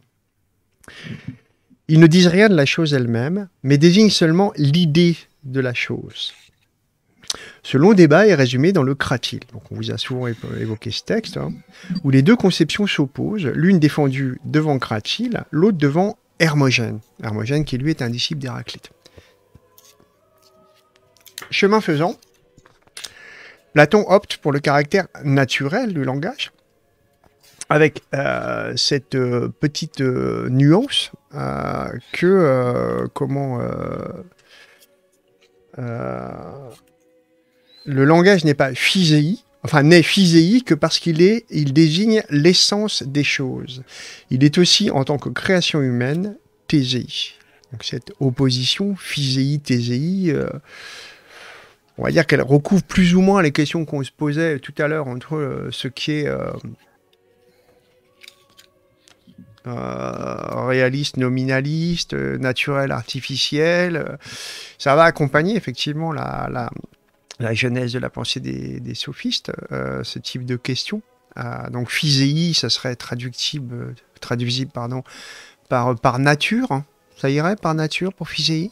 Ils ne disent rien de la chose elle-même, mais désignent seulement l'idée de la chose. Ce long débat est résumé dans le Cratyle, donc on vous a souvent évoqué ce texte, hein, où les deux conceptions s'opposent, l'une défendue devant Cratyle, l'autre devant Hermogène. Hermogène qui lui est un disciple d'Héraclite. Chemin faisant, Platon opte pour le caractère naturel du langage, avec cette petite nuance que le langage n'est pas physéi, enfin n'est physéi que parce qu'il désigne l'essence des choses. Il est aussi, en tant que création humaine, théséi. Donc cette opposition physéi-théséi, on va dire qu'elle recouvre plus ou moins les questions qu'on se posait tout à l'heure entre ce qui est réaliste, nominaliste, naturel, artificiel. Ça va accompagner effectivement la genèse de la pensée des sophistes, ce type de questions. Donc physéi, ça serait traduisible pardon, par nature. Ça irait par nature pour physéi?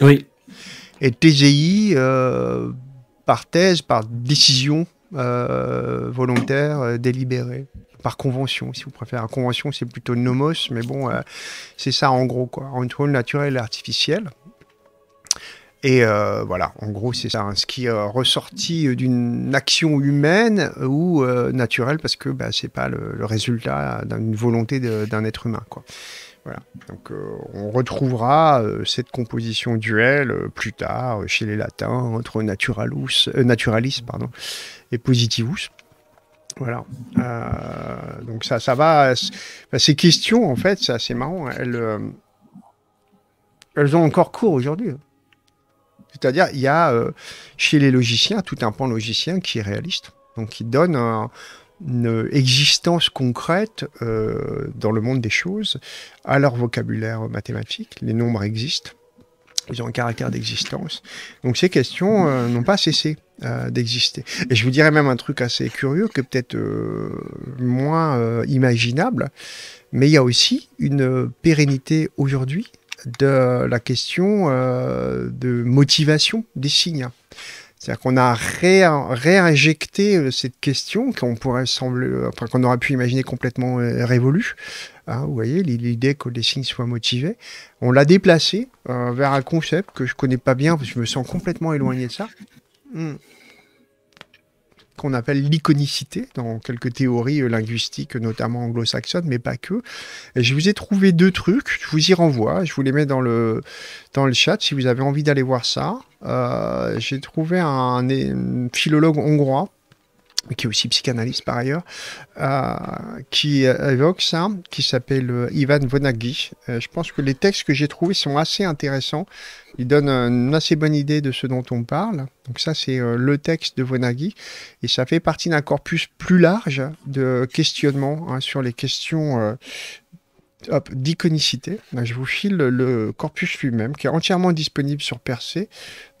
Oui. Et théséi, par thèse, par décision volontaire, délibérée, par convention, si vous préférez. La convention, c'est plutôt nomos, mais bon, c'est ça en gros, quoi. Entre le naturel et l'artificiel. Et voilà, en gros, c'est ça, hein, ce qui est ressorti d'une action humaine ou naturelle, parce que bah, c'est pas le résultat d'une volonté d'un être humain, quoi. Voilà. Donc, on retrouvera cette composition duel plus tard chez les latins, entre naturalis pardon, et positivus. Voilà. Donc, ça va... Ces questions, en fait, c'est assez marrant. Elles ont encore cours aujourd'hui. C'est-à-dire, il y a chez les logiciens tout un pan logicien qui est réaliste, donc qui donne une existence concrète dans le monde des choses à leur vocabulaire mathématique. Les nombres existent, ils ont un caractère d'existence. Donc ces questions n'ont pas cessé d'exister. Et je vous dirais même un truc assez curieux, que peut-être moins imaginable, mais il y a aussi une pérennité aujourd'hui de la question de motivation des signes. C'est-à-dire qu'on a réinjecté cette question qu'on aurait pu imaginer complètement révolue. Hein, vous voyez, l'idée que les signes soient motivés. On l'a déplacée vers un concept que je ne connais pas bien, parce que je me sens complètement éloigné de ça, qu'on appelle l'iconicité, dans quelques théories linguistiques, notamment anglo-saxonnes, mais pas que. Et je vous ai trouvé deux trucs, je vous y renvoie, je vous les mets dans le chat si vous avez envie d'aller voir ça. J'ai trouvé un philologue hongrois, qui est aussi psychanalyste par ailleurs, qui évoque ça, qui s'appelle Ivan Vonagi. Je pense que les textes que j'ai trouvés sont assez intéressants. Ils donnent une assez bonne idée de ce dont on parle. Donc ça, c'est le texte de Vonagi. Et ça fait partie d'un corpus plus large de questionnements, hein, sur les questions d'iconicité. Je vous file le corpus lui-même, qui est entièrement disponible sur Percé.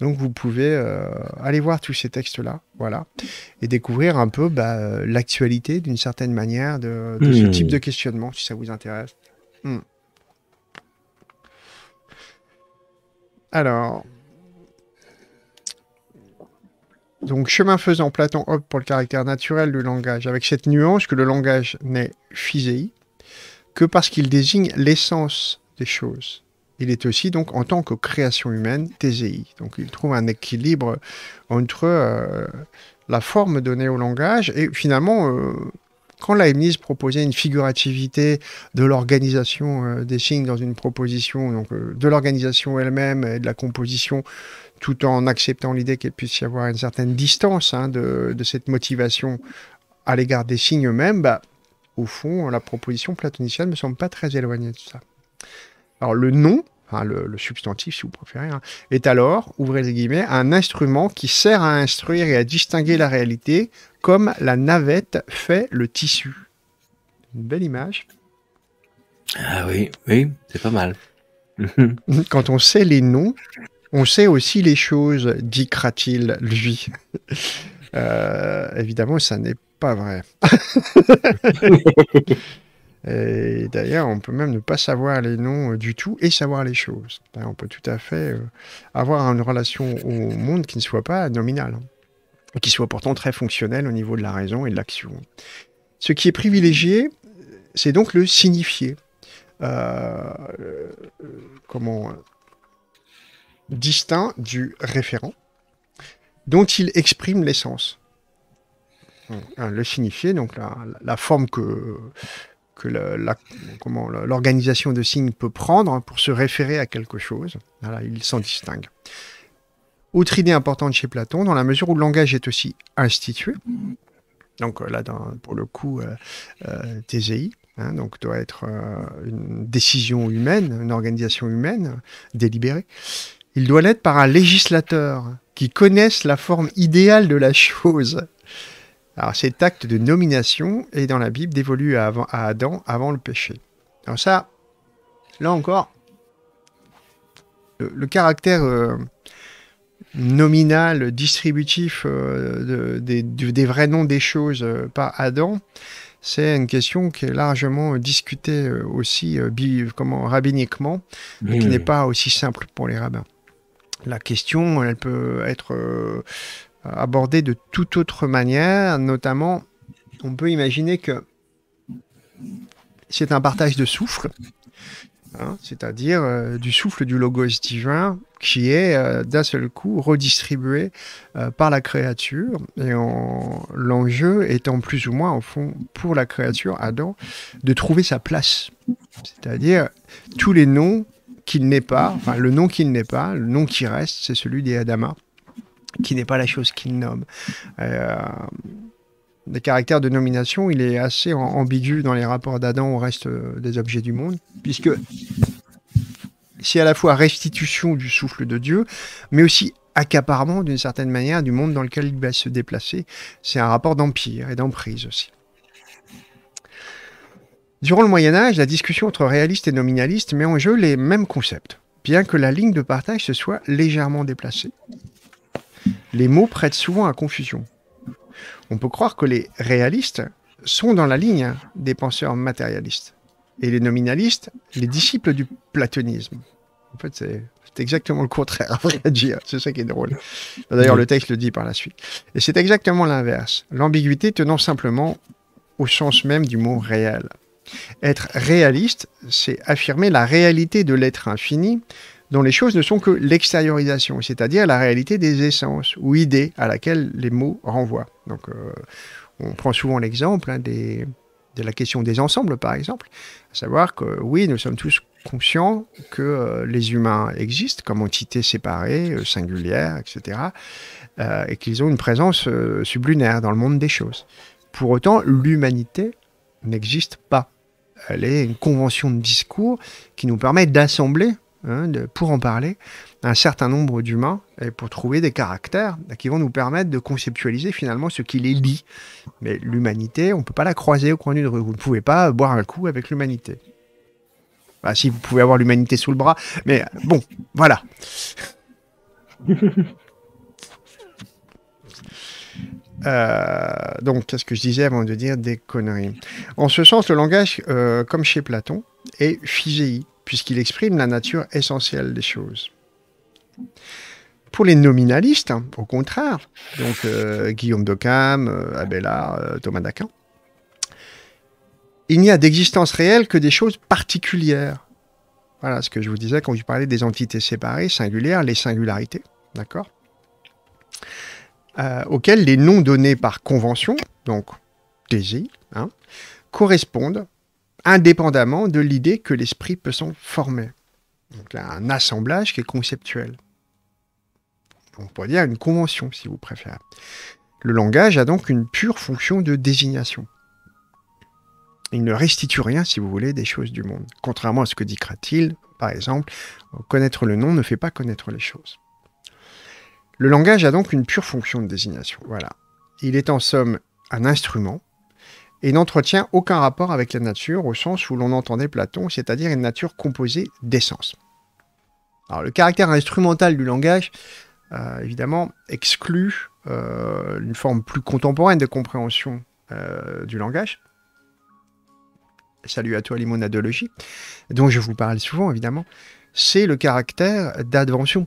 Donc vous pouvez aller voir tous ces textes-là, voilà, et découvrir un peu l'actualité, d'une certaine manière, de ce type de questionnement, si ça vous intéresse. Alors... Donc, chemin faisant, Platon opte pour le caractère naturel du langage, avec cette nuance que le langage n'est physéi que parce qu'il désigne l'essence des choses. Il est aussi, donc, en tant que création humaine, théséi. Donc, il trouve un équilibre entre la forme donnée au langage et, finalement, quand Leibniz proposait une figurativité de l'organisation des signes dans une proposition, donc de l'organisation elle-même et de la composition, tout en acceptant l'idée qu'il puisse y avoir une certaine distance, hein, de cette motivation à l'égard des signes eux-mêmes, au fond, la proposition platonicienne ne me semble pas très éloignée de ça. Alors, le nom, hein, le substantif si vous préférez, hein, est alors, ouvrez les guillemets, un instrument qui sert à instruire et à distinguer la réalité comme la navette fait le tissu. Une belle image. Ah oui, oui, c'est pas mal. Quand on sait les noms, on sait aussi les choses, dit Cratil, lui. Évidemment, ça n'est pas vrai. Et d'ailleurs, on peut même ne pas savoir les noms du tout et savoir les choses. On peut tout à fait avoir une relation au monde qui ne soit pas nominale, hein, qui soit pourtant très fonctionnelle au niveau de la raison et de l'action. Ce qui est privilégié, c'est donc le signifié. Distinct du référent, dont il exprime l'essence. Le signifié, donc la forme que l'organisation de signes peut prendre pour se référer à quelque chose, voilà, il s'en distingue. Autre idée importante chez Platon, dans la mesure où le langage est aussi institué, donc là, pour le coup, Thésée, hein, donc doit être une décision humaine, une organisation humaine délibérée. Il doit l'être par un législateur qui connaisse la forme idéale de la chose. Alors cet acte de nomination est dans la Bible dévolu à Adam avant le péché. Alors ça, là encore, le caractère nominal, distributif des vrais noms des choses par Adam, c'est une question qui est largement discutée aussi rabbiniquement, mais qui n'est pas aussi simple pour les rabbins. La question, elle peut être abordée de toute autre manière, notamment, on peut imaginer que c'est un partage de souffle, hein, c'est-à-dire du souffle du logos divin qui est d'un seul coup redistribué par la créature, et l'enjeu étant plus ou moins, au fond, pour la créature, Adam, de trouver sa place. C'est-à-dire tous les noms qu'il n'est pas, enfin le nom qu'il n'est pas, le nom qui reste, c'est celui des Adama, qui n'est pas la chose qu'il nomme. Le caractère de nomination, il est assez ambigu dans les rapports d'Adam au reste des objets du monde, puisque c'est à la fois restitution du souffle de Dieu, mais aussi accaparement, d'une certaine manière, du monde dans lequel il va se déplacer. C'est un rapport d'empire et d'emprise aussi. Durant le Moyen-Âge, la discussion entre réalistes et nominalistes met en jeu les mêmes concepts, bien que la ligne de partage se soit légèrement déplacée. Les mots prêtent souvent à confusion. On peut croire que les réalistes sont dans la ligne des penseurs matérialistes et les nominalistes, les disciples du platonisme. En fait, c'est exactement le contraire, à vrai dire. C'est ça qui est drôle. D'ailleurs, le texte le dit par la suite. Et c'est exactement l'inverse. L'ambiguïté tenant simplement au sens même du mot réel. Être réaliste, c'est affirmer la réalité de l'être infini, dont les choses ne sont que l'extériorisation, c'est-à-dire la réalité des essences ou idées à laquelle les mots renvoient. Donc, on prend souvent l'exemple, hein, de la question des ensembles, par exemple, à savoir que oui, nous sommes tous conscients que les humains existent comme entités séparées, singulières, etc., et qu'ils ont une présence sublunaire dans le monde des choses. Pour autant, l'humanité n'existe pas. Elle est une convention de discours qui nous permet d'assembler, hein, pour en parler, un certain nombre d'humains et pour trouver des caractères qui vont nous permettre de conceptualiser finalement ce qui les lie. Mais l'humanité, on ne peut pas la croiser au coin d'une rue. Vous ne pouvez pas boire un coup avec l'humanité. Bah, si, vous pouvez avoir l'humanité sous le bras, mais bon, voilà. Donc, qu'est-ce que je disais avant de dire des conneries? En ce sens, le langage, comme chez Platon, est physéi, puisqu'il exprime la nature essentielle des choses. Pour les nominalistes, hein, au contraire, donc Guillaume d'Occam, Abélard, Thomas d'Aquin, il n'y a d'existence réelle que des choses particulières. Voilà ce que je vous disais quand je parlais des entités séparées, singulières, les singularités, d'accord, auxquelles les noms donnés par convention, donc Thésée, hein, correspondent, indépendamment de l'idée que l'esprit peut s'en former. Donc là, un assemblage qui est conceptuel. On pourrait dire une convention, si vous préférez. Le langage a donc une pure fonction de désignation. Il ne restitue rien, si vous voulez, des choses du monde. Contrairement à ce que dit Cratil, Par exemple, connaître le nom ne fait pas connaître les choses. Le langage a donc une pure fonction de désignation. Voilà. Il est en somme un instrument et n'entretient aucun rapport avec la nature au sens où l'on entendait Platon, c'est-à-dire une nature composée d'essence. Alors le caractère instrumental du langage, évidemment, exclut une forme plus contemporaine de compréhension du langage. Salut à toi limonadologie, dont je vous parle souvent évidemment, c'est le caractère d'advention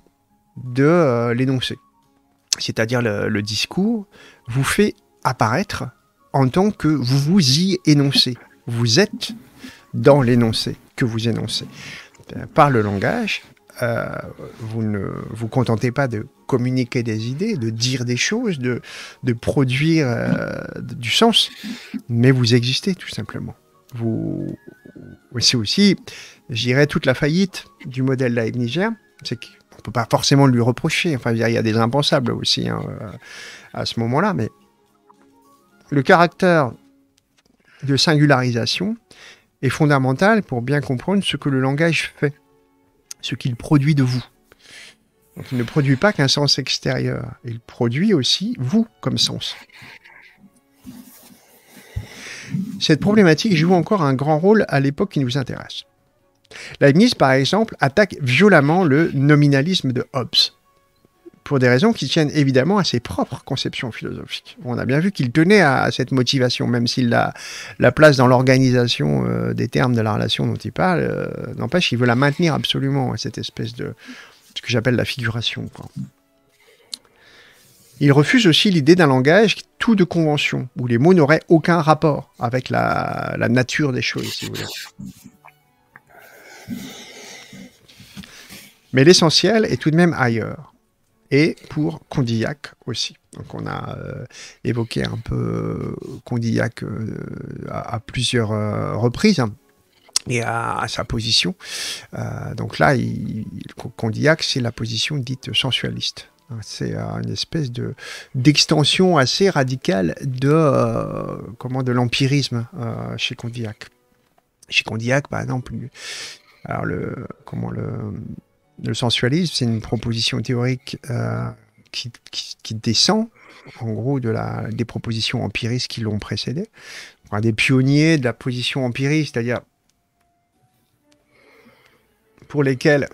de l'énoncé. C'est-à-dire le discours vous fait apparaître en tant que vous vous y énoncez. Vous êtes dans l'énoncé que vous énoncez. Par le langage, vous ne vous contentez pas de communiquer des idées, de dire des choses, de produire du sens, mais vous existez tout simplement. C'est aussi, je dirais, toute la faillite du modèle leibnizien, c'est que on peut pas forcément lui reprocher, enfin, il y a des impensables aussi hein, à ce moment-là, mais le caractère de singularisation est fondamental pour bien comprendre ce que le langage fait, ce qu'il produit de vous. Donc, il ne produit pas qu'un sens extérieur, il produit aussi vous comme sens. Cette problématique joue encore un grand rôle à l'époque qui nous intéresse. Leibniz, par exemple, attaque violemment le nominalisme de Hobbes, pour des raisons qui tiennent évidemment à ses propres conceptions philosophiques. On a bien vu qu'il tenait à cette motivation, même s'il la place dans l'organisation des termes de la relation dont il parle, n'empêche, il veut la maintenir absolument, cette espèce de ce que j'appelle la figuration, quoi. Il refuse aussi l'idée d'un langage tout de convention, où les mots n'auraient aucun rapport avec la nature des choses, si vous voulez. Mais l'essentiel est tout de même ailleurs, et pour Condillac aussi. Donc on a évoqué un peu Condillac à plusieurs reprises, hein, et à sa position. Donc là, Condillac, c'est la position dite sensualiste. C'est une espèce d'extension assez radicale de l'empirisme chez Condillac. Chez Condillac, par exemple, alors le sensualisme, c'est une proposition théorique qui descend, en gros, des propositions empiristes qui l'ont précédée. On a des pionniers de la position empiriste, c'est-à-dire pour lesquels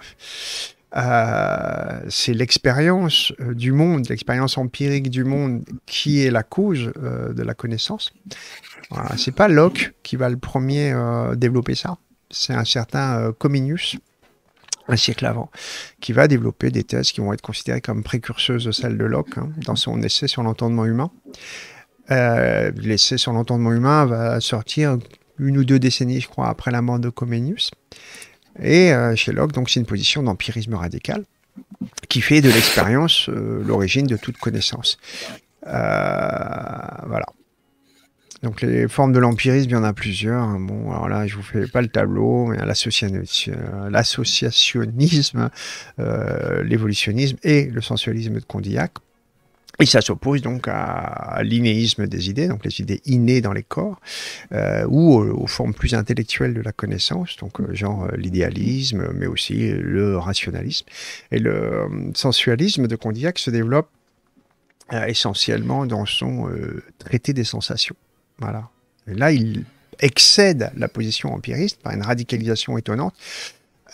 c'est l'expérience du monde, l'expérience empirique du monde qui est la cause de la connaissance. Voilà, c'est pas Locke qui va le premier développer ça, c'est un certain Comenius, un siècle avant, qui va développer des thèses qui vont être considérées comme précurseuses de celles de Locke, hein, dans son essai sur l'entendement humain. L'essai sur l'entendement humain va sortir une ou deux décennies, je crois, après la mort de Comenius. Et chez Locke, donc, c'est une position d'empirisme radical qui fait de l'expérience l'origine de toute connaissance. Voilà. Donc les formes de l'empirisme, il y en a plusieurs. Hein. Bon, alors là, je vous fais pas le tableau, mais l'associationnisme, l'évolutionnisme et le sensualisme de Condillac. Et ça s'oppose donc à l'inéisme des idées, donc les idées innées dans les corps, ou aux formes plus intellectuelles de la connaissance, donc genre l'idéalisme, mais aussi le rationalisme. Et le sensualisme de Condillac se développe essentiellement dans son traité des sensations. Voilà. Et là, il excède la position empiriste par une radicalisation étonnante.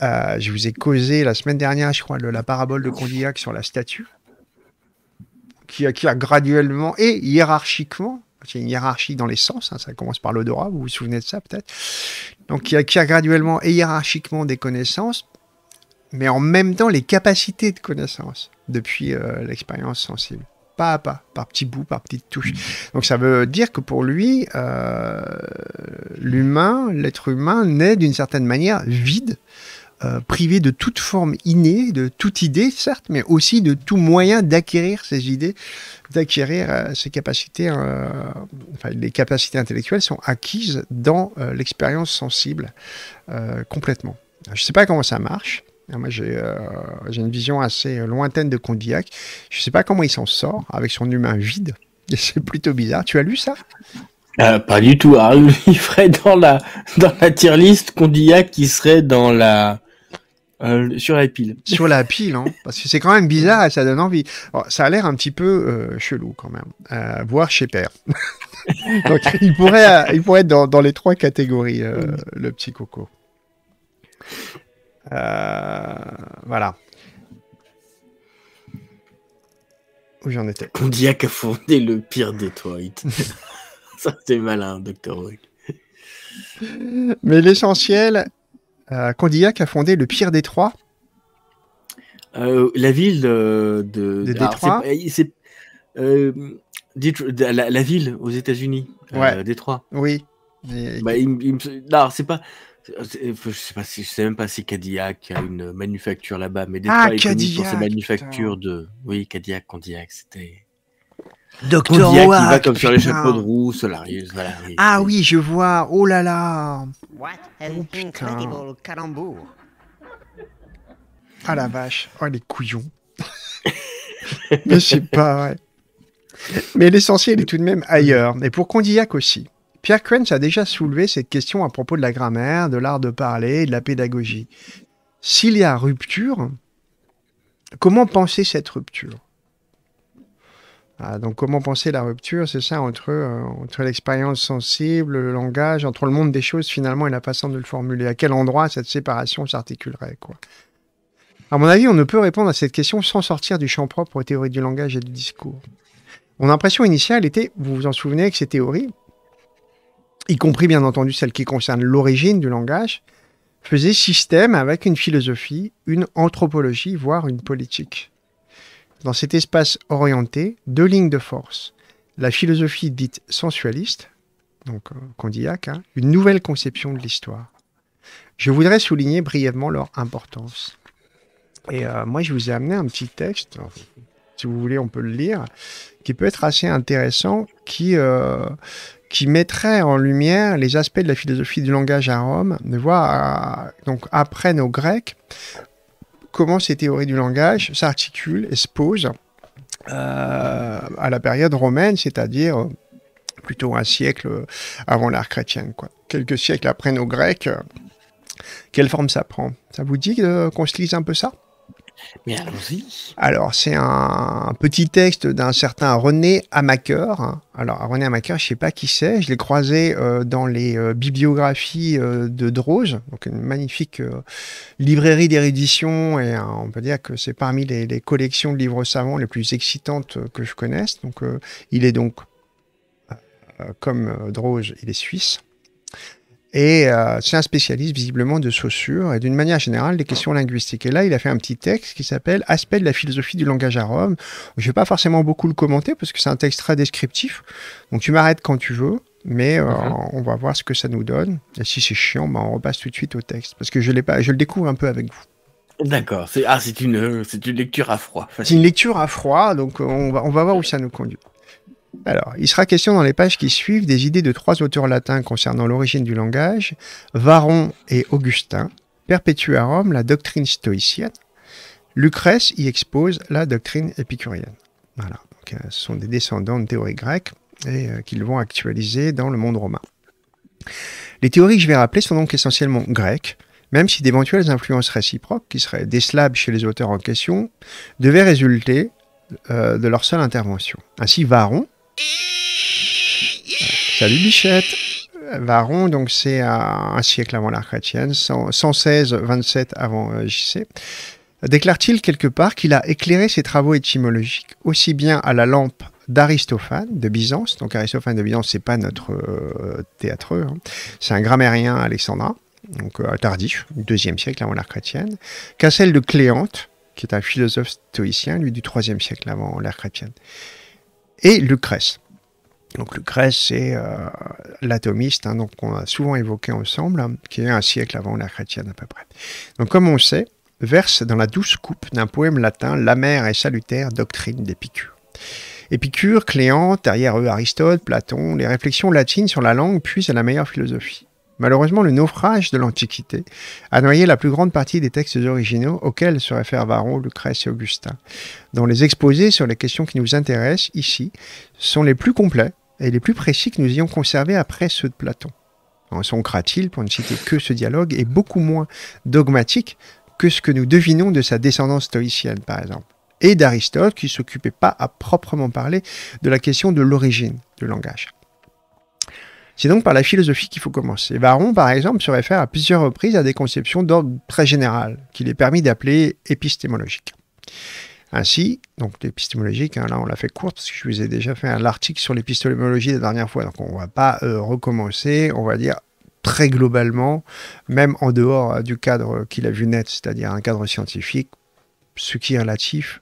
Je vous ai causé la semaine dernière, je crois, la parabole de Condillac sur la statue, qui a graduellement et hiérarchiquement, c'est une hiérarchie dans les sens, hein, ça commence par l'odorat, vous vous souvenez de ça peut-être, donc qui a graduellement et hiérarchiquement des connaissances, mais en même temps les capacités de connaissance depuis l'expérience sensible, pas à pas, par petits bouts, par petites touches. Donc ça veut dire que pour lui, l'être humain naît d'une certaine manière vide, privé de toute forme innée, de toute idée, certes, mais aussi de tout moyen d'acquérir ces idées, d'acquérir ces capacités. Enfin, les capacités intellectuelles sont acquises dans l'expérience sensible complètement. Alors, je ne sais pas comment ça marche. Alors, moi, j'ai une vision assez lointaine de Condillac. Je ne sais pas comment il s'en sort avec son humain vide. C'est plutôt bizarre. Tu as lu ça ? Pas du tout. Alors, il ferait dans la tier list Condillac qui serait dans la Sur la pile. Sur la pile, hein, parce que c'est quand même bizarre et ça donne envie. Alors, ça a l'air un petit peu chelou quand même, voire chez Père. Donc il pourrait être dans les trois catégories, le petit coco. Voilà. Où j'en étais. Condillac a fourni le pire des tweets. Ça, c'est malin, Docteur Rook. Mais l'essentiel... Condillac a fondé le pire détroit. La ville de Détroit. La ville aux États-Unis. Ouais. Détroit. Oui. Et... Bah, non, c'est pas. Je sais même pas si Cadillac a une manufacture là-bas, mais Détroit est connu pour ses manufactures de. Oui, Condillac, c'était. Docteur Condillac, il va comme sur les chapeaux de roue, Solarius, voilà. Ah oui, je vois. Oh là là. Oh putain. Ah la vache. Oh les couillons. Mais c'est pas vrai. Mais l'essentiel est tout de même ailleurs. Et pour Condillac aussi. Pierre Crench a déjà soulevé cette question à propos de la grammaire, de l'art de parler et de la pédagogie. S'il y a rupture, comment penser cette rupture? Ah, donc comment penser la rupture, c'est ça, entre l'expérience sensible, le langage, entre le monde des choses finalement et la façon de le formuler. À quel endroit cette séparation s'articulerait, quoi? À mon avis, on ne peut répondre à cette question sans sortir du champ propre aux théories du langage et du discours. Mon impression initiale était, vous vous en souvenez, que ces théories, y compris bien entendu celles qui concernent l'origine du langage, faisaient système avec une philosophie, une anthropologie, voire une politique. Dans cet espace orienté, deux lignes de force. La philosophie dite sensualiste, donc Condillac, hein, une nouvelle conception de l'histoire. Je voudrais souligner brièvement leur importance. Et moi, je vous ai amené un petit texte, si vous voulez, on peut le lire, qui peut être assez intéressant, qui mettrait en lumière les aspects de la philosophie du langage à Rome, de voir, donc après nos Grecs, comment ces théories du langage s'articulent et se posent à la période romaine, c'est-à-dire plutôt un siècle avant l'ère chrétienne, quoi. Quelques siècles après nos Grecs, quelle forme ça prend? Ça vous dit qu'on se lise un peu ça? Mais allons-y. Alors, c'est un petit texte d'un certain René Hamaker. Alors, René Hamaker, je ne sais pas qui c'est. Je l'ai croisé dans les bibliographies de Droz, donc une magnifique librairie d'érudition. Et on peut dire que c'est parmi les collections de livres savants les plus excitantes que je connaisse. Donc, il est donc, comme Droz, il est suisse. Et c'est un spécialiste visiblement de Saussure et d'une manière générale des questions linguistiques. Et là, il a fait un petit texte qui s'appelle « Aspect de la philosophie du langage à Rome ». Je ne vais pas forcément beaucoup le commenter parce que c'est un texte très descriptif. Donc tu m'arrêtes quand tu veux, mais on va voir ce que ça nous donne. Et si c'est chiant, bah, on repasse tout de suite au texte parce que je le découvre un peu avec vous. D'accord, c'est une lecture à froid. C'est une lecture à froid, donc on va voir où ça nous conduit. Alors, il sera question dans les pages qui suivent des idées de trois auteurs latins concernant l'origine du langage, Varron et Augustin, perpétuent à Rome la doctrine stoïcienne. Lucrèce y expose la doctrine épicurienne. Voilà, donc, ce sont des descendants de théories grecques et qu'ils vont actualiser dans le monde romain. Les théories que je vais rappeler sont donc essentiellement grecques, même si d'éventuelles influences réciproques, qui seraient des Slaves chez les auteurs en question, devaient résulter de leur seule intervention. Ainsi, Varron... Salut Bichette. Varron, donc c'est un siècle avant l'ère chrétienne, 116-27 avant JC, déclare-t-il quelque part qu'il a éclairé ses travaux étymologiques aussi bien à la lampe d'Aristophane de Byzance, donc Aristophane de Byzance c'est pas notre théâtreux, hein. C'est un grammairien alexandrin, donc tardif, 2e siècle avant l'ère chrétienne, qu'à celle de Cléante, qui est un philosophe stoïcien, lui du 3e siècle avant l'ère chrétienne. Et Lucrèce. Donc Lucrèce, c'est l'atomiste, hein, donc on a souvent évoqué ensemble, hein, qui est un siècle avant l'ère chrétienne à peu près. Donc comme on sait, verse dans la douce coupe d'un poème latin l'amère et salutaire doctrine d'Épicure. Épicure, Cléante, derrière eux Aristote, Platon, les réflexions latines sur la langue puisent à la meilleure philosophie. Malheureusement, le naufrage de l'Antiquité a noyé la plus grande partie des textes originaux auxquels se réfèrent Varron, Lucrèce et Augustin, dont les exposés sur les questions qui nous intéressent ici sont les plus complets et les plus précis que nous ayons conservés après ceux de Platon. En Socrate, pour ne citer que ce dialogue, est beaucoup moins dogmatique que ce que nous devinons de sa descendance stoïcienne, par exemple, et d'Aristote, qui ne s'occupait pas à proprement parler de la question de l'origine du langage. C'est donc par la philosophie qu'il faut commencer. Varron, par exemple, se réfère à plusieurs reprises à des conceptions d'ordre très général, qu'il est permis d'appeler épistémologiques. Ainsi, donc l'épistémologique, hein, là on l'a fait courte parce que je vous ai déjà fait un article sur l'épistémologie la dernière fois, donc on ne va pas recommencer, on va dire très globalement, même en dehors du cadre qu'il a vu naître, c'est-à-dire un cadre scientifique, ce qui est relatif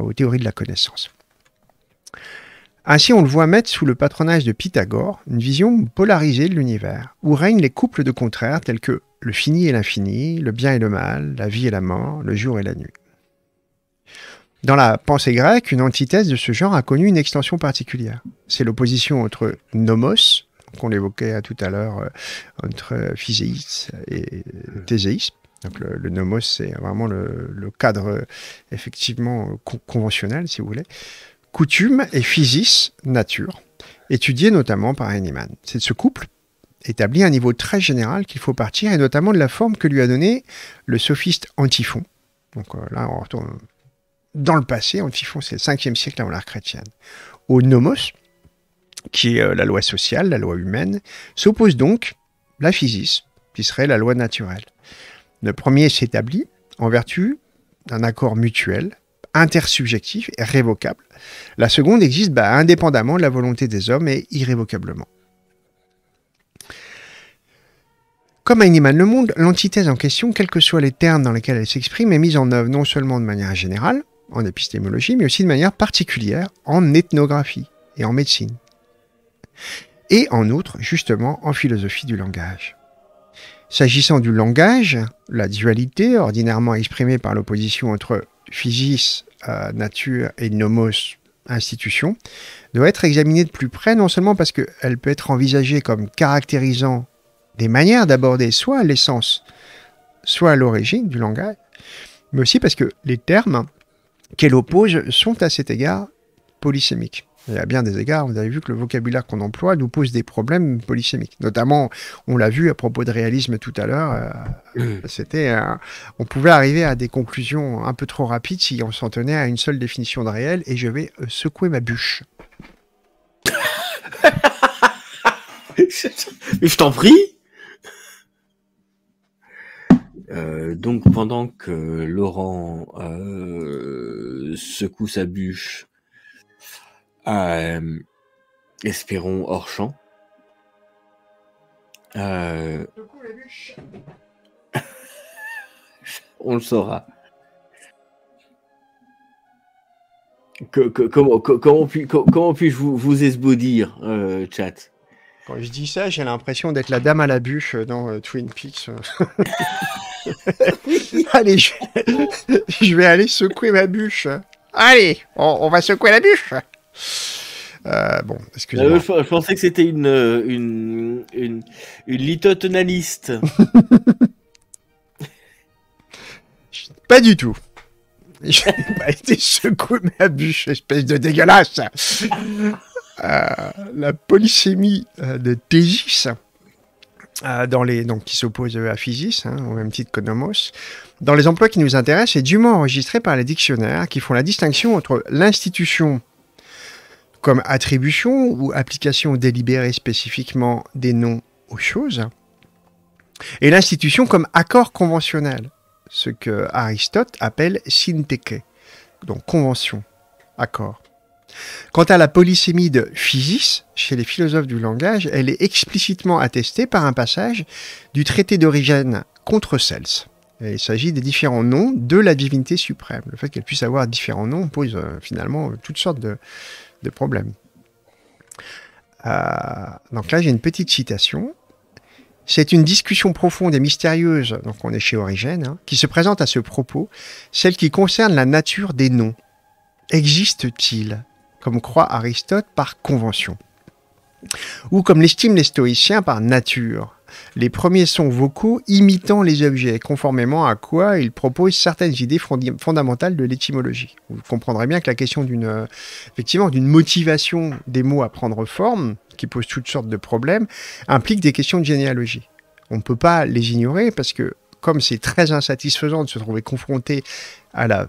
aux théories de la connaissance. Ainsi, on le voit mettre sous le patronage de Pythagore une vision polarisée de l'univers, où règnent les couples de contraires tels que le fini et l'infini, le bien et le mal, la vie et la mort, le jour et la nuit. Dans la pensée grecque, une antithèse de ce genre a connu une extension particulière. C'est l'opposition entre nomos, qu'on l'évoquait tout à l'heure, entre physéisme et théséisme. Donc le nomos, c'est vraiment le cadre effectivement conventionnel, si vous voulez. Coutume et physis, nature, étudiés notamment par Heinemann. C'est de ce couple établi à un niveau très général qu'il faut partir, et notamment de la forme que lui a donnée le sophiste Antiphon. Donc là, on retourne dans le passé. Antiphon, c'est le 5e siècle avant l'ère chrétienne. Au nomos, qui est la loi sociale, la loi humaine, s'oppose donc la physis, qui serait la loi naturelle. Le premier s'établit en vertu d'un accord mutuel, intersubjectif et révocable. La seconde existe indépendamment de la volonté des hommes et irrévocablement. Comme Heinemann le montre, l'antithèse en question, quels que soient les termes dans lesquels elle s'exprime, est mise en œuvre non seulement de manière générale, en épistémologie, mais aussi de manière particulière en ethnographie et en médecine. Et en outre, justement, en philosophie du langage. S'agissant du langage, la dualité, ordinairement exprimée par l'opposition entre physis, nature et nomos, institution, doit être examinée de plus près, non seulement parce qu'elle peut être envisagée comme caractérisant des manières d'aborder soit l'essence, soit l'origine du langage, mais aussi parce que les termes qu'elle oppose sont à cet égard polysémiques. Et à bien des égards, vous avez vu que le vocabulaire qu'on emploie nous pose des problèmes polysémiques. Notamment, on l'a vu à propos de réalisme tout à l'heure, on pouvait arriver à des conclusions un peu trop rapides si on s'en tenait à une seule définition de réel, et je vais secouer ma bûche. Mais je t'en prie. Donc, pendant que Laurent secoue sa bûche, espérons hors champ. On le saura. Comment puis-je vous esbaudir, chat? Quand je dis ça, j'ai l'impression d'être la dame à la bûche dans Twin Peaks. Allez, je vais aller secouer ma bûche. Allez, on va secouer la bûche. Bon, excusez-moi. Je pensais que c'était une lithotonaliste. Pas du tout. Je n'ai pas été secoué ma bûche, espèce de dégueulasse. La polysémie de Thésis, qui s'oppose à Physis, hein, au même titre que Nomos, dans les emplois qui nous intéressent, est dûment enregistrée par les dictionnaires qui font la distinction entre l'institution comme attribution ou application délibérée spécifiquement des noms aux choses, et l'institution comme accord conventionnel, ce que Aristote appelle synthèque, donc convention, accord. Quant à la polysémie de physis, chez les philosophes du langage, elle est explicitement attestée par un passage du traité d'Origène contre Celse. Et il s'agit des différents noms de la divinité suprême. Le fait qu'elle puisse avoir différents noms pose finalement toutes sortes de problèmes. Donc là, j'ai une petite citation. « C'est une discussion profonde et mystérieuse, donc on est chez Origène, hein, qui se présente à ce propos, celle qui concerne la nature des noms. Existe-t-il, comme croit Aristote, par convention? Ou comme l'estiment les stoïciens, par nature? Les premiers sons vocaux imitant les objets, conformément à quoi ils proposent certaines idées fondamentales de l'étymologie. » Vous comprendrez bien que la question d'une motivation des mots à prendre forme, qui pose toutes sortes de problèmes, implique des questions de généalogie. On ne peut pas les ignorer parce que comme c'est très insatisfaisant de se trouver confronté à la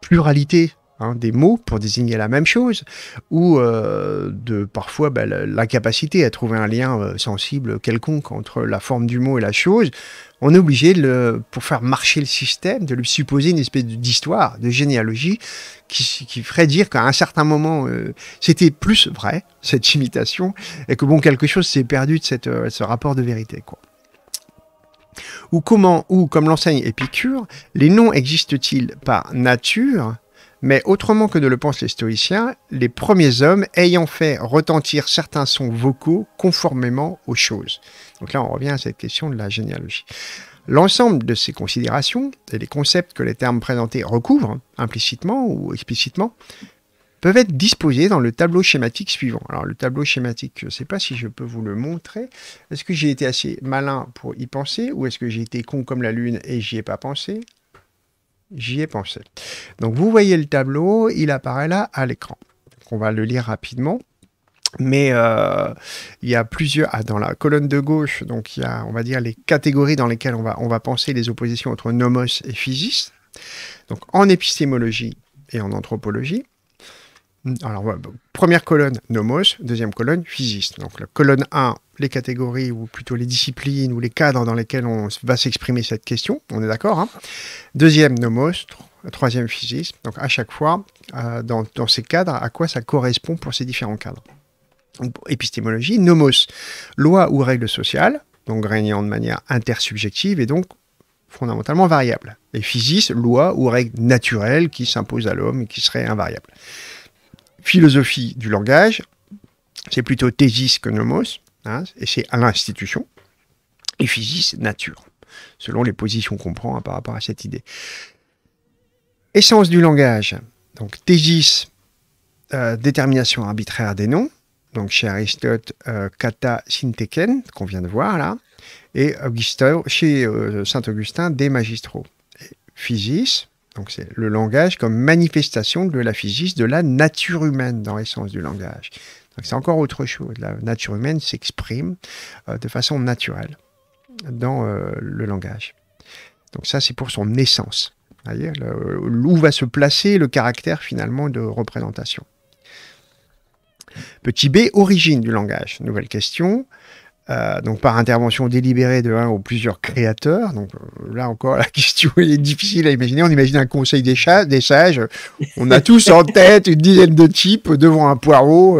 pluralité des mots pour désigner la même chose, ou de parfois l'incapacité à trouver un lien sensible quelconque entre la forme du mot et la chose, on est obligé, pour faire marcher le système, de lui supposer une espèce d'histoire, de généalogie, qui ferait dire qu'à un certain moment, c'était plus vrai, cette imitation, et que bon, quelque chose s'est perdu de cette, ce rapport de vérité, quoi. Ou comment, ou comme l'enseigne Épicure, les noms existent-ils par nature ? Mais autrement que ne le pensent les stoïciens, les premiers hommes ayant fait retentir certains sons vocaux conformément aux choses. Donc là, on revient à cette question de la généalogie. L'ensemble de ces considérations et les concepts que les termes présentés recouvrent, implicitement ou explicitement, peuvent être disposés dans le tableau schématique suivant. Alors le tableau schématique, je ne sais pas si je peux vous le montrer. Est-ce que j'ai été assez malin pour y penser ou est-ce que j'ai été con comme la lune et j'y ai pas pensé ? J'y ai pensé. Donc vous voyez le tableau, il apparaît là à l'écran. On va le lire rapidement. Mais il y a plusieurs... Ah, dans la colonne de gauche, donc il y a, on va dire, les catégories dans lesquelles on va penser les oppositions entre nomos et physis. Donc en épistémologie et en anthropologie. Alors, première colonne, nomos, deuxième colonne, physis. Donc la colonne 1, les catégories, ou plutôt les disciplines, ou les cadres dans lesquels on va s'exprimer cette question, on est d'accord, hein? Deuxième, nomos, troisième, physis. Donc à chaque fois, dans ces cadres, à quoi ça correspond pour ces différents cadres. Donc, épistémologie, nomos, loi ou règle sociale, donc régnant de manière intersubjective, et donc fondamentalement variable. Et physis, loi ou règle naturelle qui s'impose à l'homme et qui serait invariable. Philosophie du langage, c'est plutôt thésis que nomos, hein, et c'est à l'institution, et physis, nature, selon les positions qu'on prend par rapport à cette idée. Essence du langage, donc thésis, détermination arbitraire des noms, donc chez Aristote, kata syntheken, qu'on vient de voir là, et Augustin, chez Saint-Augustin, des magistraux. Physis, donc c'est le langage comme manifestation de la physis, de la nature humaine dans l'essence du langage. Donc c'est encore autre chose. La nature humaine s'exprime de façon naturelle dans le langage. Donc ça, c'est pour son essence. Voyez, où va se placer le caractère finalement de représentation. Petit b, origine du langage. Nouvelle question. Donc par intervention délibérée de un ou plusieurs créateurs, donc là encore la question est difficile à imaginer, on imagine un conseil des sages, on a tous en tête une dizaine de types devant un poireau,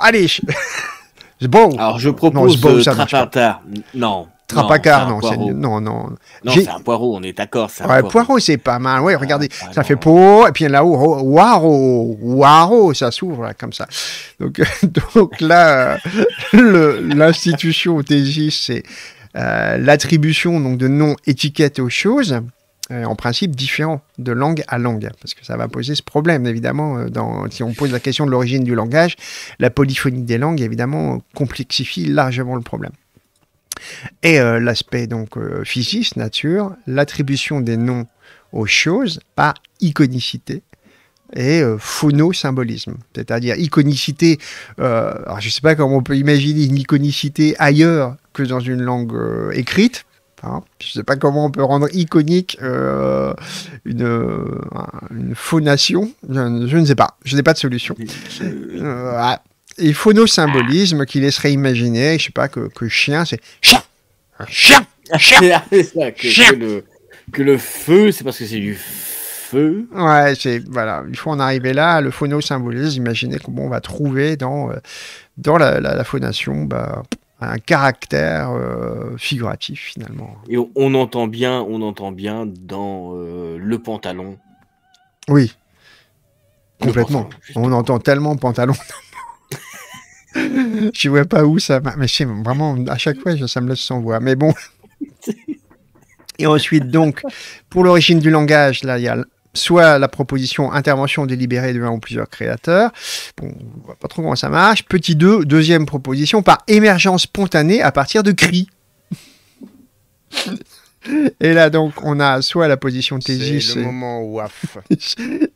allez, c'est bon. Alors je propose Trapacar, non. Trapacar, non, c'est non, non. Non, c'est un poireau, on est d'accord, c'est un poireau. Poireau, c'est pas mal, ouais, regardez, ah, ça non. Fait po, et puis là-haut, waro, waro, ça s'ouvre là, comme ça. Donc là, l'institution thésis, c'est l'attribution de noms étiquettes aux choses, en principe différents de langue à langue, parce que ça va poser ce problème, évidemment, si on pose la question de l'origine du langage, la polyphonie des langues, évidemment, complexifie largement le problème. Et l'aspect donc physis, nature, l'attribution des noms aux choses par iconicité et phonosymbolisme. C'est-à-dire iconicité, alors je ne sais pas comment on peut imaginer une iconicité ailleurs que dans une langue écrite. Hein, je ne sais pas comment on peut rendre iconique une phonation. Je ne sais pas, je n'ai pas de solution. Voilà. Et phonosymbolisme qui laisserait imaginer, je sais pas, que chien, c'est chien, chien, chien, ça, chien. Que le feu, c'est parce que c'est du feu. Ouais, c'est voilà. Il faut en arriver là. Le phonosymbolisme, imaginez comment on va trouver dans la phonation un caractère figuratif finalement. Et on entend bien dans le pantalon. Oui, complètement. On entend tellement pantalon. Je vois pas où ça va, mais c'est vraiment à chaque fois ça me laisse sans voix. Mais bon. Et ensuite donc pour l'origine du langage, là il y a soit la proposition intervention délibérée de un ou plusieurs créateurs. Bon, on voit pas trop comment ça marche. Petit 2, deuxième proposition par émergence spontanée à partir de cris. Et là, donc, on a soit la position TJ, c'est le moment ouaf.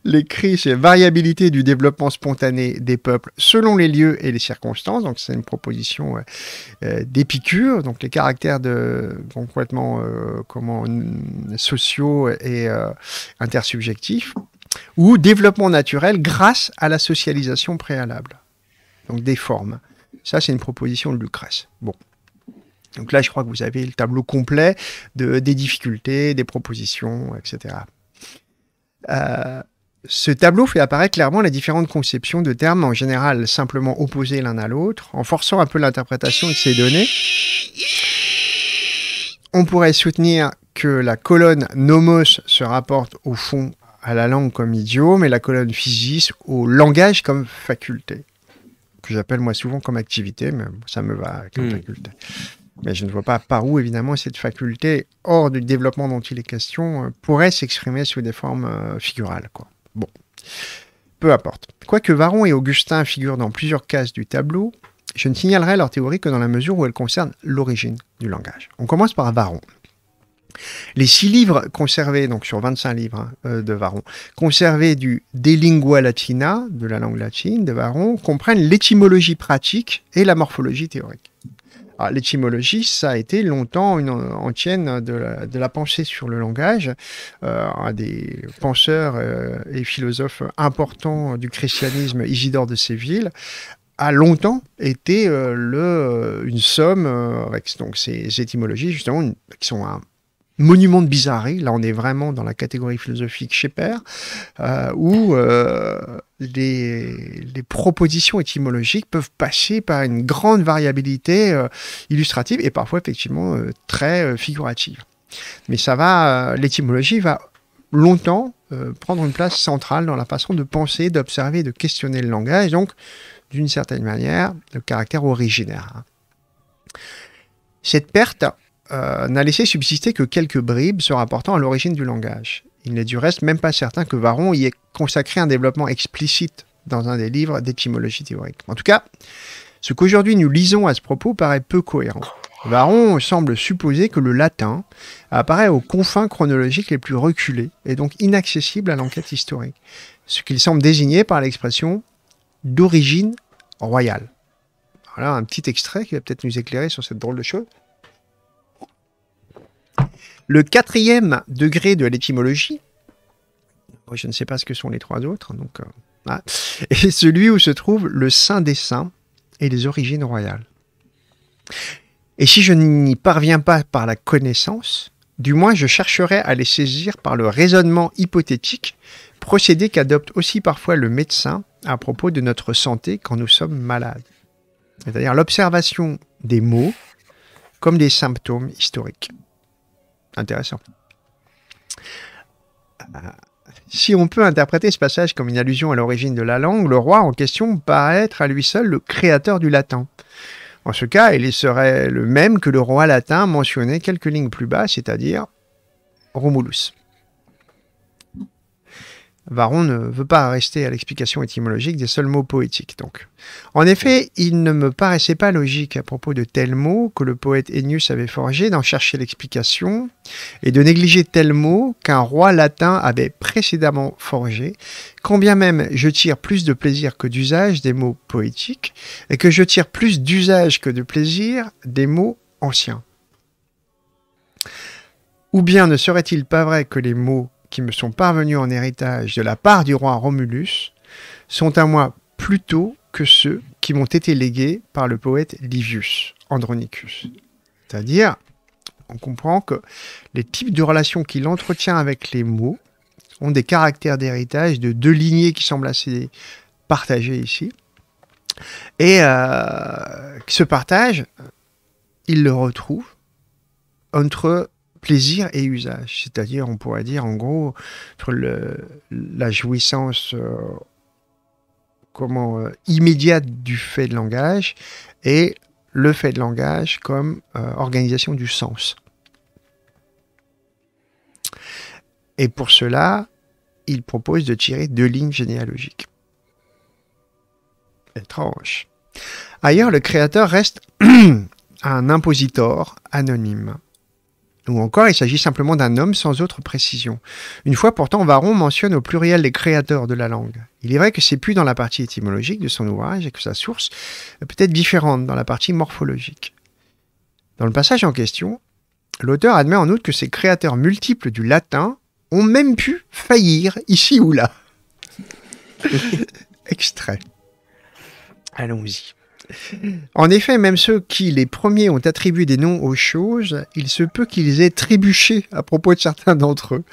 L'écrit, c'est variabilité du développement spontané des peuples selon les lieux et les circonstances. Donc, c'est une proposition d'Épicure. Donc, les caractères de, concrètement sociaux et intersubjectifs. Ou développement naturel grâce à la socialisation préalable. Donc, des formes. Ça, c'est une proposition de Lucrèce. Bon. Donc là, je crois que vous avez le tableau complet des difficultés, des propositions, etc. Ce tableau fait apparaître clairement les différentes conceptions de termes, en général simplement opposés l'un à l'autre. En forçant un peu l'interprétation de ces données, on pourrait soutenir que la colonne nomos se rapporte au fond à la langue comme idiome et la colonne physis au langage comme faculté, que j'appelle moi souvent comme activité, mais ça me va comme faculté. Mais je ne vois pas par où, évidemment, cette faculté, hors du développement dont il est question, pourrait s'exprimer sous des formes figurales, quoi. Bon, peu importe. Quoique Varron et Augustin figurent dans plusieurs cases du tableau, je ne signalerai leur théorie que dans la mesure où elle concerne l'origine du langage. On commence par Varron. Les 6 livres conservés, donc sur 25 livres de Varron, conservés du De Lingua Latina, de la langue latine, de Varron, comprennent l'étymologie pratique et la morphologie théorique. L'étymologie, ça a été longtemps une antienne de la pensée sur le langage. Un des penseurs et philosophes importants du christianisme, Isidore de Séville, a longtemps été une somme, avec donc, ces étymologies, justement, qui sont un monument de bizarrerie. Là, on est vraiment dans la catégorie philosophique chez Père, où les propositions étymologiques peuvent passer par une grande variabilité illustrative et parfois, effectivement, très figurative. Mais ça va, l'étymologie va longtemps prendre une place centrale dans la façon de penser, d'observer, de questionner le langage, donc, d'une certaine manière, le caractère originaire. Cette perte n'a laissé subsister que quelques bribes se rapportant à l'origine du langage. Il n'est du reste même pas certain que Varron y ait consacré un développement explicite dans un des livres d'étymologie théorique. En tout cas, ce qu'aujourd'hui nous lisons à ce propos paraît peu cohérent. Varron semble supposer que le latin apparaît aux confins chronologiques les plus reculés et donc inaccessible à l'enquête historique, ce qu'il semble désigner par l'expression « d'origine royale ». Voilà un petit extrait qui va peut-être nous éclairer sur cette drôle de chose. Le 4e degré de l'étymologie, je ne sais pas ce que sont les 3 autres, donc, est celui où se trouve le saint des saints et les origines royales. Et si je n'y parviens pas par la connaissance, du moins je chercherai à les saisir par le raisonnement hypothétique, procédé qu'adopte aussi parfois le médecin à propos de notre santé quand nous sommes malades. C'est-à-dire l'observation des mots comme des symptômes historiques. Intéressant. Si on peut interpréter ce passage comme une allusion à l'origine de la langue, le roi en question paraît être à lui seul le créateur du latin. En ce cas, il serait le même que le roi latin mentionné quelques lignes plus bas, c'est-à-dire Romulus. Varron ne veut pas rester à l'explication étymologique des seuls mots poétiques, donc. En effet, il ne me paraissait pas logique à propos de tels mots que le poète Ennius avait forgé d'en chercher l'explication et de négliger tels mots qu'un roi latin avait précédemment forgé, quand bien même je tire plus de plaisir que d'usage des mots poétiques et que je tire plus d'usage que de plaisir des mots anciens. Ou bien ne serait-il pas vrai que les mots qui me sont parvenus en héritage de la part du roi Romulus, sont à moi plutôt que ceux qui m'ont été légués par le poète Livius Andronicus. C'est-à-dire, on comprend que les types de relations qu'il entretient avec les mots ont des caractères d'héritage de 2 lignées qui semblent assez partagées ici. Et ce partage, il le retrouve entre plaisir et usage, c'est-à-dire on pourrait dire en gros sur la jouissance immédiate du fait de langage et le fait de langage comme organisation du sens. Et pour cela, il propose de tirer 2 lignes généalogiques. Étrange. Ailleurs, le créateur reste un impositor anonyme. Ou encore, il s'agit simplement d'un homme sans autre précision. Une fois pourtant, Varron mentionne au pluriel les créateurs de la langue. Il est vrai que c'est plus dans la partie étymologique de son ouvrage et que sa source est peut-être différente dans la partie morphologique. Dans le passage en question, l'auteur admet en outre que ces créateurs multiples du latin ont même pu faillir ici ou là. Extrait. Allons-y. En effet, même ceux qui, les premiers, ont attribué des noms aux choses, il se peut qu'ils aient trébuché à propos de certains d'entre eux.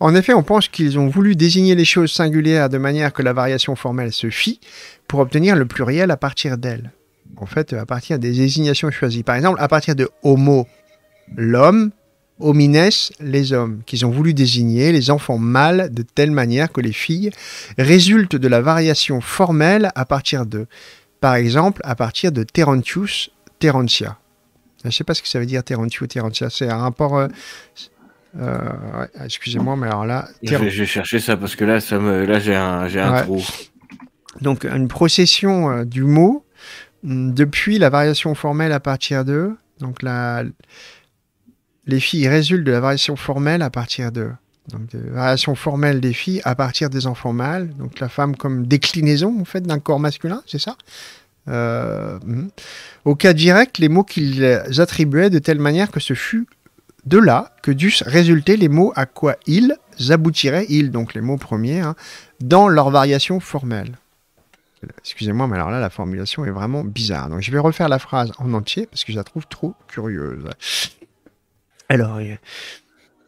En effet, on pense qu'ils ont voulu désigner les choses singulières de manière que la variation formelle se fit pour obtenir le pluriel à partir d'elles. En fait, à partir des désignations choisies. Par exemple, à partir de homo, l'homme, homines, les hommes, qu'ils ont voulu désigner les enfants mâles de telle manière que les filles résultent de la variation formelle à partir d'eux. Par exemple, à partir de Terentius, Terentia. Je ne sais pas ce que ça veut dire, Terentius, Terentia. C'est un rapport... excusez-moi, mais alors là... J'ai cherché ça parce que là, là j'ai un trou. Donc, une procession du mot, depuis la variation formelle à partir d'eux. Donc, les filles résultent de la variation formelle à partir d'eux. Donc, des variations formelles des filles à partir des enfants mâles. Donc, la femme comme déclinaison, en fait, d'un corps masculin, c'est ça? Au cas direct, les mots qu'ils attribuaient de telle manière que ce fut de là que dussent résulter les mots à quoi ils aboutiraient, donc les mots premiers, hein, dans leur variation formelle. Excusez-moi, mais alors là, la formulation est vraiment bizarre. Donc, je vais refaire la phrase en entier, parce que je la trouve trop curieuse. Alors...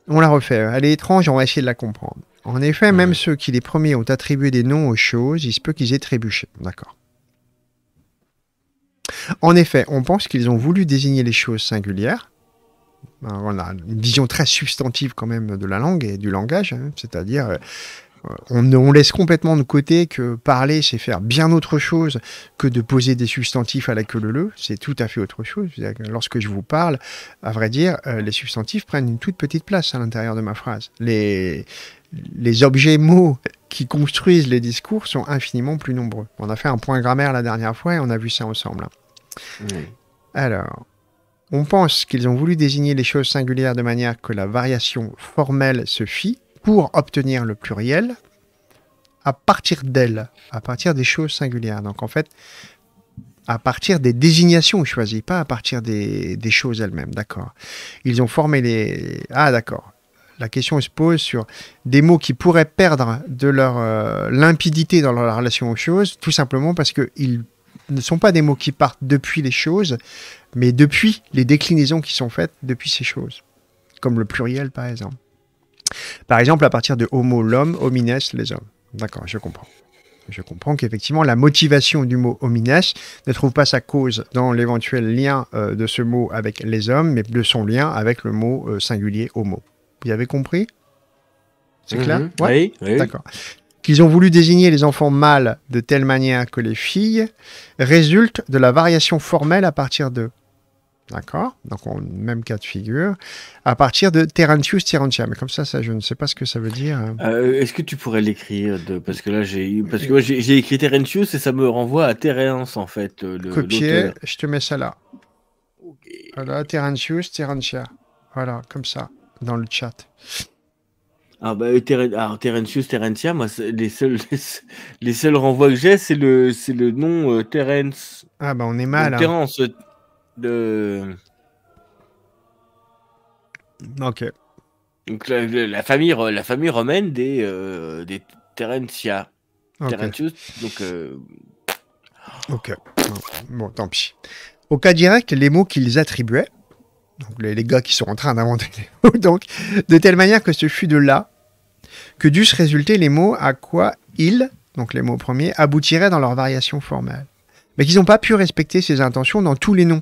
on la refait, elle est étrange, on va essayer de la comprendre. En effet, même ceux qui les premiers ont attribué des noms aux choses, il se peut qu'ils aient trébuché. D'accord. En effet, on pense qu'ils ont voulu désigner les choses singulières. On a une vision très substantive quand même de la langue et du langage, hein, c'est-à-dire... On laisse complètement de côté que parler, c'est faire bien autre chose que de poser des substantifs à la queue leu-leu. C'est tout à fait autre chose. Lorsque je vous parle, à vrai dire, les substantifs prennent une toute petite place à l'intérieur de ma phrase. Les objets mots qui construisent les discours sont infiniment plus nombreux. On a fait un point grammaire la dernière fois et on a vu ça ensemble. Mmh. Alors... on pense qu'ils ont voulu désigner les choses singulières de manière que la variation formelle se fit, pour obtenir le pluriel, à partir d'elles, à partir des choses singulières. Donc en fait, à partir des désignations choisies, pas à partir des choses elles-mêmes, d'accord. Ils ont formé les... Ah d'accord, la question se pose sur des mots qui pourraient perdre de leur limpidité dans leur relation aux choses, tout simplement parce qu'ils ne sont pas des mots qui partent depuis les choses, mais depuis les déclinaisons qui sont faites depuis ces choses, comme le pluriel par exemple. Par exemple, à partir de homo, l'homme, homines, les hommes. D'accord, je comprends. Je comprends qu'effectivement, la motivation du mot homines ne trouve pas sa cause dans l'éventuel lien de ce mot avec les hommes, mais de son lien avec le mot singulier homo. Vous avez compris? C'est clair? Ouais, oui, oui. D'accord. Qu'ils ont voulu désigner les enfants mâles de telle manière que les filles résultent de la variation formelle à partir d'eux. D'accord, donc on, même cas de figure, à partir de Terentius Terentia. Mais comme ça, je ne sais pas ce que ça veut dire. Est-ce que tu pourrais l'écrire de... Parce que là, j'ai écrit Terentius et ça me renvoie à Terence, en fait. Copier, je te mets ça là. Okay. Voilà, Terentius Terentia. Voilà, comme ça, dans le chat. Ah bah, Terentius Terentia, moi, les seuls renvois que j'ai, c'est le nom Terence. Ah bah, on est mal. Terence. Hein. Ok. Donc la famille romaine des Terentia. Okay. Terentius, donc... Ok. Bon, tant pis. Au cas direct, les mots qu'ils attribuaient, donc les gars qui sont en train d'inventer les mots, donc, de telle manière que ce fut de là que dussent résulter les mots à quoi ils, donc les mots premiers, aboutiraient dans leur variation formelle. Mais qu'ils n'ont pas pu respecter ces intentions dans tous les noms,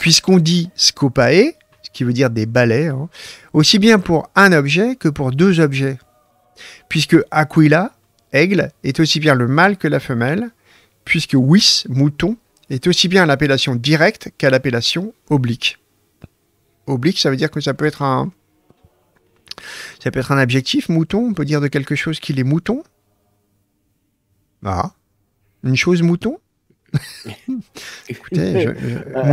puisqu'on dit « scopae », ce qui veut dire des balais, hein, aussi bien pour un objet que pour deux objets, puisque « aquila », aigle, est aussi bien le mâle que la femelle, puisque « wis », mouton, est aussi bien l'appellation directe qu'à l'appellation oblique. Oblique, ça veut dire que ça peut être un... ça peut être un adjectif, mouton, on peut dire de quelque chose qu'il est mouton. Ah, une chose mouton. Écoutez,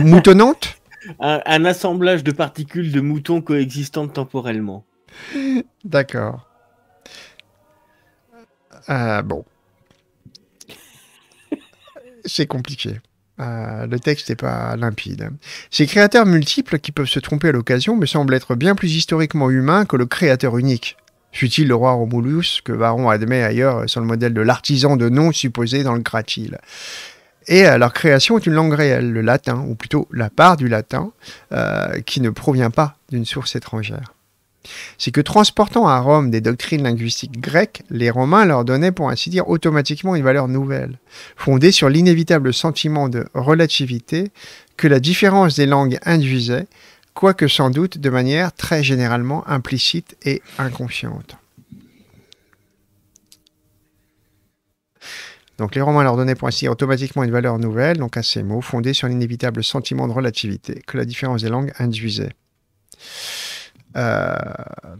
moutonnante, un assemblage de particules de moutons coexistantes temporellement. D'accord. Bon. C'est compliqué. Le texte n'est pas limpide. Ces créateurs multiples qui peuvent se tromper à l'occasion me semblent être bien plus historiquement humains que le créateur unique. Fut-il le roi Romulus, que Varron admet ailleurs sur le modèle de l'artisan de nom supposé dans le Cratyle. Et leur création est une langue réelle, le latin, ou plutôt la part du latin, qui ne provient pas d'une source étrangère. C'est que transportant à Rome des doctrines linguistiques grecques, les Romains leur donnaient pour ainsi dire automatiquement une valeur nouvelle, fondée sur l'inévitable sentiment de relativité que la différence des langues induisait, quoique sans doute de manière très généralement implicite et inconsciente. Donc les Romains leur donnaient pour ainsi dire automatiquement une valeur nouvelle, donc à ces mots, fondés sur l'inévitable sentiment de relativité que la différence des langues induisait.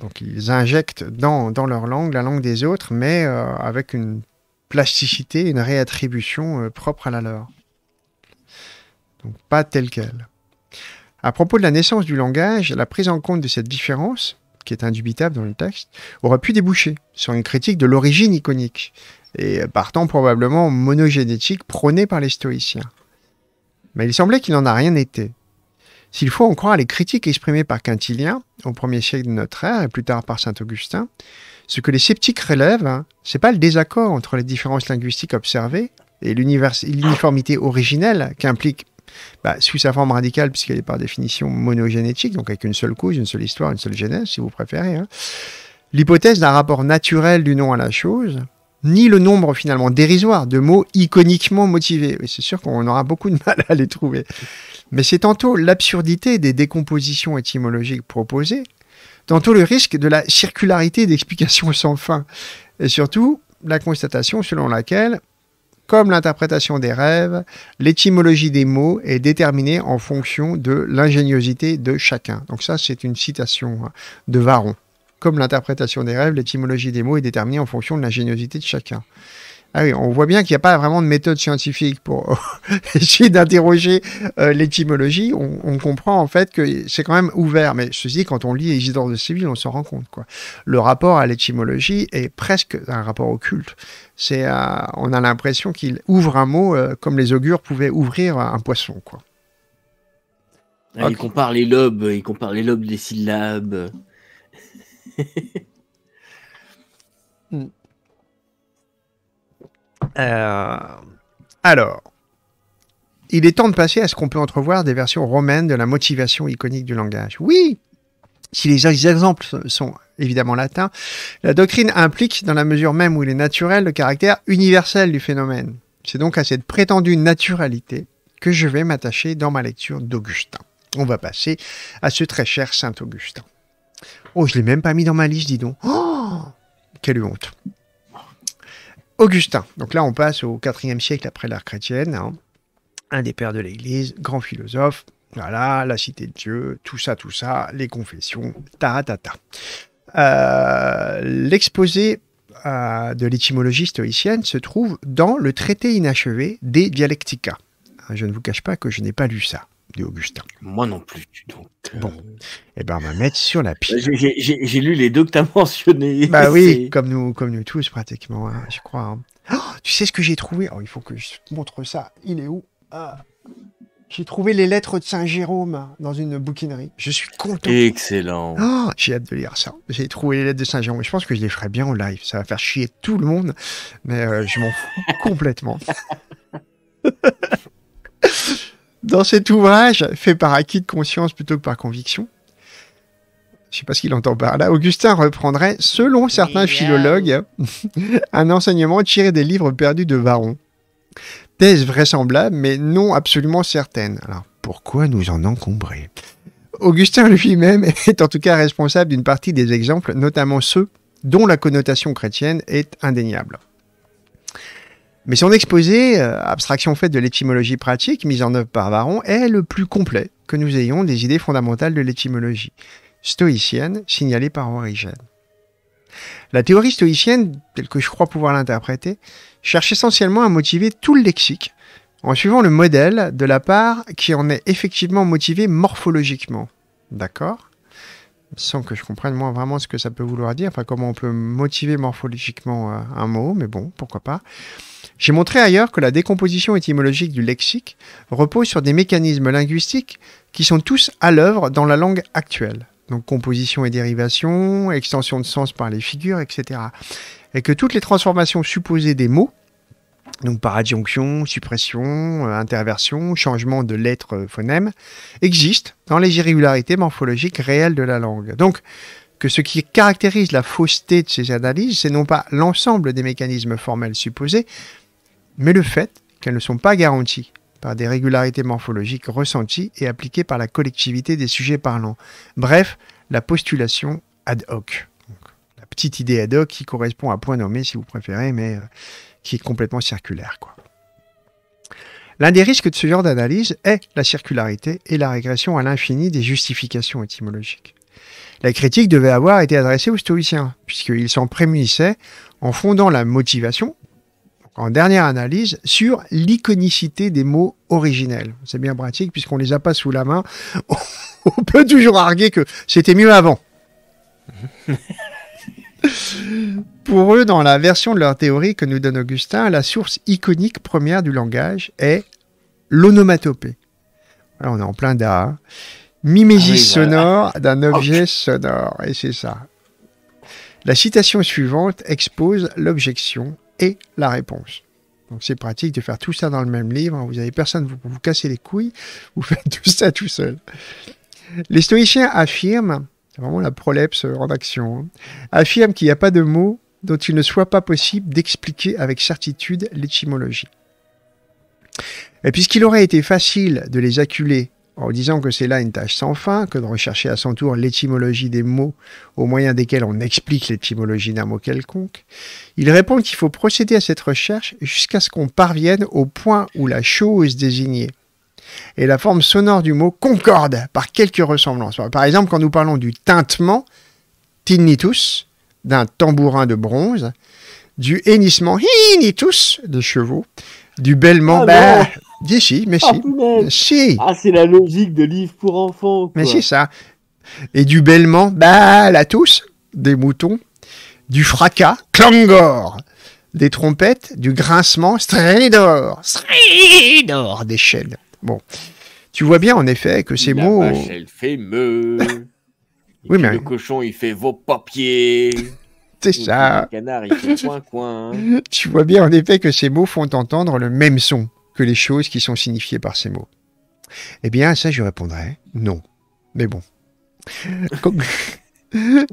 Donc ils injectent dans leur langue, la langue des autres, mais avec une plasticité, une réattribution propre à la leur. Donc pas telle qu'elle. À propos de la naissance du langage, la prise en compte de cette différence, qui est indubitable dans le texte, aurait pu déboucher sur une critique de l'origine iconique, et partant probablement monogénétique prônée par les stoïciens. Mais il semblait qu'il n'en a rien été. S'il faut en croire les critiques exprimées par Quintilien, au 1er siècle de notre ère, et plus tard par saint Augustin, ce que les sceptiques relèvent, ce n'est pas le désaccord entre les différences linguistiques observées et l'uniformité originelle qu'implique, sous sa forme radicale, puisqu'elle est par définition monogénétique, donc avec une seule cause, une seule histoire, une seule genèse, si vous préférez, l'hypothèse d'un rapport naturel du nom à la chose, ni le nombre finalement dérisoire de mots iconiquement motivés. Et c'est sûr qu'on aura beaucoup de mal à les trouver. Mais c'est tantôt l'absurdité des décompositions étymologiques proposées, tantôt le risque de la circularité d'explications sans fin, et surtout la constatation selon laquelle, comme l'interprétation des rêves, l'étymologie des mots est déterminée en fonction de l'ingéniosité de chacun. Donc ça, c'est une citation de Varron. Comme l'interprétation des rêves, l'étymologie des mots est déterminée en fonction de l'ingéniosité de chacun. Ah oui, on voit bien qu'il n'y a pas vraiment de méthode scientifique pour essayer d'interroger l'étymologie. On comprend en fait que c'est quand même ouvert. Mais ceci, quand on lit Isidore de Séville, on s'en rend compte, quoi. Le rapport à l'étymologie est presque un rapport occulte. On a l'impression qu'il ouvre un mot comme les augures pouvaient ouvrir un poisson, quoi. Ah, okay. Il compare les lobes des syllabes. Alors, il est temps de passer à ce qu'on peut entrevoir des versions romaines de la motivation iconique du langage. Oui, si les exemples sont évidemment latins, la doctrine implique, dans la mesure même où il est naturel, le caractère universel du phénomène. C'est donc à cette prétendue naturalité que je vais m'attacher dans ma lecture d'Augustin. On va passer à ce très cher saint Augustin. Oh, je ne l'ai même pas mis dans ma liste, dis donc. Oh, quelle honte. Augustin. Donc là, on passe au IVe siècle après l'ère chrétienne. Un des pères de l'Église, grand philosophe. Voilà, la cité de Dieu, tout ça, les confessions, taratata. L'exposé de l'étymologie stoïcienne se trouve dans le traité inachevé des Dialectica. Je ne vous cache pas que je n'ai pas lu ça. Augustin. Moi non plus. Donc, bon, eh ben, on va mettre sur la pile. J'ai lu les deux que tu as mentionnés. Bah oui, comme nous tous pratiquement, je crois. Oh, tu sais ce que j'ai trouvé? Oh, il faut que je te montre ça. Il est où? J'ai trouvé les lettres de Saint Jérôme dans une bouquinerie. Je suis content. Excellent. Oh, j'ai hâte de lire ça. J'ai trouvé les lettres de Saint Jérôme. Je pense que je les ferai bien en live. Ça va faire chier tout le monde, mais je m'en fous complètement. Dans cet ouvrage, fait par acquis de conscience plutôt que par conviction, je ne sais pas ce qu'il entend par là, Augustin reprendrait, selon certains philologues, un enseignement tiré des livres perdus de Varron. Thèse vraisemblable, mais non absolument certaine. Alors, pourquoi nous en encombrer? Augustin lui-même est en tout cas responsable d'une partie des exemples, notamment ceux dont la connotation chrétienne est indéniable. Mais son exposé, abstraction faite de l'étymologie pratique, mise en œuvre par Varron, est le plus complet que nous ayons des idées fondamentales de l'étymologie stoïcienne signalée par Origène. La théorie stoïcienne, telle que je crois pouvoir l'interpréter, cherche essentiellement à motiver tout le lexique en suivant le modèle de la part qui en est effectivement motivée morphologiquement. D'accord ? Sans que je comprenne moi vraiment ce que ça peut vouloir dire, enfin comment on peut motiver morphologiquement un mot, mais bon, pourquoi pas. J'ai montré ailleurs que la décomposition étymologique du lexique repose sur des mécanismes linguistiques qui sont tous à l'œuvre dans la langue actuelle. Donc composition et dérivation, extension de sens par les figures, etc. Et que toutes les transformations supposées des mots, donc par adjonction, suppression, interversion, changement de lettres phonèmes, existent dans les irrégularités morphologiques réelles de la langue. Donc, que ce qui caractérise la fausseté de ces analyses, c'est non pas l'ensemble des mécanismes formels supposés, mais le fait qu'elles ne sont pas garanties par des régularités morphologiques ressenties et appliquées par la collectivité des sujets parlants. Bref, la postulation ad hoc. Donc, la petite idée ad hoc qui correspond à point nommé si vous préférez, mais qui est complètement circulaire, quoi. L'un des risques de ce genre d'analyse est la circularité et la régression à l'infini des justifications étymologiques. La critique devait avoir été adressée aux stoïciens, puisqu'ils s'en prémunissaient en fondant la motivation, en dernière analyse, sur l'iconicité des mots originels. C'est bien pratique, puisqu'on ne les a pas sous la main, on peut toujours arguer que c'était mieux avant. Pour eux, dans la version de leur théorie que nous donne Augustin, la source iconique première du langage est l'onomatopée. Alors, on est en plein d'art. Hein. Mimésis sonore d'un objet sonore. Et c'est ça. La citation suivante expose l'objection et la réponse. Donc c'est pratique de faire tout ça dans le même livre. Vous n'avez personne pour vous casser les couilles. Vous faites tout ça tout seul. Les stoïciens affirment, c'est vraiment la prolepse en action, affirment qu'il n'y a pas de mot dont il ne soit pas possible d'expliquer avec certitude l'étymologie. Et puisqu'il aurait été facile de les acculer en disant que c'est là une tâche sans fin, que de rechercher à son tour l'étymologie des mots au moyen desquels on explique l'étymologie d'un mot quelconque, ils répondent qu'il faut procéder à cette recherche jusqu'à ce qu'on parvienne au point où la chose désignée et la forme sonore du mot concordent par quelques ressemblances. Par exemple, quand nous parlons du tintement, tinnitus, d'un tambourin de bronze, du hennissement, hinnitus, des chevaux, du bêlement, Ah, c'est la logique de livre pour enfants, quoi. Mais c'est ça. Et du bêlement, la tousse, des moutons, du fracas, clangor, des trompettes, du grincement, stridor, stridor, des chaînes. Bon, tu vois bien en effet que ces mots... La vache, elle fait meuh. Oui, mais... Le cochon, il fait vos papiers. C'est ça. Le canard, il fait coin, coin. Tu vois bien en effet que ces mots font entendre le même son que les choses qui sont signifiées par ces mots. Eh bien, à ça, je répondrais non. Mais bon.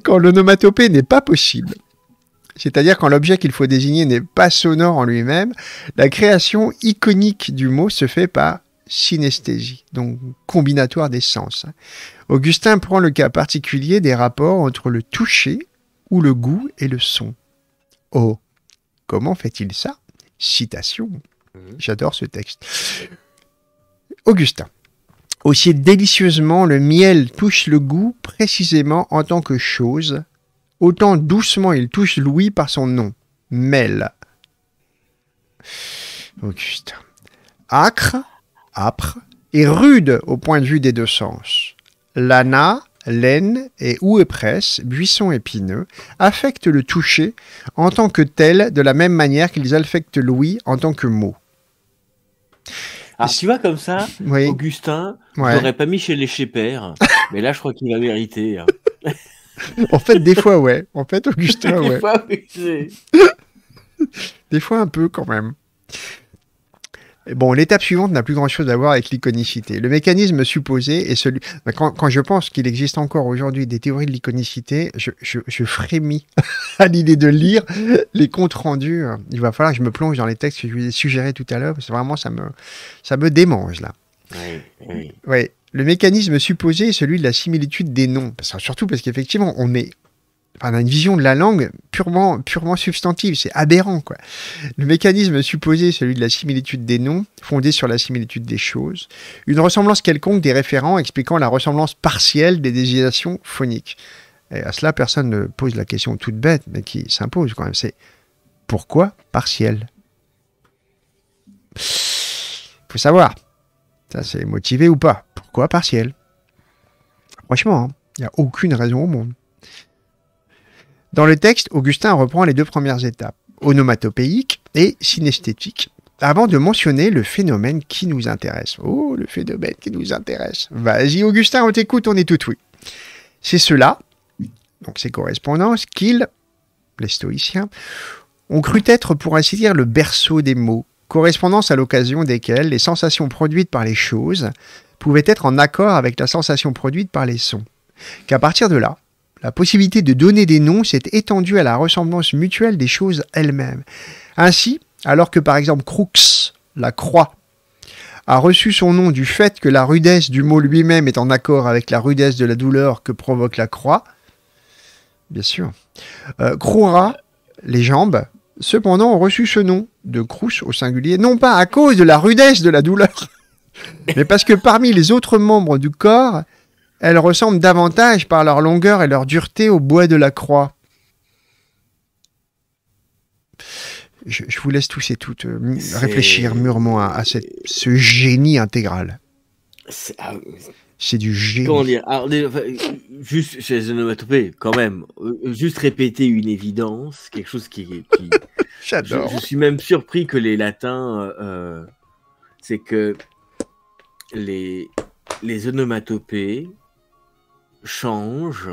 Quand l'onomatopée n'est pas possible, c'est-à-dire quand l'objet qu'il faut désigner n'est pas sonore en lui-même, la création iconique du mot se fait par synesthésie, donc combinatoire des sens. Augustin prend le cas particulier des rapports entre le toucher ou le goût et le son. Oh, comment fait-il ça? Citation. J'adore ce texte. Augustin. Aussi délicieusement le miel touche le goût précisément en tant que chose, autant doucement il touche l'ouïe par son nom. Mel. Augustin. Âpre et rude au point de vue des deux sens. Lana, laine et houx et presse, buisson épineux, affectent le toucher en tant que tel de la même manière qu'ils affectent l'ouïe en tant que mot. Alors tu vois comme ça, oui. Augustin, ouais. Je l'aurais pas mis chez les Schépers, mais là je crois qu'il va mériter. Hein. En fait des fois ouais, en fait Augustin ouais. Des fois un peu quand même. Bon, l'étape suivante n'a plus grand-chose à voir avec l'iconicité. Le mécanisme supposé est celui... Quand je pense qu'il existe encore aujourd'hui des théories de l'iconicité, je frémis à l'idée de lire les comptes rendus. Il va falloir que je me plonge dans les textes que je vous ai suggérés tout à l'heure, parce que vraiment, ça me démange, là. Oui. Ouais. Le mécanisme supposé est celui de la similitude des noms. Surtout parce qu'effectivement, on a une vision de la langue purement substantive, c'est aberrant, quoi. Le mécanisme supposé est celui de la similitude des noms, fondé sur la similitude des choses, une ressemblance quelconque des référents expliquant la ressemblance partielle des désignations phoniques. Et à cela, personne ne pose la question toute bête, mais qui s'impose quand même, c'est pourquoi partielle ? Faut savoir. Ça, c'est motivé ou pas. Pourquoi partiel? Franchement, il n'y a aucune raison au monde. Dans le texte, Augustin reprend les deux premières étapes, onomatopéique et synesthétique, avant de mentionner le phénomène qui nous intéresse. Oh, le phénomène qui nous intéresse. Vas-y, Augustin, on t'écoute, on est tout oui. C'est cela, donc ces correspondances, qu'ils, les stoïciens, ont cru être, pour ainsi dire, le berceau des mots, correspondances à l'occasion desquelles les sensations produites par les choses pouvaient être en accord avec la sensation produite par les sons. Qu'à partir de là, la possibilité de donner des noms s'est étendue à la ressemblance mutuelle des choses elles-mêmes. Ainsi, alors que par exemple crux, la croix, a reçu son nom du fait que la rudesse du mot lui-même est en accord avec la rudesse de la douleur que provoque la croix, bien sûr, croura, les jambes, cependant ont reçu ce nom de crous au singulier, non pas à cause de la rudesse de la douleur, mais parce que parmi les autres membres du corps, elles ressemblent davantage par leur longueur et leur dureté au bois de la croix. Je vous laisse tous et toutes réfléchir mûrement à ce génie intégral. C'est du génie. Comment dire? Alors, juste chez les onomatopées, quand même, juste répéter une évidence, quelque chose qui... J'adore. Je suis même surpris que les latins... c'est que les onomatopées changent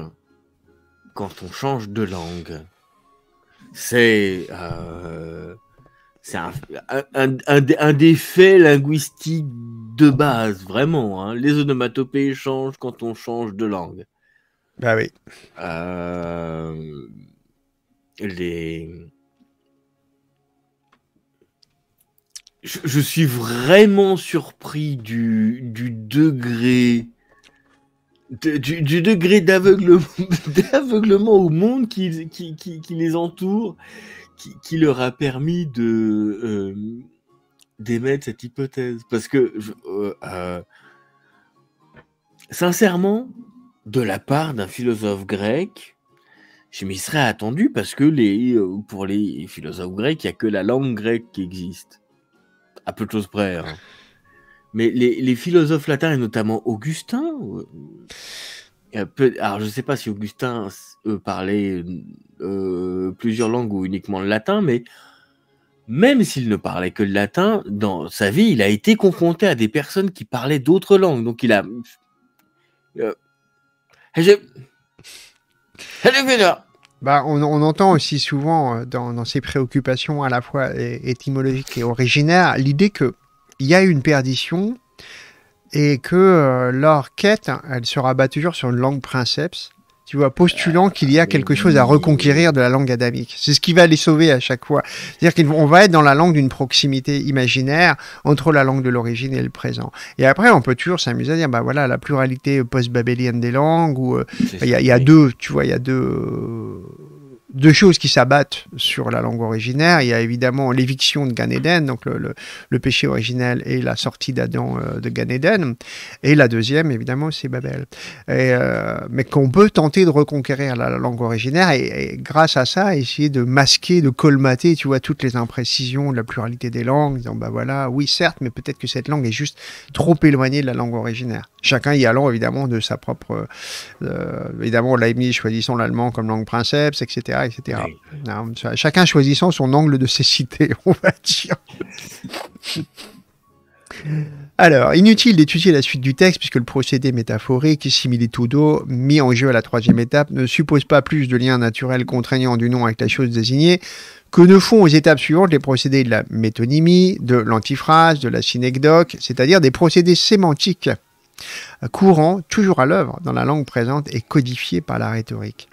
quand on change de langue. C'est un des faits linguistiques de base, vraiment. Hein. Les onomatopées changent quand on change de langue. Bah oui. Je suis vraiment surpris du degré d'aveuglement au monde qui les entoure, qui leur a permis de d'émettre cette hypothèse. Parce que, sincèrement, de la part d'un philosophe grec, je m'y serais attendu parce que pour les philosophes grecs, il n'y a que la langue grecque qui existe. À peu de choses près. Hein. Mais les philosophes latins, et notamment Augustin, alors je ne sais pas si Augustin parlait plusieurs langues ou uniquement le latin, mais même s'il ne parlait que le latin, dans sa vie, il a été confronté à des personnes qui parlaient d'autres langues. Donc il a... Bah, on entend aussi souvent dans ces préoccupations à la fois étymologiques et originaires l'idée qu'il y a une perdition et que leur quête, elle se rabat toujours sur une langue princeps, tu vois, postulant qu'il y a quelque chose à reconquérir de la langue adamique. C'est ce qui va les sauver à chaque fois. C'est-à-dire qu'on va être dans la langue d'une proximité imaginaire entre la langue de l'origine et le présent. Et après, on peut toujours s'amuser à dire, bah voilà, la pluralité post-babélienne des langues, ou il y a deux, tu vois, il y a deux choses qui s'abattent sur la langue originaire. Il y a évidemment l'éviction de Gan Eden, donc le péché originel et la sortie d'Adam de Gan Eden. Et la deuxième, évidemment, c'est Babel. Mais qu'on peut tenter de reconquérir la langue originaire et grâce à ça, essayer de masquer, de colmater, tu vois, toutes les imprécisions de la pluralité des langues, disant, bah voilà, oui, certes, mais peut-être que cette langue est juste trop éloignée de la langue originaire. Chacun y allant, évidemment, de sa propre... évidemment, Leibniz choisissant l'allemand comme langue princeps, etc., etc. Non, chacun choisissant son angle de cécité, on va dire. Alors, inutile d'étudier la suite du texte, puisque le procédé métaphorique, similitudo, mis en jeu à la troisième étape, ne suppose pas plus de lien naturel contraignant du nom avec la chose désignée, que ne font aux étapes suivantes les procédés de la métonymie, de l'antiphrase, de la synecdoque, c'est-à-dire des procédés sémantiques courants, toujours à l'œuvre dans la langue présente et codifiés par la rhétorique.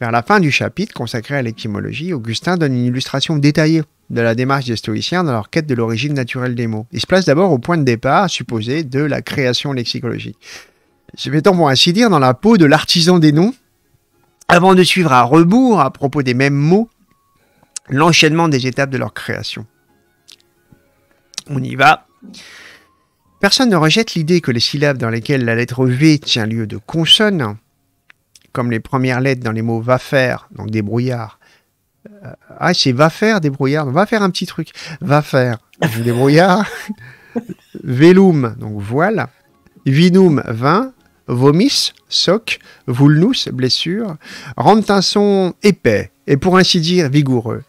Vers la fin du chapitre consacré à l'étymologie, Augustin donne une illustration détaillée de la démarche des stoïciens dans leur quête de l'origine naturelle des mots. Il se place d'abord au point de départ supposé de la création lexicologique. Se mettant pour ainsi dire dans la peau de l'artisan des noms, avant de suivre à rebours, à propos des mêmes mots, l'enchaînement des étapes de leur création. On y va. Personne ne rejette l'idée que les syllabes dans lesquelles la lettre V tient lieu de consonne, comme les premières lettres dans les mots « va faire », donc débrouillard. Ah, c'est « va faire », débrouillard. Va faire un petit truc. Va faire, débrouillard. velum, donc voile, vinum, vin, vomis, soc, vulnus, blessure, rendent un son épais et pour ainsi dire vigoureux.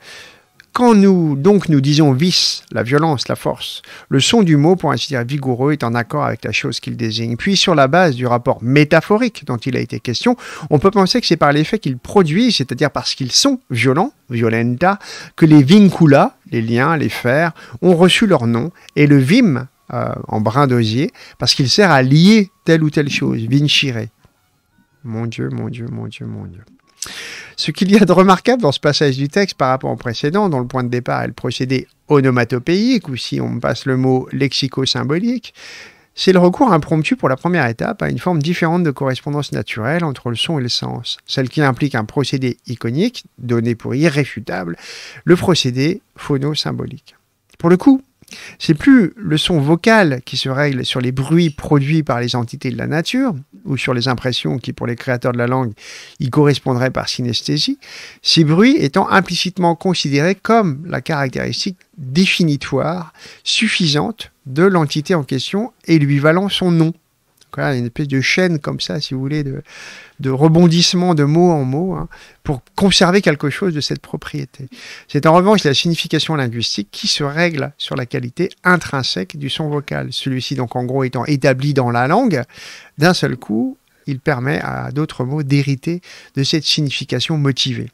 Quand nous disons vice, la violence, la force, le son du mot, pour ainsi dire vigoureux, est en accord avec la chose qu'il désigne. Puis, sur la base du rapport métaphorique dont il a été question, on peut penser que c'est par l'effet qu'ils produisent, c'est-à-dire parce qu'ils sont violents, violenta, que les vincula, les liens, les fers, ont reçu leur nom, et le vim, en brin d'osier, parce qu'il sert à lier telle ou telle chose, vincire. Mon Dieu, mon Dieu, mon Dieu, mon Dieu. Ce qu'il y a de remarquable dans ce passage du texte par rapport au précédent, dont le point de départ est le procédé onomatopéique, ou si on passe le mot lexico-symbolique, c'est le recours impromptu pour la première étape à une forme différente de correspondance naturelle entre le son et le sens, celle qui implique un procédé iconique, donné pour irréfutable, le procédé phono-symbolique. Pour le coup, c'est plus le son vocal qui se règle sur les bruits produits par les entités de la nature, ou sur les impressions qui, pour les créateurs de la langue, y correspondraient par synesthésie, ces bruits étant implicitement considérés comme la caractéristique définitoire suffisante de l'entité en question et lui valant son nom. Donc là, il y a une espèce de chaîne comme ça, si vous voulez, de rebondissement de mot en mot, hein, pour conserver quelque chose de cette propriété. C'est en revanche la signification linguistique qui se règle sur la qualité intrinsèque du son vocal. Celui-ci, donc en gros, étant établi dans la langue, d'un seul coup, il permet à d'autres mots d'hériter de cette signification motivée.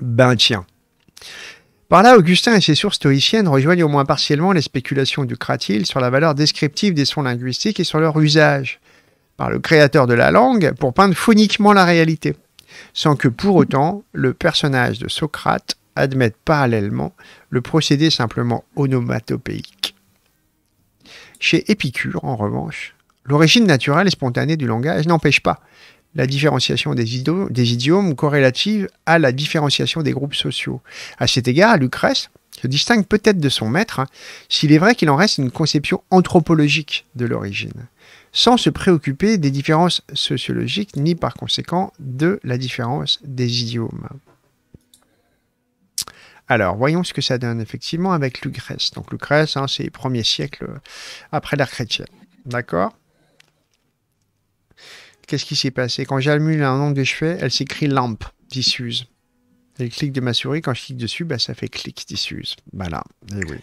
Ben tiens. Par là, Augustin et ses sources stoïciennes rejoignent au moins partiellement les spéculations du Cratyle sur la valeur descriptive des sons linguistiques et sur leur usage par le créateur de la langue pour peindre phoniquement la réalité, sans que pour autant le personnage de Socrate admette parallèlement le procédé simplement onomatopéique. Chez Épicure, en revanche, l'origine naturelle et spontanée du langage n'empêche pas la différenciation des idiomes corrélative à la différenciation des groupes sociaux. À cet égard, Lucrèce se distingue peut-être de son maître, hein, s'il est vrai qu'il en reste une conception anthropologique de l'origine, sans se préoccuper des différences sociologiques, ni par conséquent de la différence des idiomes. Alors, voyons ce que ça donne effectivement avec Lucrèce. Donc Lucrèce, hein, c'est les premiers siècles après l'ère chrétienne. D'accord ? Qu'est-ce qui s'est passé? Quand j'allume un ongle de chevet, elle s'écrit lampe, disuse. Et le clic de ma souris, quand je clique dessus, bah, ça fait clic, disuse. Voilà. Et oui.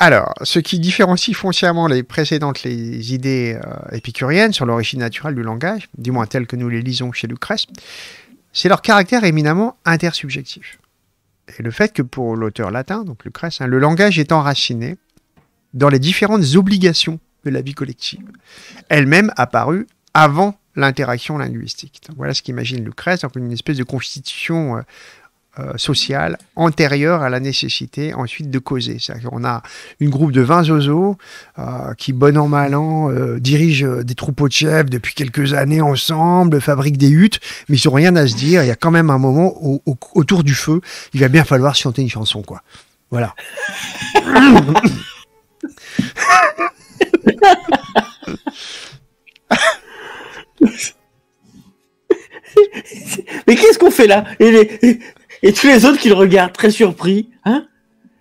Alors, ce qui différencie foncièrement les précédentes idées épicuriennes sur l'origine naturelle du langage, du moins telles que nous les lisons chez Lucrèce, c'est leur caractère éminemment intersubjectif. Et le fait que pour l'auteur latin, donc Lucrèce, hein, le langage est enraciné dans les différentes obligations de la vie collective, elle-même apparue avant l'interaction linguistique. Donc voilà ce qu'imagine Lucrèce, donc une espèce de constitution sociale antérieure à la nécessité ensuite de causer. C'est-à-dire qu'on a une groupe de 20 zozos qui, bon an, mal an, dirigent des troupeaux de chefs depuis quelques années ensemble, fabriquent des huttes, mais ils n'ont rien à se dire. Il y a quand même un moment autour du feu, il va bien falloir chanter une chanson, quoi. Voilà. Mais qu'est-ce qu'on fait là? Et tous les autres qui le regardent très surpris, hein,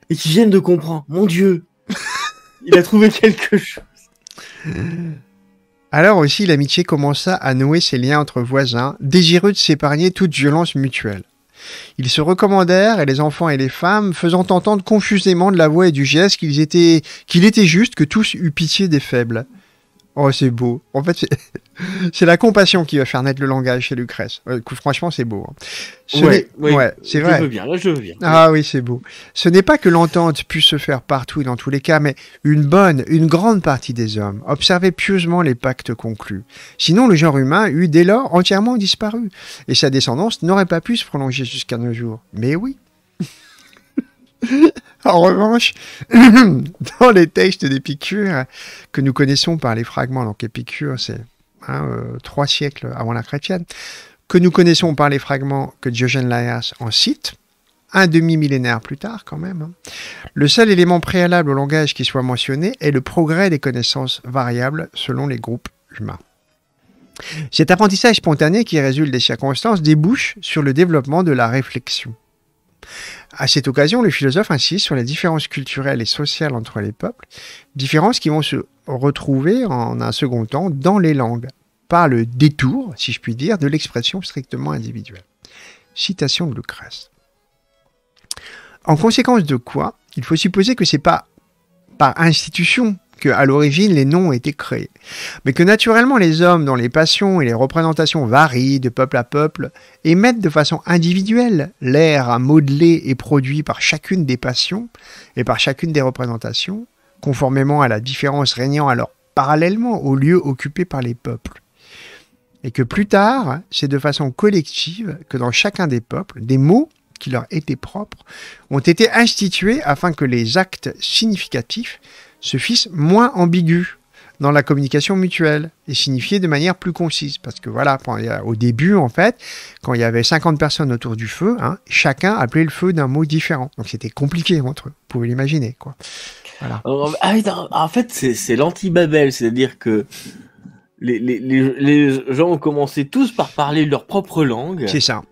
et qui viennent de comprendre. Mon Dieu, il a trouvé quelque chose. Alors aussi, l'amitié commença à nouer ses liens entre voisins, désireux de s'épargner toute violence mutuelle. Ils se recommandèrent, et les enfants et les femmes, faisant entendre confusément de la voix et du geste qu'il était juste que tous eût pitié des faibles. Oh, c'est beau. En fait, c'est la compassion qui va faire naître le langage chez Lucrèce. Franchement, c'est beau. Hein. C'est vrai. Je veux bien, là, je veux bien. Ah oui, c'est beau. Ce n'est pas que l'entente puisse se faire partout et dans tous les cas, mais une grande partie des hommes observaient pieusement les pactes conclus. Sinon, le genre humain eût dès lors entièrement disparu et sa descendance n'aurait pas pu se prolonger jusqu'à nos jours. Mais oui. En revanche, dans les textes d'Épicure, que nous connaissons par les fragments, donc Épicure, c'est 3 siècles avant la chrétienne, que nous connaissons par les fragments que Diogène Laërce en cite, un demi-millénaire plus tard quand même, hein, le seul élément préalable au langage qui soit mentionné est le progrès des connaissances variables selon les groupes humains. Cet apprentissage spontané qui résulte des circonstances débouche sur le développement de la réflexion. À cette occasion, le philosophe insiste sur les différences culturelles et sociales entre les peuples, différences qui vont se retrouver en un second temps dans les langues, par le détour, si je puis dire, de l'expression strictement individuelle. Citation de Lucrèce. En conséquence de quoi, il faut supposer que ce n'est pas par institution qu'à l'origine les noms étaient créés, mais que naturellement les hommes dont les passions et les représentations varient de peuple à peuple émettent de façon individuelle l'air à modeler et produit par chacune des passions et par chacune des représentations, conformément à la différence régnant alors parallèlement au lieu occupé par les peuples. Et que plus tard, c'est de façon collective que dans chacun des peuples, des mots qui leur étaient propres ont été institués afin que les actes significatifs se fissent moins ambigus dans la communication mutuelle et signifiés de manière plus concise. Parce que voilà, au début, en fait, quand il y avait 50 personnes autour du feu, hein, chacun appelait le feu d'un mot différent. Donc c'était compliqué entre eux, vous pouvez l'imaginer, quoi. Voilà. En fait, c'est l'anti-Babel, c'est-à-dire que les gens ont commencé tous par parler leur propre langue. C'est ça.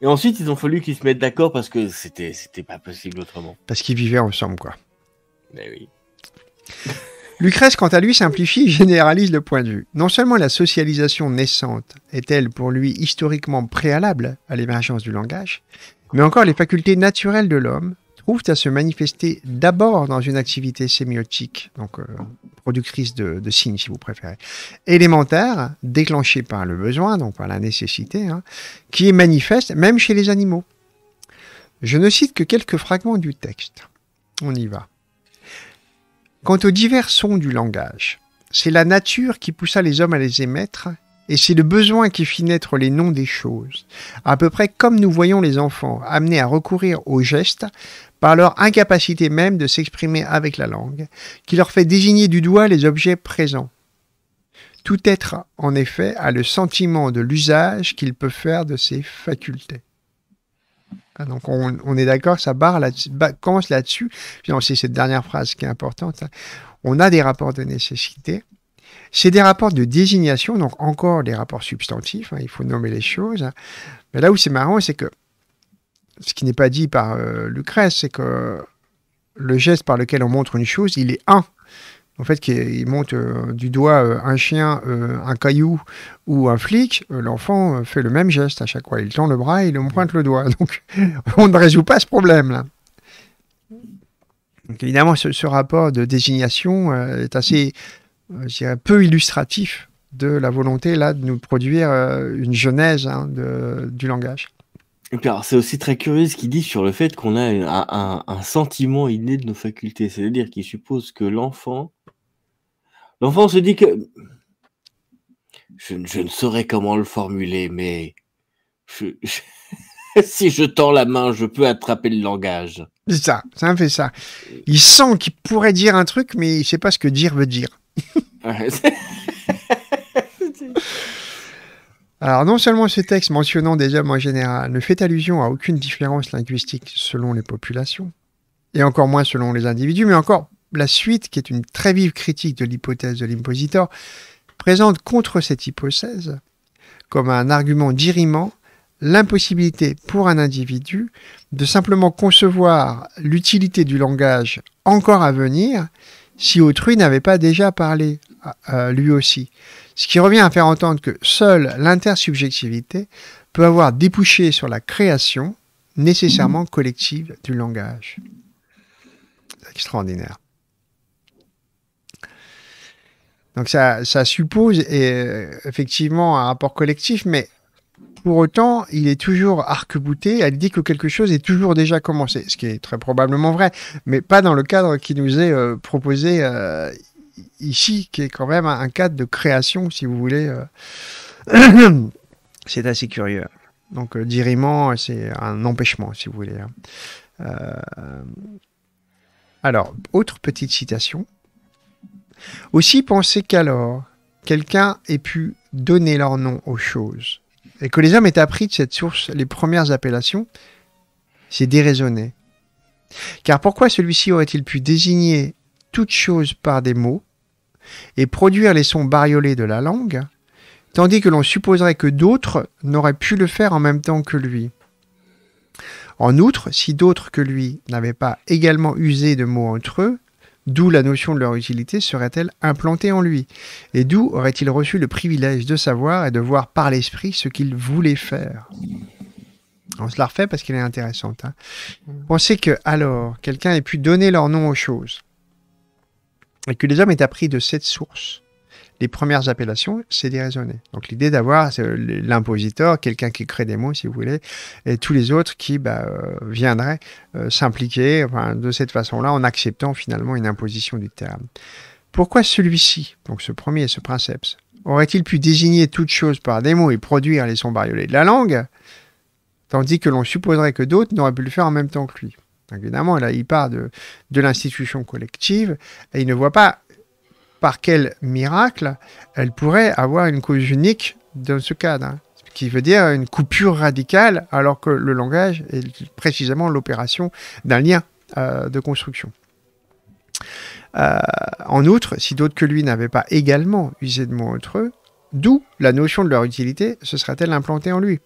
Et ensuite, il a fallu qu'ils se mettent d'accord parce que c'était pas possible autrement. Parce qu'ils vivaient ensemble, quoi. Mais oui. Lucrèce, quant à lui, simplifie et généralise le point de vue. Non seulement la socialisation naissante est-elle pour lui historiquement préalable à l'émergence du langage, mais encore les facultés naturelles de l'homme trouvent à se manifester d'abord dans une activité sémiotique, donc productrice de signes, si vous préférez, élémentaire, déclenchée par le besoin, donc par la nécessité, hein, qui est manifeste même chez les animaux. Je ne cite que quelques fragments du texte. On y va. Quant aux divers sons du langage, c'est la nature qui poussa les hommes à les émettre, et c'est le besoin qui fit naître les noms des choses, à peu près comme nous voyons les enfants amenés à recourir aux gestes par leur incapacité même de s'exprimer avec la langue, qui leur fait désigner du doigt les objets présents. Tout être, en effet, a le sentiment de l'usage qu'il peut faire de ses facultés. Donc on est d'accord, ça barre commence là-dessus. C'est cette dernière phrase qui est importante. On a des rapports de nécessité. C'est des rapports de désignation, donc encore des rapports substantifs. Hein, il faut nommer les choses. Mais là où c'est marrant, c'est que ce qui n'est pas dit par Lucrèce, c'est que le geste par lequel on montre une chose, il est un. En fait, qu'il monte du doigt un chien, un caillou ou un flic, l'enfant fait le même geste à chaque fois. Il tend le bras et il pointe le doigt. Donc, on ne résout pas ce problème-là. Donc, évidemment, ce rapport de désignation est assez peu illustratif de la volonté là, de nous produire une genèse hein, du langage. C'est aussi très curieux ce qu'il dit sur le fait qu'on a un sentiment inné de nos facultés. C'est-à-dire qu'il suppose que l'enfant... L'enfant se dit que... Je ne saurais comment le formuler, mais... si je tends la main, je peux attraper le langage. C'est ça, ça fait ça. Il sent qu'il pourrait dire un truc, mais il ne sait pas ce que dire veut dire. Alors, non seulement ce texte mentionnant des hommes en général ne fait allusion à aucune différence linguistique selon les populations, et encore moins selon les individus, mais encore la suite, qui est une très vive critique de l'hypothèse de l'impositor, présente contre cette hypothèse, comme un argument dirimant, l'impossibilité pour un individu de simplement concevoir l'utilité du langage encore à venir si autrui n'avait pas déjà parlé lui aussi. Ce qui revient à faire entendre que seule l'intersubjectivité peut avoir débouché sur la création nécessairement collective du langage. C'est extraordinaire. Donc ça suppose effectivement un rapport collectif, mais pour autant, il est toujours arc-bouté à l'idée que quelque chose est toujours déjà commencé, ce qui est très probablement vrai, mais pas dans le cadre qui nous est proposé ici, qui est quand même un cadre de création, si vous voulez. C'est assez curieux. Donc, diriment, c'est un empêchement, si vous voulez. Alors, autre petite citation. Aussi penser qu'alors, quelqu'un ait pu donner leur nom aux choses, et que les hommes aient appris de cette source les premières appellations, c'est déraisonné. Car pourquoi celui-ci aurait-il pu désigner toute chose par des mots, et produire les sons bariolés de la langue, tandis que l'on supposerait que d'autres n'auraient pu le faire en même temps que lui. En outre, si d'autres que lui n'avaient pas également usé de mots entre eux, d'où la notion de leur utilité serait-elle implantée en lui? Et d'où aurait-il reçu le privilège de savoir et de voir par l'esprit ce qu'il voulait faire? On se la refait parce qu'elle est intéressante. Hein. Pensez que, alors, quelqu'un ait pu donner leur nom aux choses, et que les hommes aient appris de cette source. Les premières appellations, c'est déraisonné. Donc l'idée d'avoir l'impositeur, quelqu'un qui crée des mots, si vous voulez, et tous les autres qui viendraient s'impliquer de cette façon-là, en acceptant finalement une imposition du terme. Pourquoi celui-ci, donc ce premier, ce princeps, aurait-il pu désigner toute chose par des mots et produire les sons bariolés de la langue, tandis que l'on supposerait que d'autres n'auraient pu le faire en même temps que lui? Donc, évidemment, là, il part de l'institution collective, et il ne voit pas par quel miracle elle pourrait avoir une cause unique dans ce cadre, hein, ce qui veut dire une coupure radicale, alors que le langage est précisément l'opération d'un lien de construction. En outre, si d'autres que lui n'avaient pas également usé de mots entre eux, d'où la notion de leur utilité se serait-elle implantée en lui?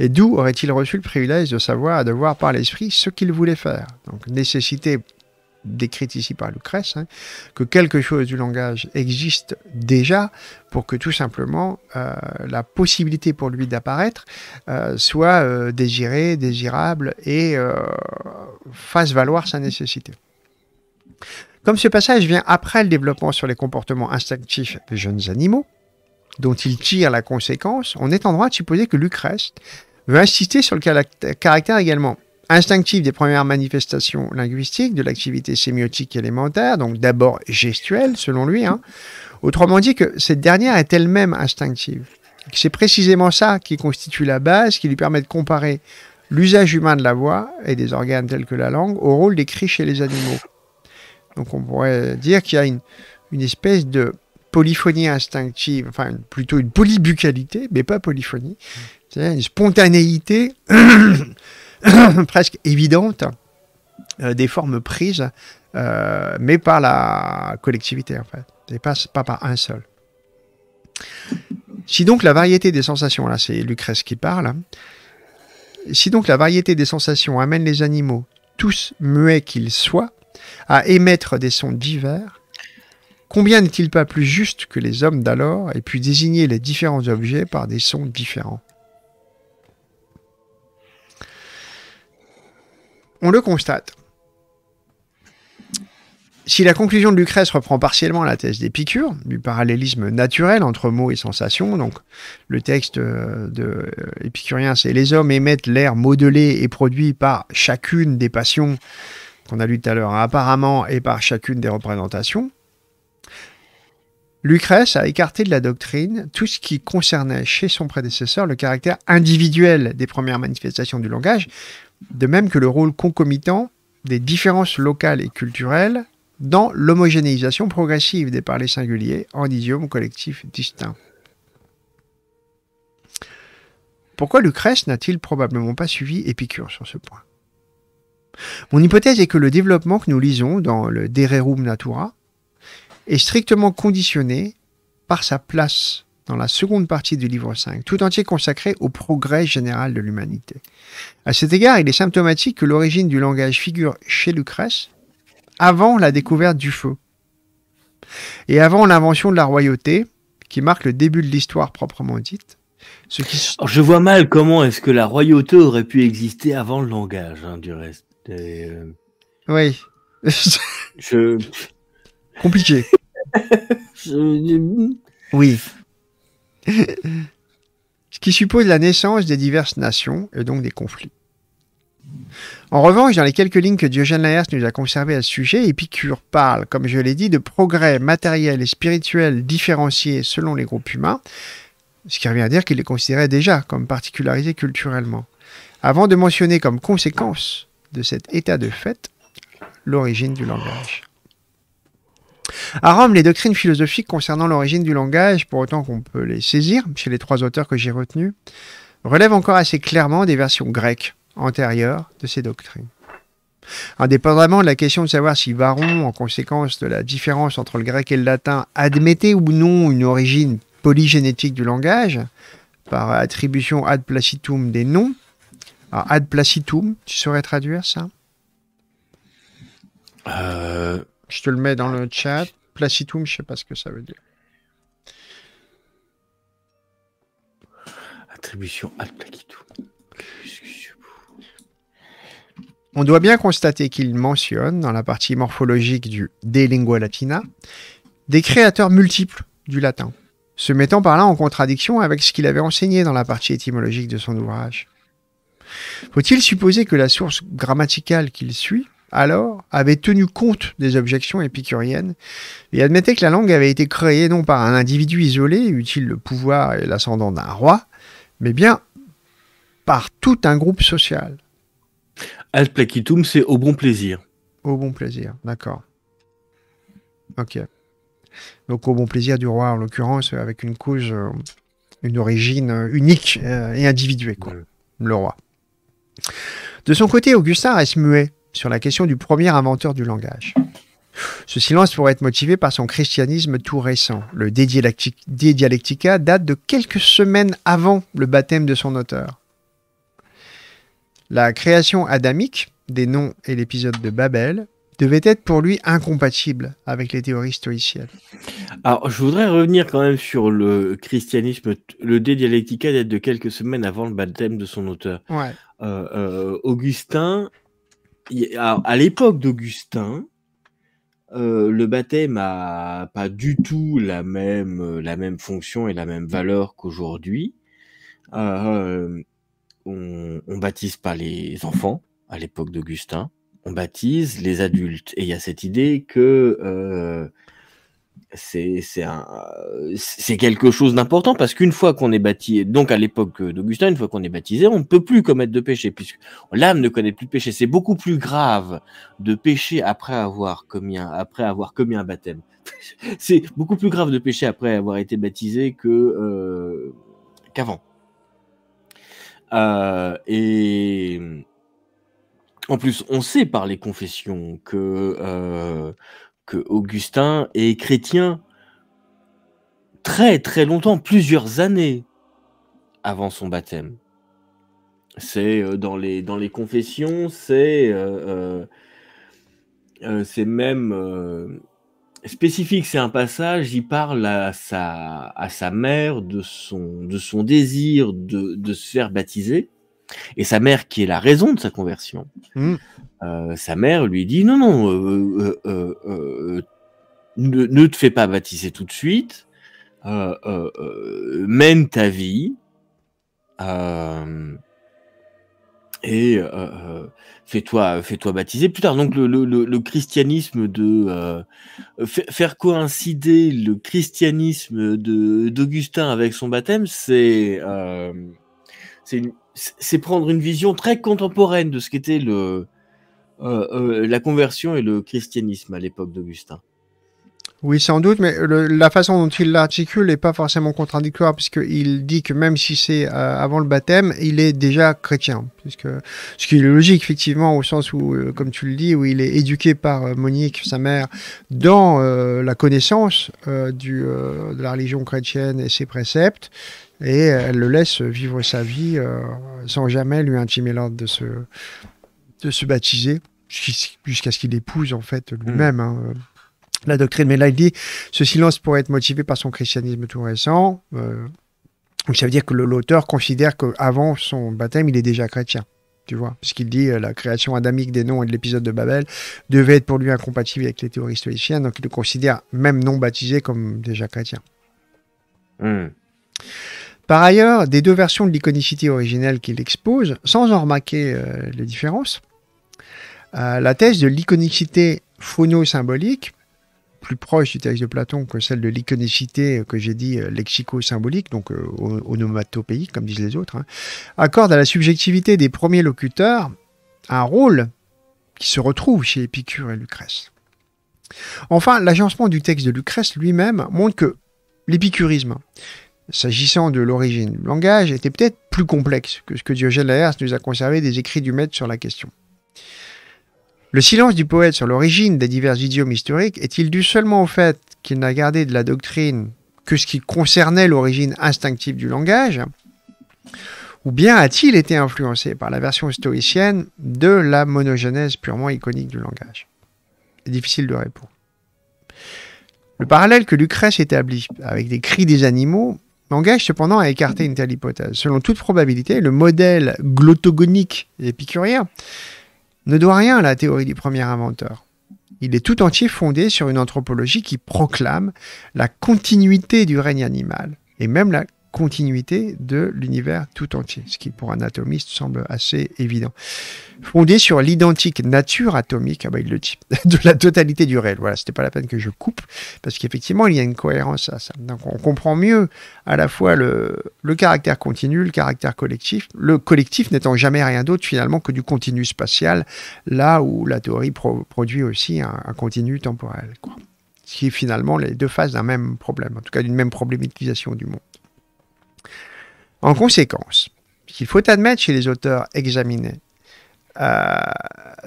Et d'où aurait-il reçu le privilège de savoir et de voir par l'esprit ce qu'il voulait faire? Donc, nécessité décrite ici par Lucrèce, hein, que quelque chose du langage existe déjà pour que tout simplement la possibilité pour lui d'apparaître soit désirée, désirable et fasse valoir sa nécessité. Comme ce passage vient après le développement sur les comportements instinctifs des jeunes animaux, dont il tire la conséquence, on est en droit de supposer que Lucrèce veut insister sur le caractère également instinctif des premières manifestations linguistiques, de l'activité sémiotique élémentaire, donc d'abord gestuelle, selon lui. Hein. Autrement dit que cette dernière est elle-même instinctive. C'est précisément ça qui constitue la base, qui lui permet de comparer l'usage humain de la voix et des organes tels que la langue au rôle des cris chez les animaux. Donc on pourrait dire qu'il y a une espèce de polyphonie instinctive, enfin plutôt une polybucalité, mais pas polyphonie, c'est une spontanéité presque évidente des formes prises, mais par la collectivité en fait, et pas par un seul. Si donc la variété des sensations, là c'est Lucrèce qui parle, hein, si donc la variété des sensations amène les animaux, tous muets qu'ils soient, à émettre des sons divers, combien n'est-il pas plus juste que les hommes d'alors aient pu désigner les différents objets par des sons différents? On le constate. Si la conclusion de Lucrèce reprend partiellement la thèse d'Épicure, du parallélisme naturel entre mots et sensations, donc le texte épicurien, c'est « Les hommes émettent l'air modelé et produit par chacune des passions » qu'on a lu tout à l'heure, « apparemment et par chacune des représentations », Lucrèce a écarté de la doctrine tout ce qui concernait chez son prédécesseur le caractère individuel des premières manifestations du langage, de même que le rôle concomitant des différences locales et culturelles dans l'homogénéisation progressive des parlers singuliers en idiomes collectifs distincts. Pourquoi Lucrèce n'a-t-il probablement pas suivi Épicure sur ce point? Mon hypothèse est que le développement que nous lisons dans le De Rerum Natura est strictement conditionné par sa place dans la seconde partie du livre 5, tout entier consacré au progrès général de l'humanité. À cet égard, il est symptomatique que l'origine du langage figure chez Lucrèce avant la découverte du feu et avant l'invention de la royauté, qui marque le début de l'histoire proprement dite. Ce qui... Alors, je vois mal comment est-ce que la royauté aurait pu exister avant le langage, hein, du reste. Et oui. Compliqué. Oui. Ce qui suppose la naissance des diverses nations et donc des conflits. En revanche, dans les quelques lignes que Diogène Laërce nous a conservées à ce sujet, Épicure parle, comme je l'ai dit, de progrès matériel et spirituel différenciés selon les groupes humains, ce qui revient à dire qu'il les considérait déjà comme particularisés culturellement, avant de mentionner comme conséquence de cet état de fait l'origine du langage. À Rome, les doctrines philosophiques concernant l'origine du langage, pour autant qu'on peut les saisir, chez les trois auteurs que j'ai retenus, relèvent encore assez clairement des versions grecques antérieures de ces doctrines. Indépendamment de la question de savoir si Varron, en conséquence de la différence entre le grec et le latin, admettait ou non une origine polygénétique du langage, par attribution ad placitum des noms, Alors, ad placitum, tu saurais traduire ça? Je te le mets dans le chat. Placitum, je sais pas ce que ça veut dire. Attribution ad placitum. On doit bien constater qu'il mentionne, dans la partie morphologique du De Lingua Latina, des créateurs multiples du latin, se mettant par là en contradiction avec ce qu'il avait enseigné dans la partie étymologique de son ouvrage. Faut-il supposer que la source grammaticale qu'il suit, alors, avait tenu compte des objections épicuriennes et admettait que la langue avait été créée non par un individu isolé, eût-il le pouvoir et l'ascendant d'un roi, mais bien par tout un groupe social? Ad placitum, c'est au bon plaisir. Au bon plaisir, d'accord. Ok. Donc au bon plaisir du roi, en l'occurrence, avec une cause, une origine unique et individuée, quoi. Le roi. De son côté, Augustin reste muet sur la question du premier inventeur du langage. Ce silence pourrait être motivé par son christianisme tout récent. Le De Dialectica date de quelques semaines avant le baptême de son auteur. La création adamique des noms et l'épisode de Babel devait être pour lui incompatible avec les théories stoïciennes. Alors, je voudrais revenir quand même sur le christianisme. Le De Dialectica date de quelques semaines avant le baptême de son auteur. Ouais. Augustin, alors, à l'époque d'Augustin, le baptême n'a pas du tout la même fonction et la même valeur qu'aujourd'hui. On baptise pas les enfants à l'époque d'Augustin, on baptise les adultes. Et il y a cette idée que c'est quelque chose d'important, parce qu'une fois qu'on est baptisé, donc à l'époque d'Augustin, une fois qu'on est baptisé, on ne peut plus commettre de péché, puisque l'âme ne connaît plus de péché. C'est beaucoup plus grave de pécher après avoir commis un baptême. C'est beaucoup plus grave de pécher après avoir été baptisé qu'avant. Et en plus, on sait par les confessions que Augustin est chrétien très très longtemps, plusieurs années avant son baptême. C'est dans les confessions, c'est même spécifique, c'est un passage, il parle à sa mère de son désir de se faire baptiser, et sa mère, qui est la raison de sa conversion, sa mère lui dit non, ne te fais pas baptiser tout de suite, mène ta vie, et fais-toi baptiser plus tard. Donc le christianisme de faire coïncider le christianisme d'Augustin avec son baptême, c'est prendre une vision très contemporaine de ce qu'était la conversion et le christianisme à l'époque d'Augustin. Oui, sans doute, mais la façon dont il l'articule n'est pas forcément contradictoire, puisqu'il dit que même si c'est avant le baptême, il est déjà chrétien. Ce qui est logique, effectivement, au sens où, comme tu le dis, où il est éduqué par Monique, sa mère, dans la connaissance de la religion chrétienne et ses préceptes, et elle le laisse vivre sa vie sans jamais lui intimer l'ordre de se baptiser, jusqu'à ce qu'il épouse, en fait, lui-même, la doctrine. Mais là, il dit, ce silence pourrait être motivé par son christianisme tout récent. Donc ça veut dire que l'auteur considère qu'avant son baptême, il est déjà chrétien. Tu vois, parce qu'il dit, la création adamique des noms et de l'épisode de Babel devait être pour lui incompatible avec les théories stoïciennes. Donc il le considère, même non baptisé, comme déjà chrétien. Par ailleurs, des deux versions de l'iconicité originelle qu'il expose, sans en remarquer les différences, la thèse de l'iconicité phono-symbolique, plus proche du texte de Platon que celle de l'iconicité que j'ai dit lexico-symbolique, donc onomatopéique, comme disent les autres, accorde à la subjectivité des premiers locuteurs un rôle qui se retrouve chez Épicure et Lucrèce. Enfin, l'agencement du texte de Lucrèce lui-même montre que l'épicurisme, s'agissant de l'origine du langage, était peut-être plus complexe que ce que Diogène Laërce nous a conservé des écrits du maître sur la question. Le silence du poète sur l'origine des divers idiomes historiques est-il dû seulement au fait qu'il n'a gardé de la doctrine que ce qui concernait l'origine instinctive du langage, ou bien a-t-il été influencé par la version stoïcienne de la monogénèse purement iconique du langage? Difficile de répondre. Le parallèle que Lucrèce établit avec les cris des animaux engage cependant à écarter une telle hypothèse. Selon toute probabilité, le modèle glottogonique épicurien ne doit rien à la théorie du premier inventeur. Il est tout entier fondé sur une anthropologie qui proclame la continuité du règne animal et même la continuité de l'univers tout entier, ce qui pour un atomiste semble assez évident. Fondé sur l'identique nature atomique, ah ben il le dit, de la totalité du réel. Voilà, c'était pas la peine que je coupe, parce qu'effectivement il y a une cohérence à ça. Donc on comprend mieux à la fois le caractère continu, le caractère collectif, le collectif n'étant jamais rien d'autre finalement que du continu spatial, là où la théorie produit aussi un continu temporel, quoi. Ce qui est finalement les deux faces d'un même problème, en tout cas d'une même problématisation du monde. En conséquence, qu'il faut admettre chez les auteurs examinés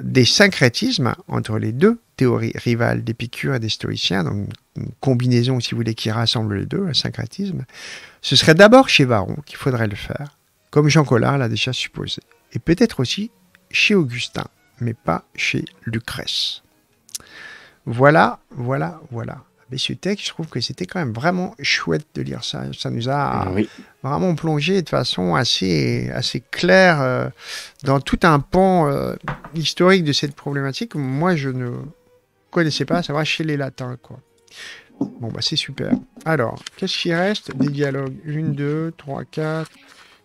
des syncrétismes entre les deux théories rivales d'Épicure et des stoïciens, donc une combinaison, si vous voulez, qui rassemble les deux, un syncrétisme, ce serait d'abord chez Varron qu'il faudrait le faire, comme Jean Collard l'a déjà supposé, et peut-être aussi chez Augustin, mais pas chez Lucrèce. Voilà. Mais ce texte, je trouve que c'était quand même vraiment chouette de lire ça. Ça nous a vraiment plongé de façon assez claire dans tout un pan historique de cette problématique. Moi, je ne connaissais pas, ça va chez les Latins, quoi. Bon, bah, c'est super. Alors, qu'est-ce qui reste des dialogues? 1, 2, 3, 4,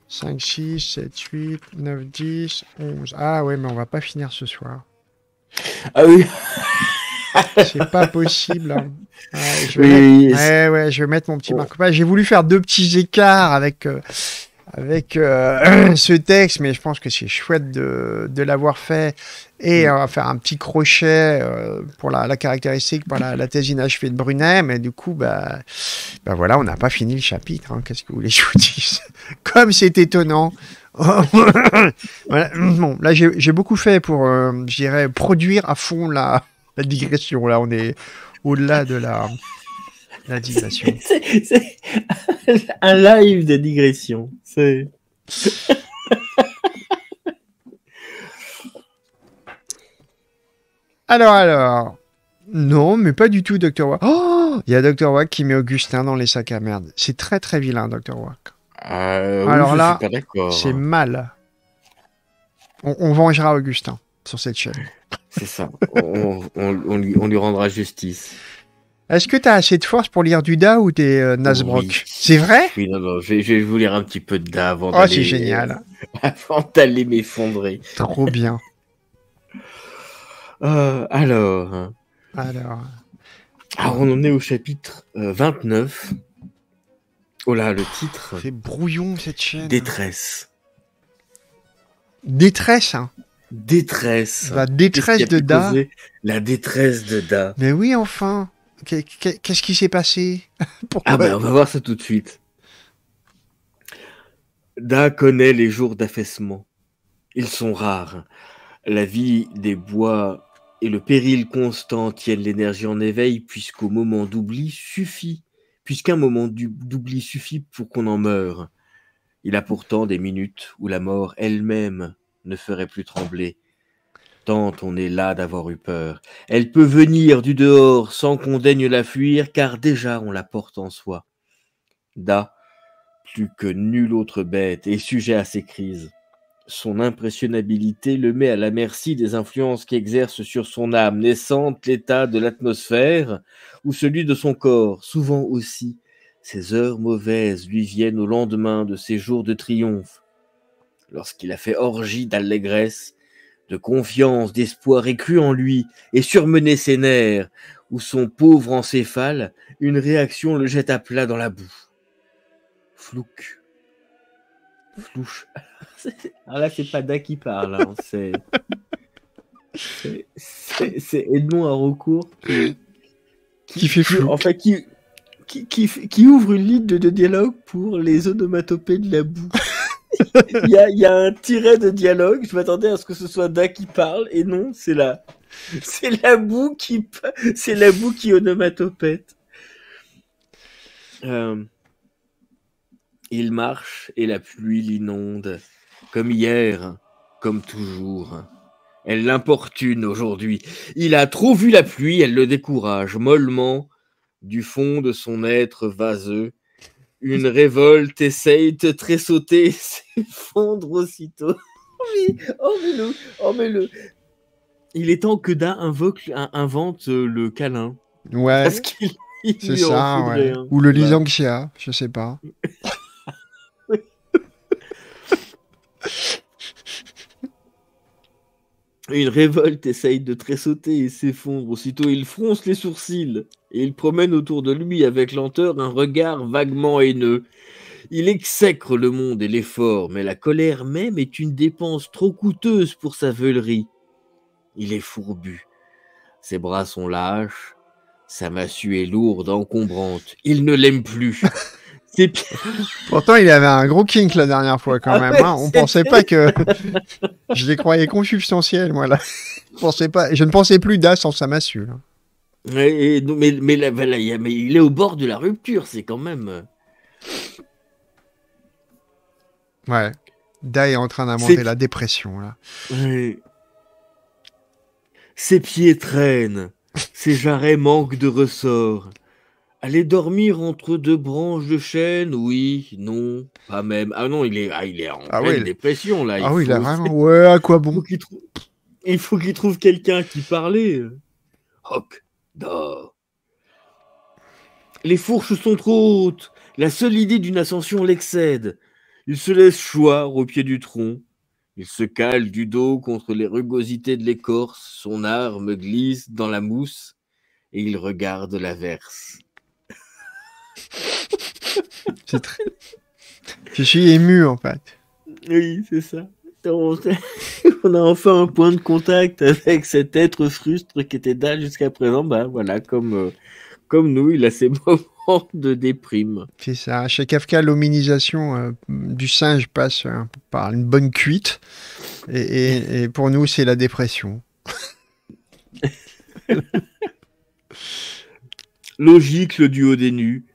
5, 6, 7, 8, 9, 10, 11. Ah ouais, mais on va pas finir ce soir. Ah oui. C'est pas possible. Hein. Je vais mettre mon petit marque-page. J'ai voulu faire deux petits écarts avec ce texte, mais je pense que c'est chouette de l'avoir fait. Et on va faire un petit crochet pour la caractéristique, pour la thèse inachevée de Brunet. Mais du coup, bah voilà, on n'a pas fini le chapitre. Hein. Qu'est-ce que vous voulez que je vous dise? Comme c'est étonnant. Voilà. Bon, là, j'ai beaucoup fait pour, je dirais, produire à fond la digression, là, on est au-delà de la digression. C'est un live de digression. Alors. Non, mais pas du tout, Dr. Wack. Oh, il y a Dr. Wack qui met Augustin dans les sacs à merde. C'est très, très vilain, Dr. Wack. Alors là, c'est mal. On vengera Augustin sur cette chaîne. C'est ça, on lui rendra justice. Est-ce que tu as assez de force pour lire du Da ou t'es Nasbrock? Oui. C'est vrai? Oui, non, je vais vous lire un petit peu de Da avant d'aller... Oh, c'est génial. Avant d'aller m'effondrer. Trop bien. Alors, on en est au chapitre 29. Oh là, le titre... C'est brouillon, cette chaîne. Détresse. Détresse, hein? Détresse. La détresse de Da. La détresse de Da. Mais oui, enfin. Qu'est-ce qui s'est passé? Pourquoi? Ah ben, on va voir ça tout de suite. Da connaît les jours d'affaissement. Ils sont rares. La vie des bois et le péril constant tiennent l'énergie en éveil, puisqu'un moment d'oubli suffit pour qu'on en meure. Il a pourtant des minutes où la mort elle-même ne ferait plus trembler, tant on est là d'avoir eu peur. Elle peut venir du dehors sans qu'on daigne la fuir, car déjà on la porte en soi. Da, plus que nulle autre bête, est sujet à ces crises. Son impressionnabilité le met à la merci des influences qu'exerce sur son âme naissante l'état de l'atmosphère ou celui de son corps. Souvent aussi, ces heures mauvaises lui viennent au lendemain de ses jours de triomphe, lorsqu'il a fait orgie d'allégresse, de confiance, d'espoir écru en lui, et surmené ses nerfs, où son pauvre encéphale, une réaction le jette à plat dans la boue. Flouche. Alors là, c'est pas Da qui parle, hein. C'est Edmond Haraucourt qui fait flou. Enfin, qui ouvre une ligne de dialogue pour les onomatopées de la boue. Il y a un tiret de dialogue, je m'attendais à ce que ce soit Da qui parle, et non, c'est la boue qui onomatopète. Il marche et la pluie l'inonde, comme hier, comme toujours. Elle l'importune aujourd'hui. Il a trop vu la pluie, elle le décourage mollement du fond de son être vaseux. Une révolte essaye de tressauter, s'effondre aussitôt. Oh, mets-le, oh, mets-le. Il est temps que Da invente le câlin. Ouais, c'est ça, ouais. Hein. Ou le lisangxia, je sais pas. Une révolte essaye de tressauter et s'effondre. Aussitôt, il fronce les sourcils et il promène autour de lui avec lenteur un regard vaguement haineux. Il exècre le monde et l'effort, mais la colère même est une dépense trop coûteuse pour sa veulerie. Il est fourbu. Ses bras sont lâches, sa massue est lourde, encombrante. Il ne l'aime plus. Pourtant, il avait un gros kink la dernière fois quand même. Hein. On pensait pas que... Je les croyais consubstantiels, moi, là. Je ne pensais plus d'A sans sa massue. Là. Mais il est au bord de la rupture, c'est quand même... Ouais. Da est en train d'inventer la dépression, là. Oui. Ses pieds traînent, ses jarrets manquent de ressort. Aller dormir entre deux branches de chêne, oui, non, pas même. Ah non, il est en pleine dépression, là. Ah oui, il a vraiment... Ouais, à quoi bon ? Il faut qu'il trouve quelqu'un qui parlait. Hoc, dors. Les fourches sont trop hautes. La seule idée d'une ascension l'excède. Il se laisse choir au pied du tronc. Il se cale du dos contre les rugosités de l'écorce. Son arme glisse dans la mousse et il regarde l'averse. Très... Je suis ému, en fait. Oui, c'est ça. On a enfin un point de contact avec cet être frustre qui était là jusqu'à présent. Bah, voilà, comme nous, il a ses moments de déprime. C'est ça. Chez Kafka, l'hominisation du singe passe par une bonne cuite. Et pour nous, c'est la dépression. L'ogicle du haut des nues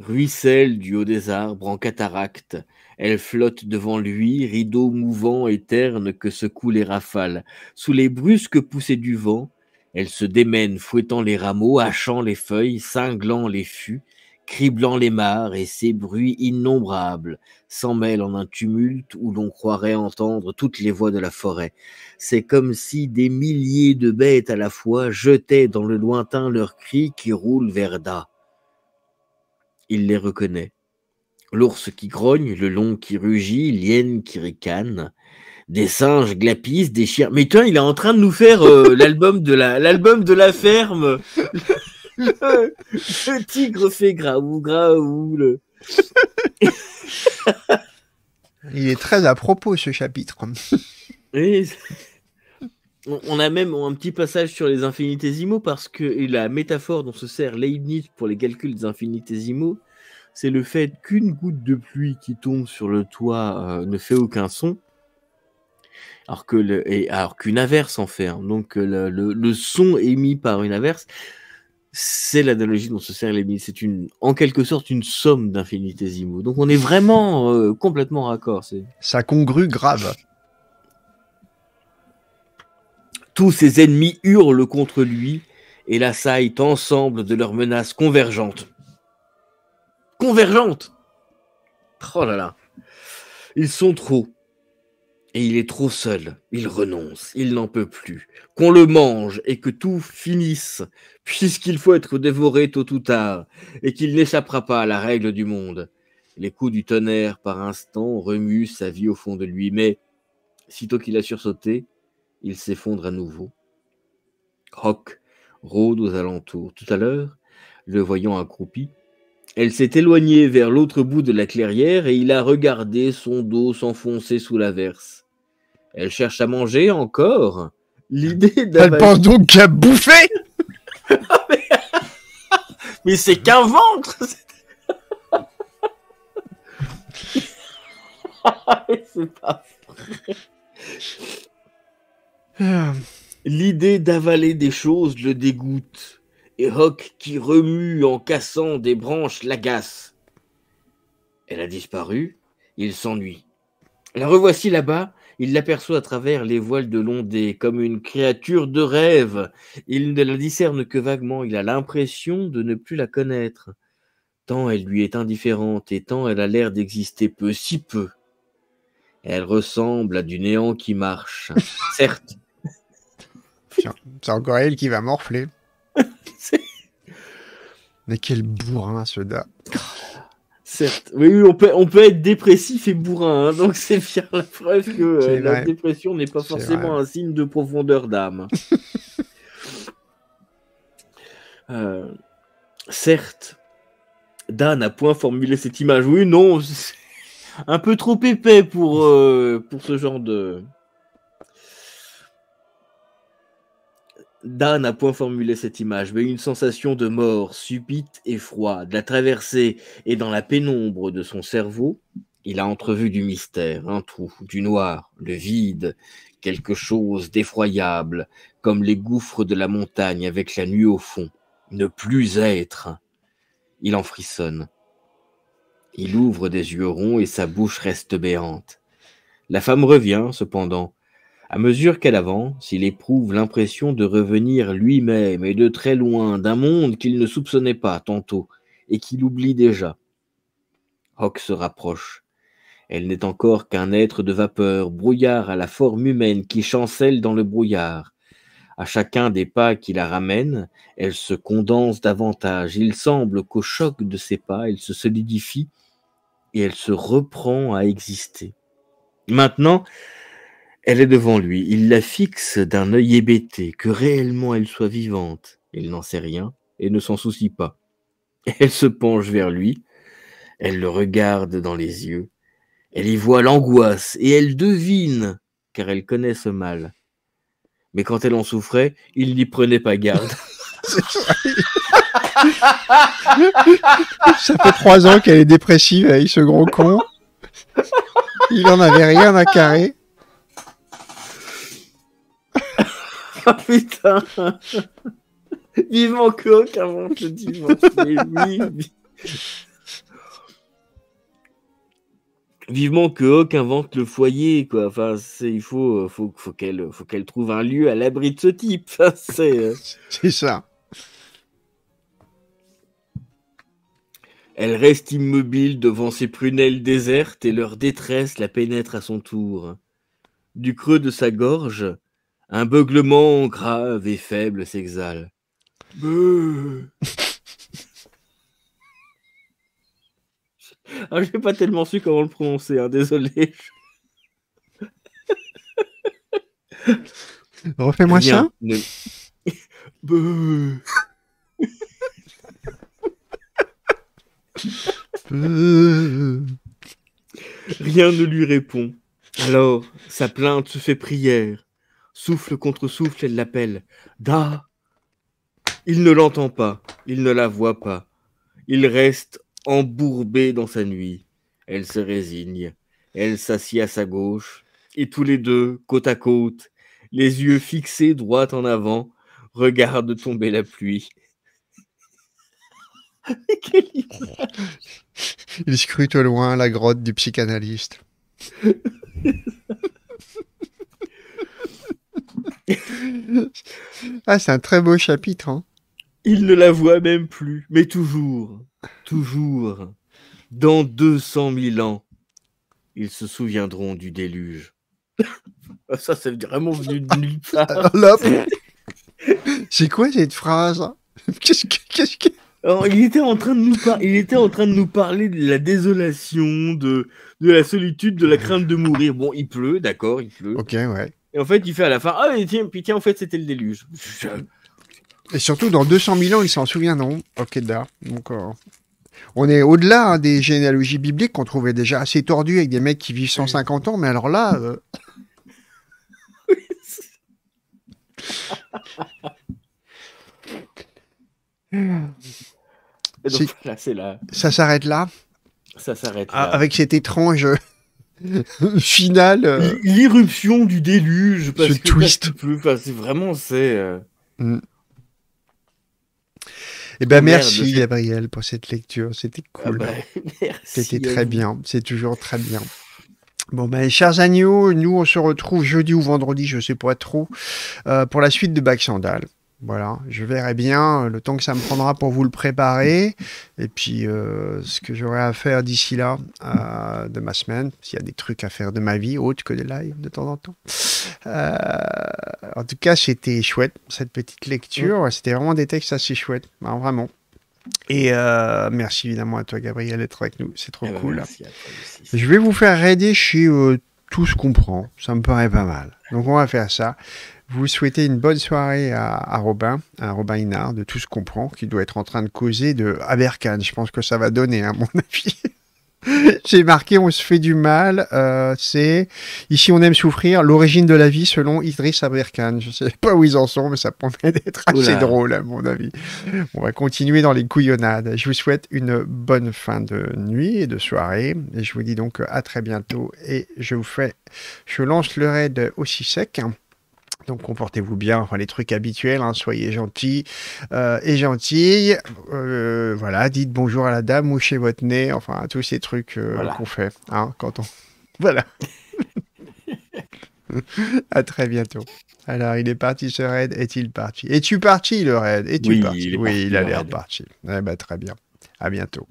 ruisselle du haut des arbres en cataracte. Elle flotte devant lui, rideau mouvant et terne que secouent les rafales. Sous les brusques poussées du vent, elle se démène, fouettant les rameaux, hachant les feuilles, cinglant les fûts, criblant les mares, et ses bruits innombrables s'en mêlent en un tumulte où l'on croirait entendre toutes les voix de la forêt. C'est comme si des milliers de bêtes à la fois jetaient dans le lointain leurs cris qui roulent vers Da. Il les reconnaît. L'ours qui grogne, le lion qui rugit, l'hyène qui ricane, des singes glapissent, des chiens... Mais tiens, il est en train de nous faire l'album de la ferme. Le tigre fait graou, graou. Il est très à propos, ce chapitre. Et... On a même un petit passage sur les infinitésimaux parce que la métaphore dont se sert Leibniz pour les calculs des infinitésimaux, c'est le fait qu'une goutte de pluie qui tombe sur le toit ne fait aucun son, alors qu'une averse en fait. Hein. Donc le son émis par une averse, c'est l'analogie dont se sert Leibniz. C'est en quelque sorte une somme d'infinitésimaux. Donc on est vraiment complètement raccord. Ça congrue grave. Tous ses ennemis hurlent contre lui et l'assaillent ensemble de leurs menaces convergentes. Convergentes! Oh là là! Ils sont trop. Et il est trop seul. Il renonce. Il n'en peut plus. Qu'on le mange et que tout finisse, puisqu'il faut être dévoré tôt ou tard et qu'il n'échappera pas à la règle du monde. Les coups du tonnerre par instant remuent sa vie au fond de lui, mais sitôt qu'il a sursauté, il s'effondre à nouveau. Roc rôde aux alentours. Tout à l'heure, le voyant accroupi, elle s'est éloignée vers l'autre bout de la clairière et il a regardé son dos s'enfoncer sous l'averse. Elle cherche à manger encore. L'idée d'avaler... Elle pense donc qu'à bouffer. Mais c'est qu'un ventre. C'est pas vrai. L'idée d'avaler des choses le dégoûte, et Rock qui remue en cassant des branches l'agace. Elle a disparu, il s'ennuie. La revoici là-bas, il l'aperçoit à travers les voiles de l'ondée, comme une créature de rêve. Il ne la discerne que vaguement, il a l'impression de ne plus la connaître. Tant elle lui est indifférente et tant elle a l'air d'exister peu, si peu. Elle ressemble à du néant qui marche, certes. C'est encore elle qui va morfler. Mais quel bourrin, ce dame. Certes. Oui, on peut être dépressif et bourrin, hein, donc c'est bien la preuve que la dépression n'est pas forcément un signe de profondeur d'âme. Certes, Dan n'a point formulé cette image. Oui, non, c'est un peu trop épais pour ce genre de... Dan n'a point formulé cette image, mais une sensation de mort subite et froide l'a traversée, et dans la pénombre de son cerveau, il a entrevu du mystère, un trou, du noir, le vide, quelque chose d'effroyable, comme les gouffres de la montagne avec la nuit au fond. Ne plus être. Il en frissonne. Il ouvre des yeux ronds et sa bouche reste béante. La femme revient, cependant. À mesure qu'elle avance, il éprouve l'impression de revenir lui-même et de très loin, d'un monde qu'il ne soupçonnait pas tantôt et qu'il oublie déjà. Hogg se rapproche. Elle n'est encore qu'un être de vapeur, brouillard à la forme humaine qui chancelle dans le brouillard. À chacun des pas qui la ramènent, elle se condense davantage. Il semble qu'au choc de ses pas, elle se solidifie et elle se reprend à exister. Maintenant, elle est devant lui, il la fixe d'un œil hébété, que réellement elle soit vivante. Il n'en sait rien et ne s'en soucie pas. Elle se penche vers lui, elle le regarde dans les yeux, elle y voit l'angoisse et elle devine, car elle connaît ce mal. Mais quand elle en souffrait, il n'y prenait pas garde. Ça fait 3 ans qu'elle est dépressive avec ce gros con. Il n'en avait rien à carrer. Ah putain! Vivement Coq avant que je divorce. Vivement que Hawk invente le foyer, quoi. Enfin, il faut qu'elle trouve un lieu à l'abri de ce type. C'est ça. Elle reste immobile devant ses prunelles désertes et leur détresse la pénètre à son tour. Du creux de sa gorge, un beuglement grave et faible s'exhale. Ah, j'ai pas tellement su comment le prononcer, hein, désolé. Refais-moi ça. Ne... Rien ne lui répond. Alors, sa plainte se fait prière. Souffle contre souffle, elle l'appelle. Da! Il ne l'entend pas, il ne la voit pas. Il reste embourbé dans sa nuit. Elle se résigne. Elle s'assied à sa gauche. Et tous les deux, côte à côte, les yeux fixés droit en avant, regardent tomber la pluie. Quelle image! Il scrute au loin la grotte du psychanalyste. Ah, c'est un très beau chapitre, hein. Il ne la voit même plus, mais toujours, dans 200 000 ans, ils se souviendront du déluge. Ça, c'est vraiment venu de nulle part. C'est quoi cette phrase? Qu'est-ce que... Alors, il était en train de nous parler de la désolation, de la solitude, de la crainte de mourir. Bon, il pleut, d'accord, il pleut. Ok, ouais. Et en fait, il fait à la fin, ah, tiens, en fait, c'était le déluge. Et surtout, dans 200 000 ans, ils s'en souviendront. Ok, là. Donc, on est au-delà, hein, des généalogies bibliques qu'on trouvait déjà assez tordues avec des mecs qui vivent 150 ans, mais alors là... Et donc, voilà, c'est là. Ça s'arrête là. Ça s'arrête là. Avec cet étrange... Final. L'irruption du déluge. Parce que twist. Parce que, enfin, c'est vraiment. Eh ben, merci Gabriel pour cette lecture, c'était cool. Ah ben, c'était très bien, c'est toujours très bien. Bon ben, chers agneaux, nous on se retrouve jeudi ou vendredi, je sais pas trop, pour la suite de Bac Sandal. Voilà, je verrai bien le temps que ça me prendra pour vous le préparer et puis ce que j'aurai à faire d'ici là de ma semaine, s'il y a des trucs à faire de ma vie, autre que des lives de temps en temps. En tout cas, c'était chouette, cette petite lecture. C'était vraiment des textes assez chouettes, hein, vraiment. Et merci évidemment à toi, Gabriel, d'être avec nous. C'est trop cool. Merci à toi aussi. Je vais vous faire raider chez Tout se comprend. Ça me paraît pas mal. Donc, on va faire ça. Vous souhaitez une bonne soirée à Robin Hinard de Tout se comprend, qui doit être en train de causer de Aberkan. Je pense que ça va donner, à mon avis. J'ai marqué on se fait du mal. C'est ici on aime souffrir. L'origine de la vie selon Idriss Aberkan. Je ne sais pas où ils en sont, mais ça promet d'être assez drôle, à mon avis. On va continuer dans les couillonnades. Je vous souhaite une bonne fin de nuit et de soirée. Et je vous dis donc à très bientôt. Et je lance le raid aussi sec. Donc, comportez-vous bien, enfin, les trucs habituels, hein, soyez gentils et gentilles. Voilà, dites bonjour à la dame, mouchez votre nez, enfin, tous ces trucs qu'on fait quand on... Voilà. À très bientôt. Alors, il est parti ce raid, est-il parti? Es-tu parti le raid? Oui, il a l'air parti. Eh ben, très bien. À bientôt.